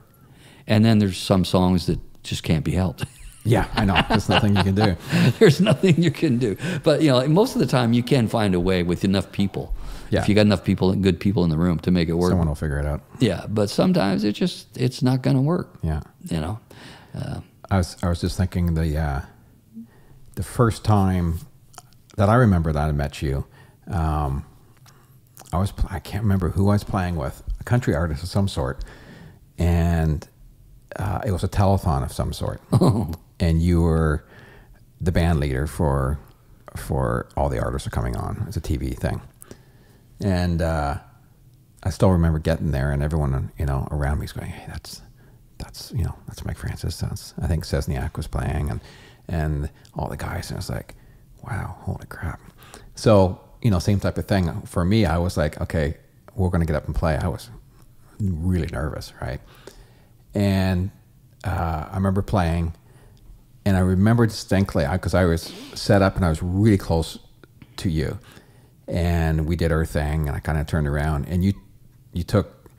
And then there's some songs that just can't be helped. Yeah, I know. There's nothing you can do. There's nothing you can do. But, you know, most of the time you can find a way with enough people. Yeah. If you got enough people, good people in the room to make it work. Someone will figure it out. Yeah, but sometimes it just, it's not going to work. Yeah. You know. Uh, I was I was just thinking the, uh, the first time that I remember that I met you, um, I was, I can't remember who I was playing with, a country artist of some sort. and uh, it was a telethon of some sort. Oh. And you were the band leader for for all the artists are coming on. It's a T V thing. And uh, I still remember getting there, and everyone, you know, around me is going, "Hey, that's that's you know, that's Mike Francis. That's I think Sesniak was playing, and and all the guys." And I was like, "Wow, holy crap!" So you know, same type of thing for me. I was like, "Okay, we're going to get up and play." I was really nervous, right? And uh, I remember playing, and I remember distinctly because I, I was set up and I was really close to you, and we did our thing, and I kind of turned around, and you. You took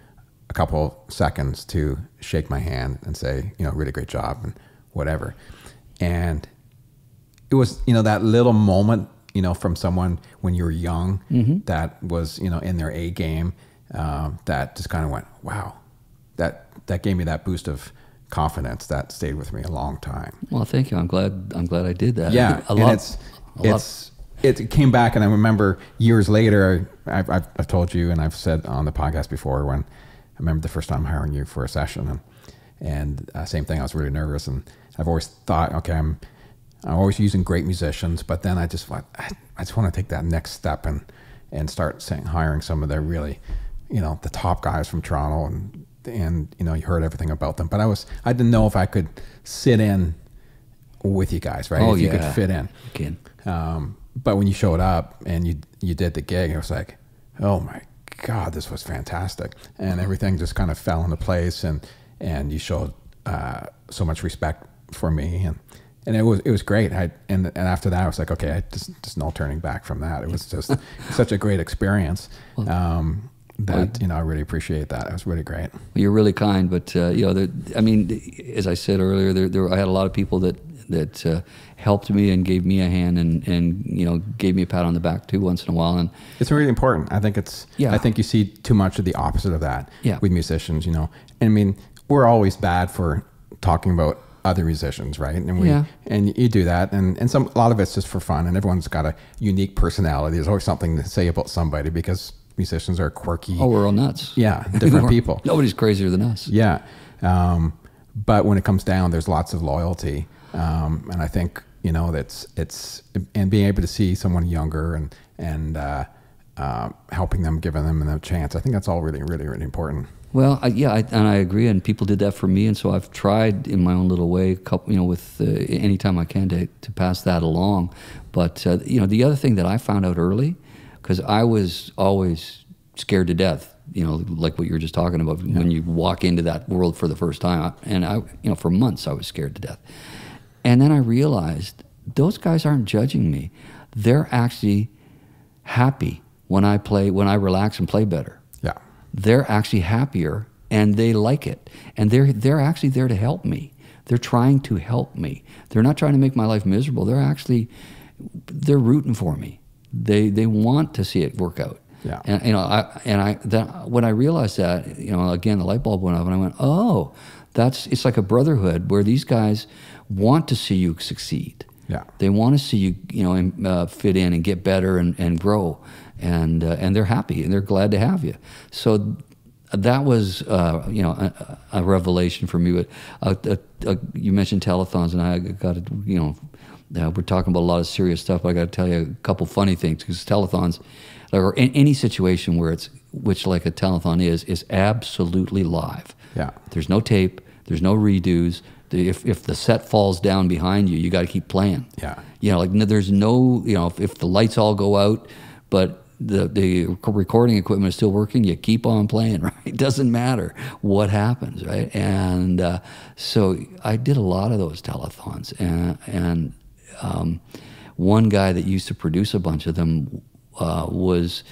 a couple seconds to shake my hand and say, you know, really great job and whatever. And it was, you know, that little moment, you know, from someone when you were young mm-hmm. that was, you know, in their A game um, that just kind of went, wow, that, that gave me that boost of confidence that stayed with me a long time. Well, thank you. I'm glad, I'm glad I did that. Yeah. a lot, it's, a lot. it's, It came back, and I remember years later, I've, I've, I've told you, and I've said on the podcast before, when I remember the first time hiring you for a session, and, and uh, same thing, I was really nervous, and I've always thought, okay, I'm, I'm always using great musicians, but then I just thought, I, I just want to take that next step and, and start saying, hiring some of the really, you know, the top guys from Toronto, and, and, you know, you heard everything about them, but I was, I didn't know if I could sit in with you guys, right? Oh, if yeah. you could fit in. You can. Um, But when you showed up and you you did the gig, it was like, oh my God, this was fantastic, and everything just kind of fell into place, and and you showed uh, so much respect for me, and and it was it was great. I and and after that, I was like, okay, I just just no turning back from that. It was just such a great experience. Um, that you know, I really appreciate that. It was really great. Well, you're really kind, but uh, you know, there, I mean, as I said earlier, there, there I had a lot of people that. that uh, helped me and gave me a hand and, and, you know, gave me a pat on the back too once in a while. And it's really important. I think it's, yeah. I think you see too much of the opposite of that yeah. with musicians, you know, and I mean, we're always bad for talking about other musicians, right? And we, yeah. and you do that. And, and some, a lot of it's just for fun, and everyone's got a unique personality. There's always something to say about somebody because musicians are quirky. Oh, we're all nuts. Yeah. Different people. Nobody's crazier than us. Yeah. Um, but when it comes down, there's lots of loyalty. Um, and I think, you know, that's, it's, and being able to see someone younger and, and, uh, uh, helping them, giving them a chance. I think that's all really, really, really important. Well, I, yeah, I, and I agree. And people did that for me. And so I've tried in my own little way, a couple, you know, with uh, any time I can to, to pass that along. But, uh, you know, the other thing that I found out early, because I was always scared to death, you know, like what you were just talking about, yeah. when you walk into that world for the first time. And I, you know, for months I was scared to death. And then I realized those guys aren't judging me. They're actually happy when I play, when I relax and play better. Yeah. They're actually happier and they like it. And they're, they're actually there to help me. They're trying to help me. They're not trying to make my life miserable. They're actually, they're rooting for me. They, they want to see it work out. Yeah. And, you know, I, and I, that, when I realized that, you know, again, the light bulb went up and I went, oh, that's, it's like a brotherhood where these guys want to see you succeed. Yeah. They want to see you, you know, and, uh, fit in and get better and, and grow. And, uh, and they're happy and they're glad to have you. So that was, uh, you know, a, a revelation for me. But uh, uh, uh, you mentioned telethons, and I got to, you know, uh, we're talking about a lot of serious stuff, but I got to tell you a couple funny things, because telethons, or in any situation where it's, which like a telethon is, is absolutely live. Yeah. There's no tape. There's no redos. If, if the set falls down behind you, you got to keep playing. Yeah. You know, like no, there's no, you know, if, if the lights all go out, but the, the recording equipment is still working, you keep on playing, right? It doesn't matter what happens, right? And uh, so I did a lot of those telethons. And, and um, one guy that used to produce a bunch of them uh, was...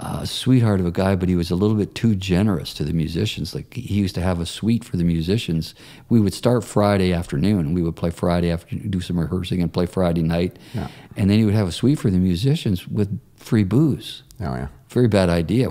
Uh, sweetheart of a guy, but he was a little bit too generous to the musicians. Like he used to have a suite for the musicians. We would start Friday afternoon, and we would play Friday afternoon, do some rehearsing and play Friday night. Yeah. And then he would have a suite for the musicians with free booze. Oh, yeah. Very bad idea.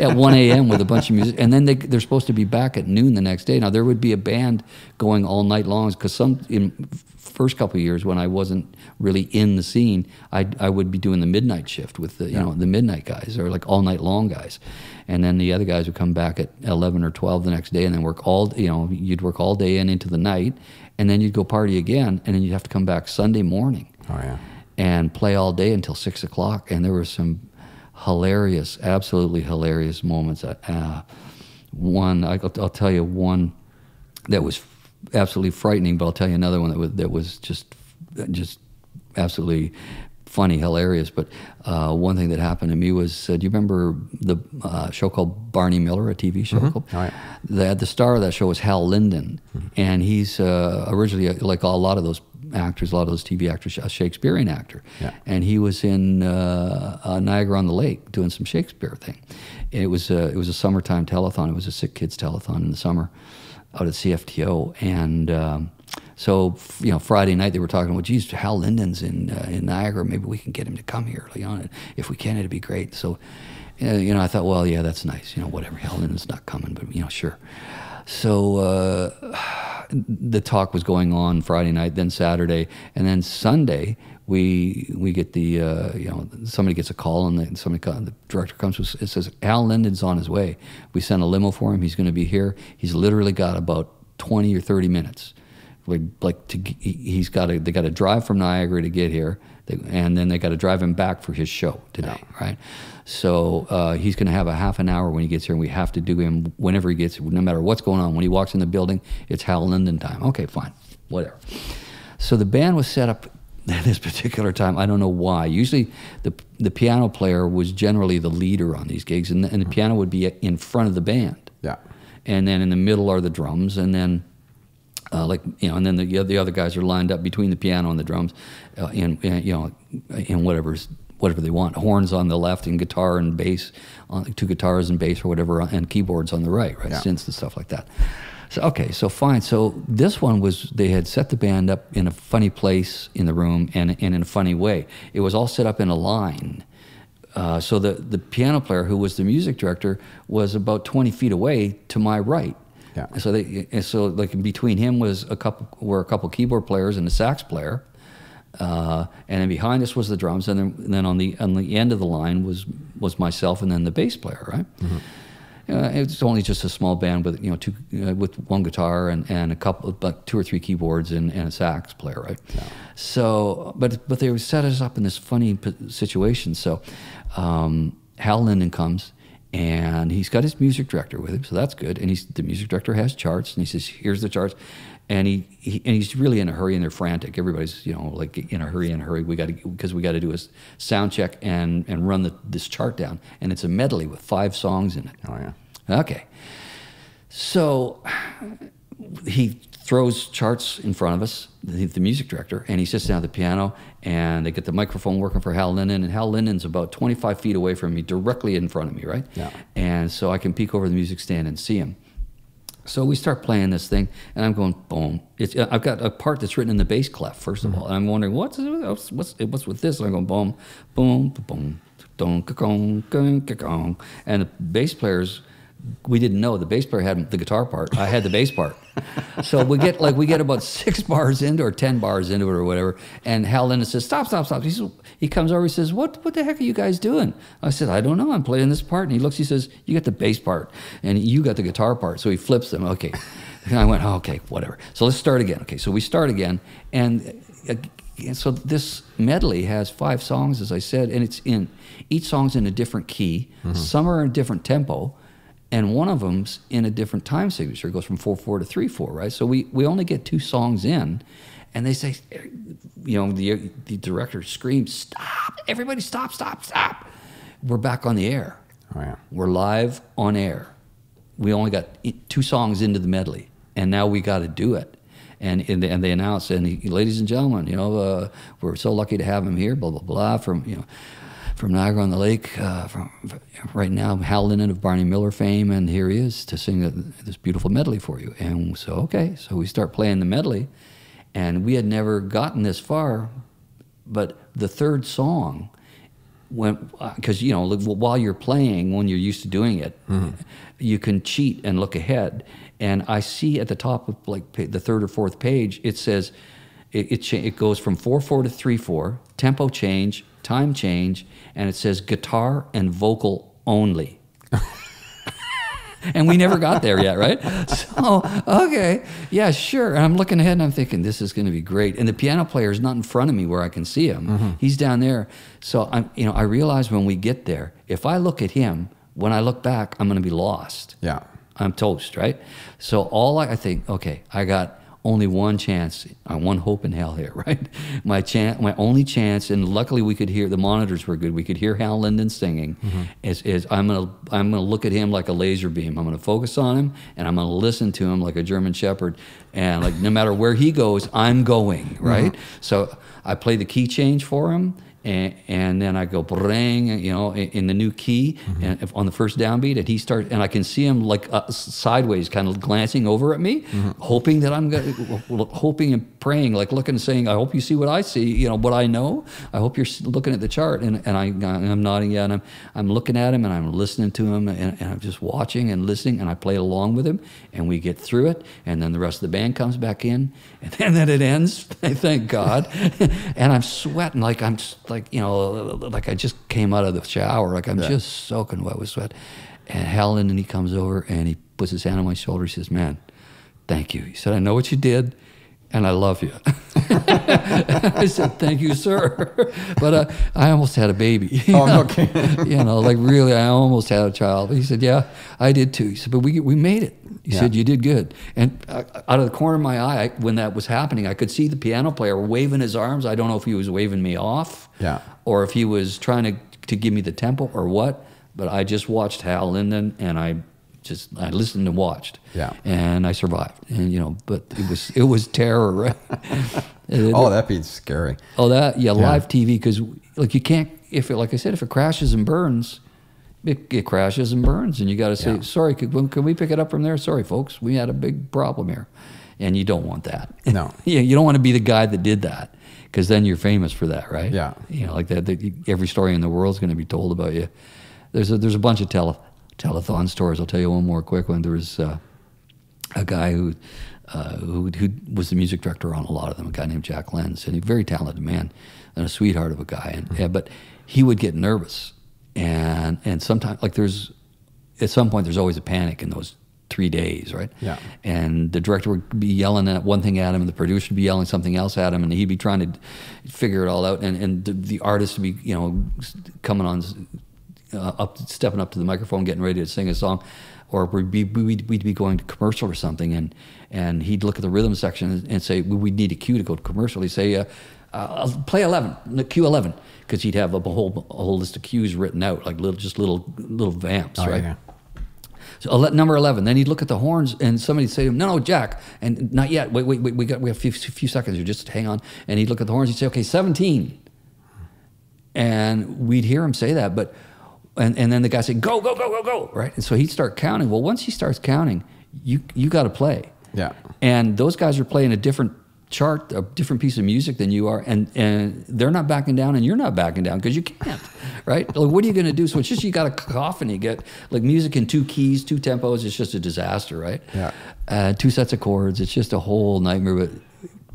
At one A M with a bunch of music. And then they, they're supposed to be back at noon the next day. Now, there would be a band going all night long because some, in first couple of years when I wasn't really in the scene, I, I would be doing the midnight shift with the, you yeah. know, the midnight guys or like all night long guys. And then the other guys would come back at eleven or twelve the next day and then work all, you know, you'd work all day and into the night. And then you'd go party again. And then you'd have to come back Sunday morning. Oh, yeah. And play all day until six o'clock. And there were some hilarious, absolutely hilarious moments. Uh, one, I'll, I'll tell you one that was absolutely frightening, but I'll tell you another one that was, that was just, just absolutely funny, hilarious. But uh, one thing that happened to me was, uh, do you remember the uh, show called Barney Miller, a T V show? Mm-hmm. called? All right. The, the star of that show was Hal Linden, mm-hmm. and he's uh, originally, a, like a lot of those actors, a lot of those T V actors, a Shakespearean actor. Yeah. And he was in uh, uh, Niagara-on-the-Lake doing some Shakespeare thing. And it was a, it was a summertime telethon. It was a sick kids telethon in the summer out at C F T O. And um, so, you know, Friday night they were talking, well, geez, Hal Linden's in, uh, in Niagara. Maybe we can get him to come here. Like, you know, if we can, it'd be great. So, you know, I thought, well, yeah, that's nice. You know, whatever, Hal Linden's not coming, but, you know, sure. So uh, the talk was going on Friday night, then Saturday, and then Sunday we we get the uh, you know, somebody gets a call and the, somebody the director comes with, it says Al Linden's on his way. We sent a limo for him. He's going to be here. He's literally got about twenty or thirty minutes. Like, like to, he's got to, they got to drive from Niagara to get here, they, and then they got to drive him back for his show today, yeah. right? So uh, he's going to have a half an hour when he gets here, and we have to do him whenever he gets, no matter what's going on. When he walks in the building, it's Hal Linden time. Okay, fine, whatever. So the band was set up at this particular time. I don't know why. Usually the the piano player was generally the leader on these gigs, and the, and the mm-hmm. piano would be in front of the band. Yeah. And then in the middle are the drums, and then Uh, like, you know, and then the, the other guys are lined up between the piano and the drums, uh, and, and you know, and whatever's whatever they want, horns on the left and guitar and bass, on, two guitars and bass or whatever, and keyboards on the right, right, yeah. synths and stuff like that. So okay, so fine. So this one was, they had set the band up in a funny place in the room and and in a funny way. It was all set up in a line. Uh, so the the piano player, who was the music director, was about twenty feet away to my right. Yeah. And so they, and so like between him was a couple were a couple keyboard players and a sax player, uh, and then behind us was the drums, and then and then on the on the end of the line was was myself and then the bass player, right? Mm-hmm. Uh, it's only just a small band with you know two uh, with one guitar and, and a couple like two or three keyboards and, and a sax player, right? Yeah. So but but they set us up in this funny situation. So um, Hal Linden comes. And he's got his music director with him, so that's good. And he's, the music director has charts, and he says, here's the charts. And he, he and he's really in a hurry, and they're frantic. Everybody's, you know, like in a hurry, in a hurry. We got to, because we got to do a sound check and, and run the, this chart down. And it's a medley with five songs in it. Oh, yeah. Okay. So he throws charts in front of us, the, the music director, and he sits down at the piano, and they get the microphone working for Hal Linden, and Hal Linden's about twenty-five feet away from me, directly in front of me, right? Yeah. And so I can peek over the music stand and see him. So we start playing this thing, and I'm going, boom. It's, I've got a part that's written in the bass clef, first of mm-hmm. all, and I'm wondering, what's, what's, what's with this? And I'm going, boom, boom, boom, boom, boom, boom, boom, and the bass player's, we didn't know the bass player had the guitar part. I had the bass part. So we get like we get about six bars into or ten bars into it or whatever. And Hal Linden says, "Stop, stop, stop." He says, he comes over. He says, "What? What the heck are you guys doing?" I said, "I don't know. I'm playing this part." And he looks. He says, "You got the bass part, and you got the guitar part." So he flips them. Okay. And I went, oh, "Okay, whatever." So let's start again. Okay. So we start again, and uh, so this medley has five songs, as I said, and it's in each song's in a different key. Mm-hmm. Some are in a different tempo. And one of them's in a different time signature. It goes from four four to three four, right? So we, we only get two songs in, and they say, you know, the, the director screams, stop, everybody stop, stop, stop. We're back on the air. Oh, yeah. We're live on air. We only got two songs into the medley, and now we got to do it. And, and, they, and they announce, and he, ladies and gentlemen, you know, uh, we're so lucky to have him here, blah, blah, blah, from, you know, from Niagara on the Lake, uh, from, from right now, Hal Linden of Barney Miller fame, and here he is to sing a, this beautiful medley for you. And so, okay, so we start playing the medley, and we had never gotten this far, but the third song when, because, you know, while you're playing, when you're used to doing it, mm-hmm. you can cheat and look ahead. And I see at the top of like the third or fourth page, it says, it, it, it goes from four four to three four, tempo change, time change, and it says guitar and vocal only. And we never got there yet, right? So, okay, yeah, sure. And I'm looking ahead and I'm thinking, this is going to be great. And the piano player is not in front of me where I can see him. Mm-hmm. He's down there. So I'm, you know, I realize when we get there, if I look at him, when I look back, I'm going to be lost. Yeah. I'm toast, right? So all I, I think, okay, I got only one chance, one hope in hell here, right? My chance, my only chance, and luckily we could hear, the monitors were good, we could hear Hal Linden singing, mm-hmm. is, is I'm gonna, I'm gonna look at him like a laser beam, I'm gonna focus on him, and I'm gonna listen to him like a German shepherd, and like no matter where he goes, I'm going, right? Mm-hmm. So I play the key change for him, and, and then I go, brang, you know, in, in the new key, mm-hmm. and if, on the first downbeat, and he starts, and I can see him like uh, sideways, kind of glancing over at me, mm-hmm. hoping that I'm gonna, hoping and praying, like looking and saying, I hope you see what I see, you know, what I know. I hope you're looking at the chart, and, and I, I'm nodding, yeah, and I'm, I'm looking at him, and I'm listening to him, and, and I'm just watching and listening, and I play along with him, and we get through it, and then the rest of the band comes back in, and then, and then it ends, thank God, and I'm sweating like I'm, like, you know, like I just came out of the shower, like I'm yeah. just soaking wet with sweat. And Helen, and he comes over and he puts his hand on my shoulder. He says, man, thank you. He said, I know what you did, and I love you. I said, thank you, sir. But uh, I almost had a baby. You oh, know? Okay. You know, like really, I almost had a child. He said, yeah, I did too. He said, but we, we made it. He yeah. said, you did good. And uh, out of the corner of my eye, I, when that was happening, I could see the piano player waving his arms. I don't know if he was waving me off yeah. or if he was trying to, to give me the tempo or what, but I just watched Hal Linden, and I just, I listened and watched. Yeah. And I survived. And, you know, but it was, it was terror, right? It, oh, that'd be scary. Oh, that, yeah, yeah. Live T V, because, like, you can't, if it, like I said, if it crashes and burns, it, it crashes and burns, and you got to say, yeah. sorry, can, can we pick it up from there? Sorry, folks, we had a big problem here. And you don't want that. No. Yeah, you don't want to be the guy that did that, because then you're famous for that, right? Yeah. You know, like that, that every story in the world's going to be told about you. There's a, there's a bunch of tele, telethon stories. I'll tell you one more quick one. There was uh, a guy who... Uh, who, who was the music director on a lot of them, a guy named Jack Lenz, and a very talented man and a sweetheart of a guy. And, mm-hmm. yeah, but he would get nervous. And and sometimes, like there's, at some point there's always a panic in those three days, right? Yeah. And the director would be yelling at one thing at him, and the producer would be yelling something else at him, and he'd be trying to figure it all out. And, and the, the artist would be, you know, coming on, uh, up, stepping up to the microphone, getting ready to sing a song. Or we'd be, we'd, we'd be going to commercial or something, and, and he'd look at the rhythm section and say, we would need a cue to go to commercial. He'd say, uh, uh, play eleven, cue eleven, because he'd have a whole, a whole list of cues written out, like little, just little little vamps, oh, right? Yeah. So number eleven. Then he'd look at the horns, and somebody'd say to him, no, no, Jack, and not yet. Wait, wait, wait, we got we have a few, few seconds here, just hang on. And he'd look at the horns, he'd say, okay, seventeen. And we'd hear him say that, but... And, and then the guy said, go, go, go, go, go, right? And so he'd start counting. Well, once he starts counting, you you got to play. Yeah. And those guys are playing a different chart, a different piece of music than you are, and, and they're not backing down, and you're not backing down because you can't, right? Like, what are you going to do? So it's just you got a cacophony. You get, like, music in two keys, two tempos. It's just a disaster, right? Yeah. Uh, two sets of chords. It's just a whole nightmare. But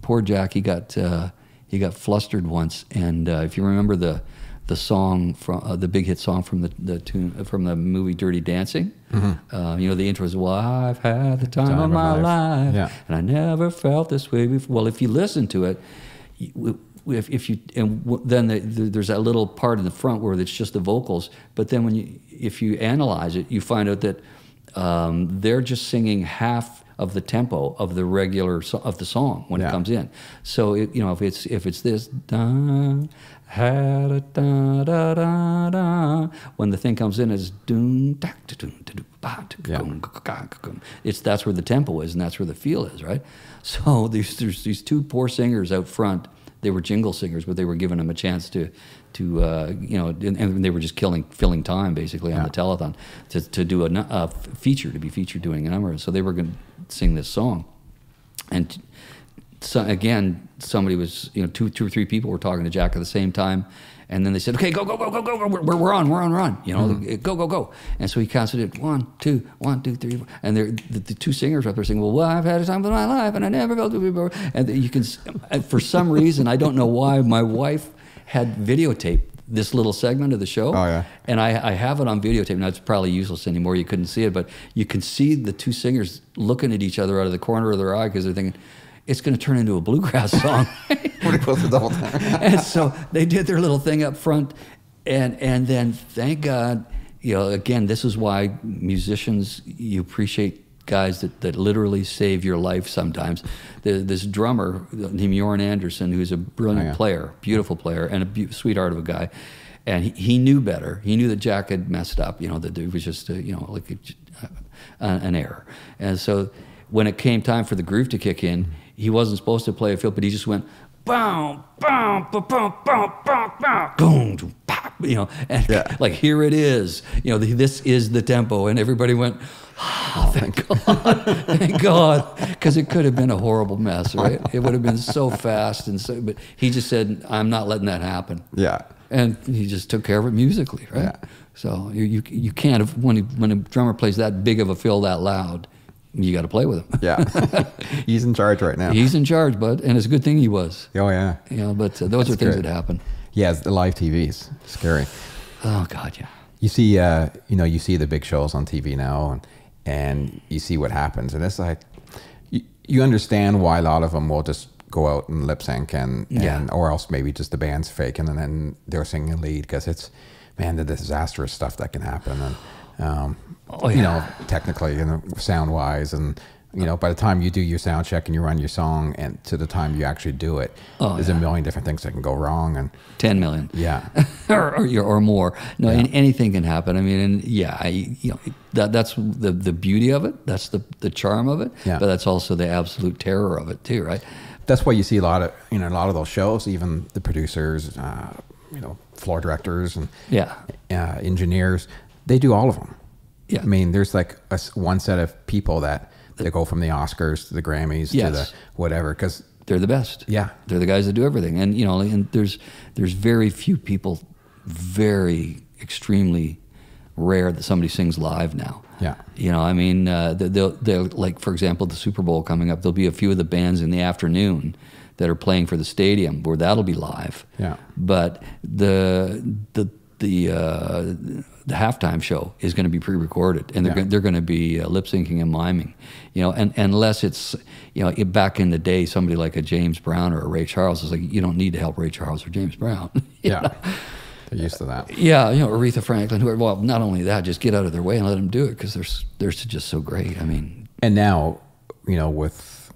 poor Jack, he got, uh, he got flustered once. And uh, if you remember the... the song from uh, the big hit song from the, the tune uh, from the movie Dirty Dancing. Mm-hmm. uh, you know, the intro is, well, I've had the time, time of my life, life yeah. and I never felt this way before. Well, if you listen to it, if, if you and w then the, the, there's that little part in the front where it's just the vocals. But then when you if you analyze it, you find out that um, they're just singing half of the tempo of the regular so of the song when yeah. it comes in. So it, you know, if it's if it's this. Da, Ha, da, da, da, da, da. When the thing comes in, it's doom, da, da, doom, da, do, ba, da, doom, yeah. It's that's where the tempo is, and that's where the feel is, right? So there's, there's these two poor singers out front. They were jingle singers, but they were giving them a chance to, to uh, you know, and, and they were just killing filling time basically yeah. on the telethon to to do a, a feature to be featured doing a number. So they were going to sing this song, and. So again, somebody was, you know, two, two or three people were talking to Jack at the same time, And then they said, okay, go, go, go, go, go, go. We're, we're on, we're on, we're on. You know, mm-hmm. go, go, go. And so he constantly one, two, one, two, three, four. And the, the two singers are up there saying, well, well, I've had a time of my life and I never felt it before. And you can, for some reason, I don't know why, my wife had videotaped this little segment of the show. Oh, yeah. And I, I have it on videotape. Now, it's probably useless anymore. You couldn't see it, but you can see the two singers looking at each other out of the corner of their eye because they're thinking, it's going to turn into a bluegrass song. Pretty close to the whole time. And so they did their little thing up front. And, and then, thank God, you know, again, this is why musicians, you appreciate guys that, that literally save your life sometimes. The, this drummer named Jorn Anderson, who's a brilliant oh, yeah. player, beautiful player, and a be sweetheart of a guy. And he, he knew better. He knew that Jack had messed up, you know, that it was just, a, you know, like a, a, an error. And so when it came time for the groove to kick in, he wasn't supposed to play a field, but he just went, boom, boom, boom, boom, boom, boom, boom, pop, you know, and yeah. like, here it is, you know, the, this is the tempo. And everybody went, oh, thank God, thank God, because it could have been a horrible mess, right? It would have been so fast. And so, but he just said, I'm not letting that happen. Yeah. And he just took care of it musically, right? Yeah. So you, you, you can't, when, when a drummer plays that big of a fill that loud, you got to play with him. Yeah. He's in charge right now. He's in charge, bud. And it's a good thing he was. Oh, yeah. You know, but uh, those That's are things great. that happen. Yeah, it's the live T Vs. Scary. Oh, God, yeah. You see, uh, you know, you see the big shows on T V now, and, and you see what happens. And it's like, you, you understand why a lot of them will just go out and lip sync, and, and yeah. or else maybe just the band's faking, and then they're singing a lead, because it's, man, the disastrous stuff that can happen. And, Um, oh, yeah. you know, technically and you know, sound wise, and you know, by the time you do your sound check and you run your song, and to the time you actually do it, oh, there's yeah. a million different things that can go wrong, and ten million, yeah, or, or or more. No, yeah. and anything can happen. I mean, and yeah, I, you know, that that's the the beauty of it. That's the the charm of it. Yeah. But that's also the absolute terror of it too, right? That's why you see a lot of you know a lot of those shows, even the producers, uh, you know, floor directors, and yeah, uh, engineers. They do all of them. Yeah. I mean, there's like a, one set of people that they go from the Oscars to the Grammys yes. to the whatever, because they're the best. Yeah. They're the guys that do everything. And, you know, and there's, there's very few people, very extremely rare that somebody sings live now. Yeah. You know, I mean, uh, they'll, they'll, like, for example, the Super Bowl coming up, there'll be a few of the bands in the afternoon that are playing for the stadium where that'll be live. Yeah. But the, the, the, uh, the halftime show is going to be pre-recorded, and they're yeah. go they're going to be uh, lip syncing and miming, you know. And, and unless it's, you know, it, back in the day, somebody like a James Brown or a Ray Charles is like, you don't need to help Ray Charles or James Brown. yeah, know? They're used to that. Yeah, you know, Aretha Franklin. Whoever, well, not only that, just get out of their way and let them do it, because they're they're just so great. I mean, and now, you know, with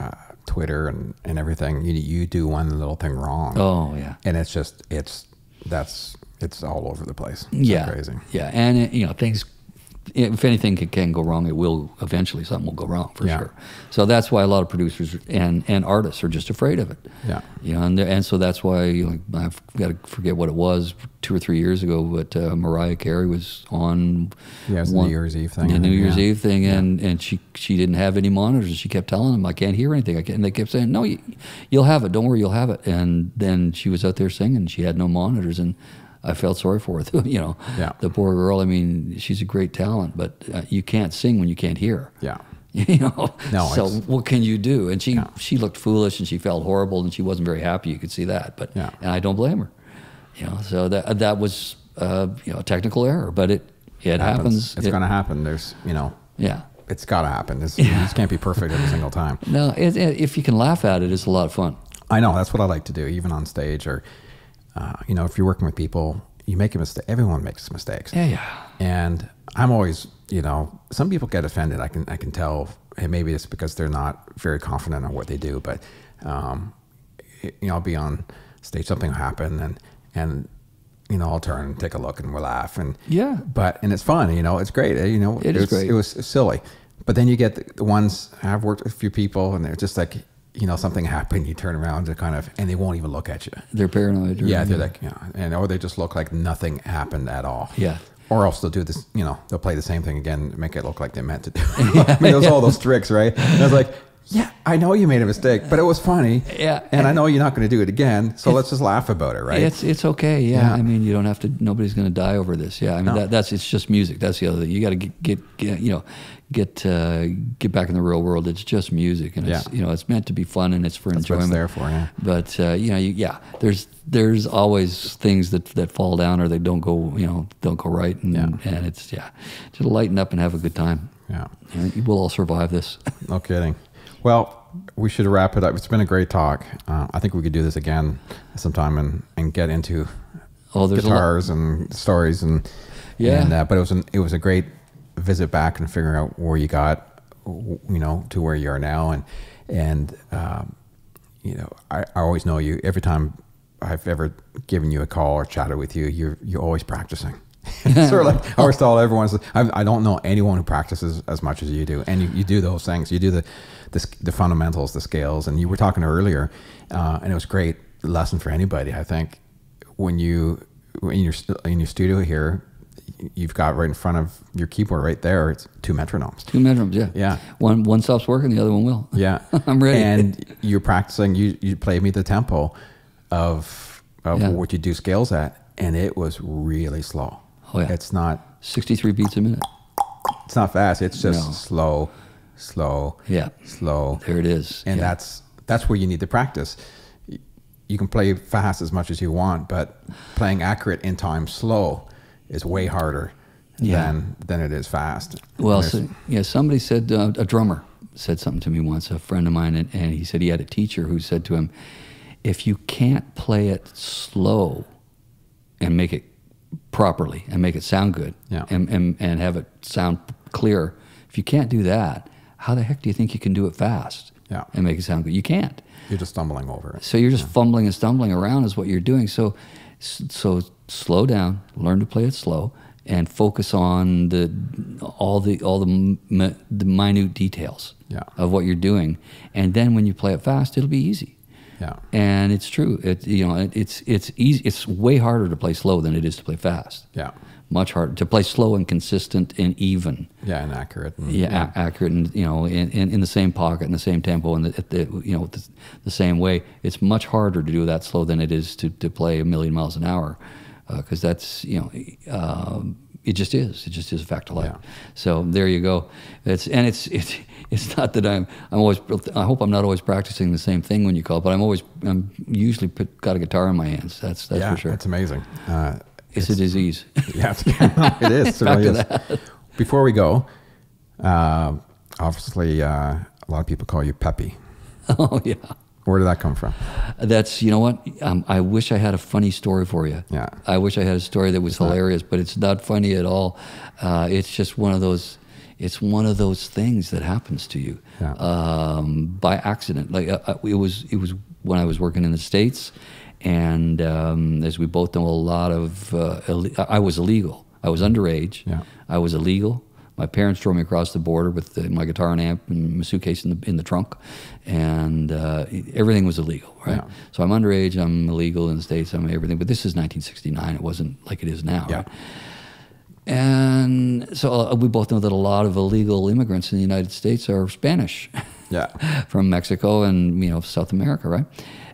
uh, Twitter and and everything, you you do one little thing wrong. Oh yeah, and it's just it's that's. It's all over the place. It's yeah, crazy. Yeah, and it, you know, things. If anything can, can go wrong, it will eventually. Something will go wrong for yeah. sure. So that's why a lot of producers and and artists are just afraid of it. Yeah, you know, and and so that's why, you know, I've got to forget what it was two or three years ago, but uh, Mariah Carey was on. Yeah, it was one, the New Year's Eve thing. The New Year's yeah. Eve thing, and yeah. and she she didn't have any monitors. She kept telling them, "I can't hear anything." I can't, and they kept saying, "No, you, you'll have it. Don't worry, you'll have it." And then she was out there singing. She had no monitors, and I felt sorry for her, you know, yeah. the poor girl. I mean, she's a great talent, but uh, you can't sing when you can't hear. Yeah. You know, no, so it's, what can you do? And she, yeah. she looked foolish, and she felt horrible, and she wasn't very happy. You could see that, but, yeah. and I don't blame her, you know, so that, that was, uh, you know, a technical error, but it, it, it happens. happens. It's it, going to happen. There's, you know, yeah, it's got to happen. This yeah. just can't be perfect every single time. No, it, it, if you can laugh at it, it's a lot of fun. I know. That's what I like to do, even on stage, or, Uh, you know, if you're working with people, you make a mistake. Everyone makes mistakes. Yeah, yeah. And I'm always, you know, some people get offended. I can, I can tell. And maybe it's because they're not very confident on what they do. But, um, you know, I'll be on stage, something will happen, and and you know, I'll turn and take a look, and we'll laugh, and yeah. But and it's fun. You know, it's great. You know, it, it is was, great. It was silly. But then you get the, the ones. I've worked with a few people, and they're just like, you know, something happened, you turn around to kind of, and they won't even look at you. They're paranoid. Yeah, they're like, you know, and, or they just look like nothing happened at all. Yeah. Or else they'll do this, you know, they'll play the same thing again, make it look like they meant to do it. I mean, there's yeah. all those tricks, right? And I was like, yeah, I know you made a mistake, but it was funny. Yeah. And, and I know you're not going to do it again, so let's just laugh about it, right? It's it's okay, yeah. yeah. I mean, you don't have to, nobody's going to die over this. Yeah, I mean, no. that, that's, it's just music. That's the other thing. You got to get, get, get, you know, get uh, get back in the real world. It's just music, and it's, yeah. you know, it's meant to be fun, and it's for that's enjoyment. That's what it's there for, yeah. But, uh, you know, you, yeah, there's there's always things that, that fall down or they don't go, you know, don't go right, and, yeah. and it's, yeah, just lighten up and have a good time. Yeah. And we'll all survive this. No kidding. Well, we should wrap it up. It's been a great talk. Uh, I think we could do this again sometime and, and get into oh, guitars and stories and yeah. And, uh, but it was an, it was a great visit back and figuring out where you got, you know, to where you are now. And and um, you know, I, I always know you. Every time I've ever given you a call or chatted with you, you're you're always practicing. Sort of like I always tell everyone, I, I don't know anyone who practices as much as you do, and you, you do those things. You do the, the the fundamentals, the scales, and you were talking earlier, uh, and it was a great lesson for anybody. I think when you in your in your studio here, you've got right in front of your keyboard right there. It's two metronomes. Two metronomes, yeah, yeah. One one stops working, the other one will. Yeah, I'm ready. And you're practicing. You you played me the tempo of of yeah. what you do scales at, and it was really slow. Oh, yeah. It's not sixty-three beats a minute. It's not fast. It's just no. slow, slow, yeah, slow. There it is, and yeah. that's that's where you need to practice. You can play fast as much as you want, but playing accurate in time slow is way harder yeah. than than it is fast. Well, so, yeah, somebody said uh, a drummer said something to me once, a friend of mine, and, and he said he had a teacher who said to him, "If you can't play it slow and make it." properly and make it sound good yeah. and, and, and have it sound clear. If you can't do that, how the heck do you think you can do it fast yeah. and make it sound good? You can't. You're just stumbling over it. So you're just yeah. fumbling and stumbling around is what you're doing. So, so slow down, learn to play it slow, and focus on the all the all the, mi the minute details yeah. of what you're doing. And then when you play it fast, it'll be easy. Yeah, and it's true. It you know it, it's it's easy. It's way harder to play slow than it is to play fast. Yeah, much harder to play slow and consistent and even. Yeah, and accurate. And, yeah, yeah. A accurate and you know in, in in the same pocket, in the same tempo, and the, the you know the, the same way. It's much harder to do that slow than it is to to play a million miles an hour, because uh, that's you know. Uh, It just is. It just is a fact of life. Yeah. So there you go. It's and it's it's it's not that I'm I'm always. I hope I'm not always practicing the same thing when you call, but I'm always I'm usually put, got a guitar in my hands. That's that's yeah, for sure. It's amazing. Uh, it's, it's a disease. Yeah, it is. It really is. That. Before we go, uh, obviously uh, a lot of people call you Peppy. Oh yeah. Where did that come from? That's, you know what? Um, I wish I had a funny story for you. Yeah. I wish I had a story that was it's hilarious, not. But it's not funny at all. Uh, it's just one of those, it's one of those things that happens to you yeah. um, by accident. Like uh, it was, it was when I was working in the States, and um, as we both know, a lot of, uh, I was illegal. I was underage. Yeah. I was illegal. My parents drove me across the border with the, my guitar and amp and my suitcase in the in the trunk, and uh, everything was illegal, right? Yeah. So I'm underage, I'm illegal in the States, I'm everything. But this is nineteen sixty-nine; it wasn't like it is now. Yeah. Right? And so we both know that a lot of illegal immigrants in the United States are Spanish, yeah, from Mexico and you know South America, right?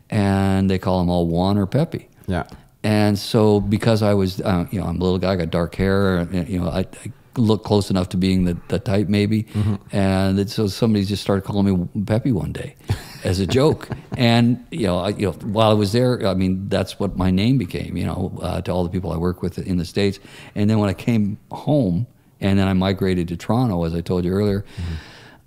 And they call them all Juan or Pepe, yeah. And so because I was, uh, you know, I'm a little guy, I got dark hair, and, you know, I. I look close enough to being the, the type maybe. Mm-hmm. And it, so somebody just started calling me Peppy one day as a joke. And, you know, I, you know, while I was there, I mean, that's what my name became, you know, uh, to all the people I work with in the States. And then when I came home and then I migrated to Toronto, as I told you earlier, mm-hmm.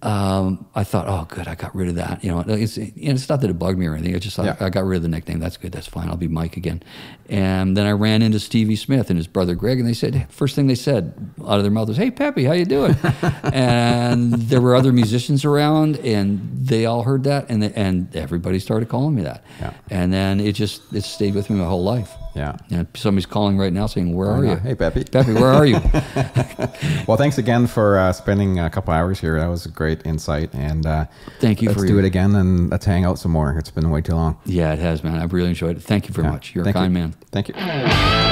Um, I thought, oh, good, I got rid of that. You know, it's, it's not that it bugged me or anything. I just thought, yeah. I got rid of the nickname. That's good. That's fine. I'll be Mike again. And then I ran into Stevie Smith and his brother Greg, and they said, first thing they said out of their mouth was, "Hey, Peppy, how you doing?" And there were other musicians around, and they all heard that, and they, and everybody started calling me that. Yeah. And then it just it stayed with me my whole life. Yeah. And somebody's calling right now saying, "Where are you? Hey, Peppy. Peppy, where are you?" Well, thanks again for uh, spending a couple hours here. That was a great. Great insight, and uh, thank you. Let's for do your... it again, and let's hang out some more. It's been way too long. Yeah, it has, man. I've really enjoyed it. Thank you very yeah. much. You're thank a kind you. man. Thank you.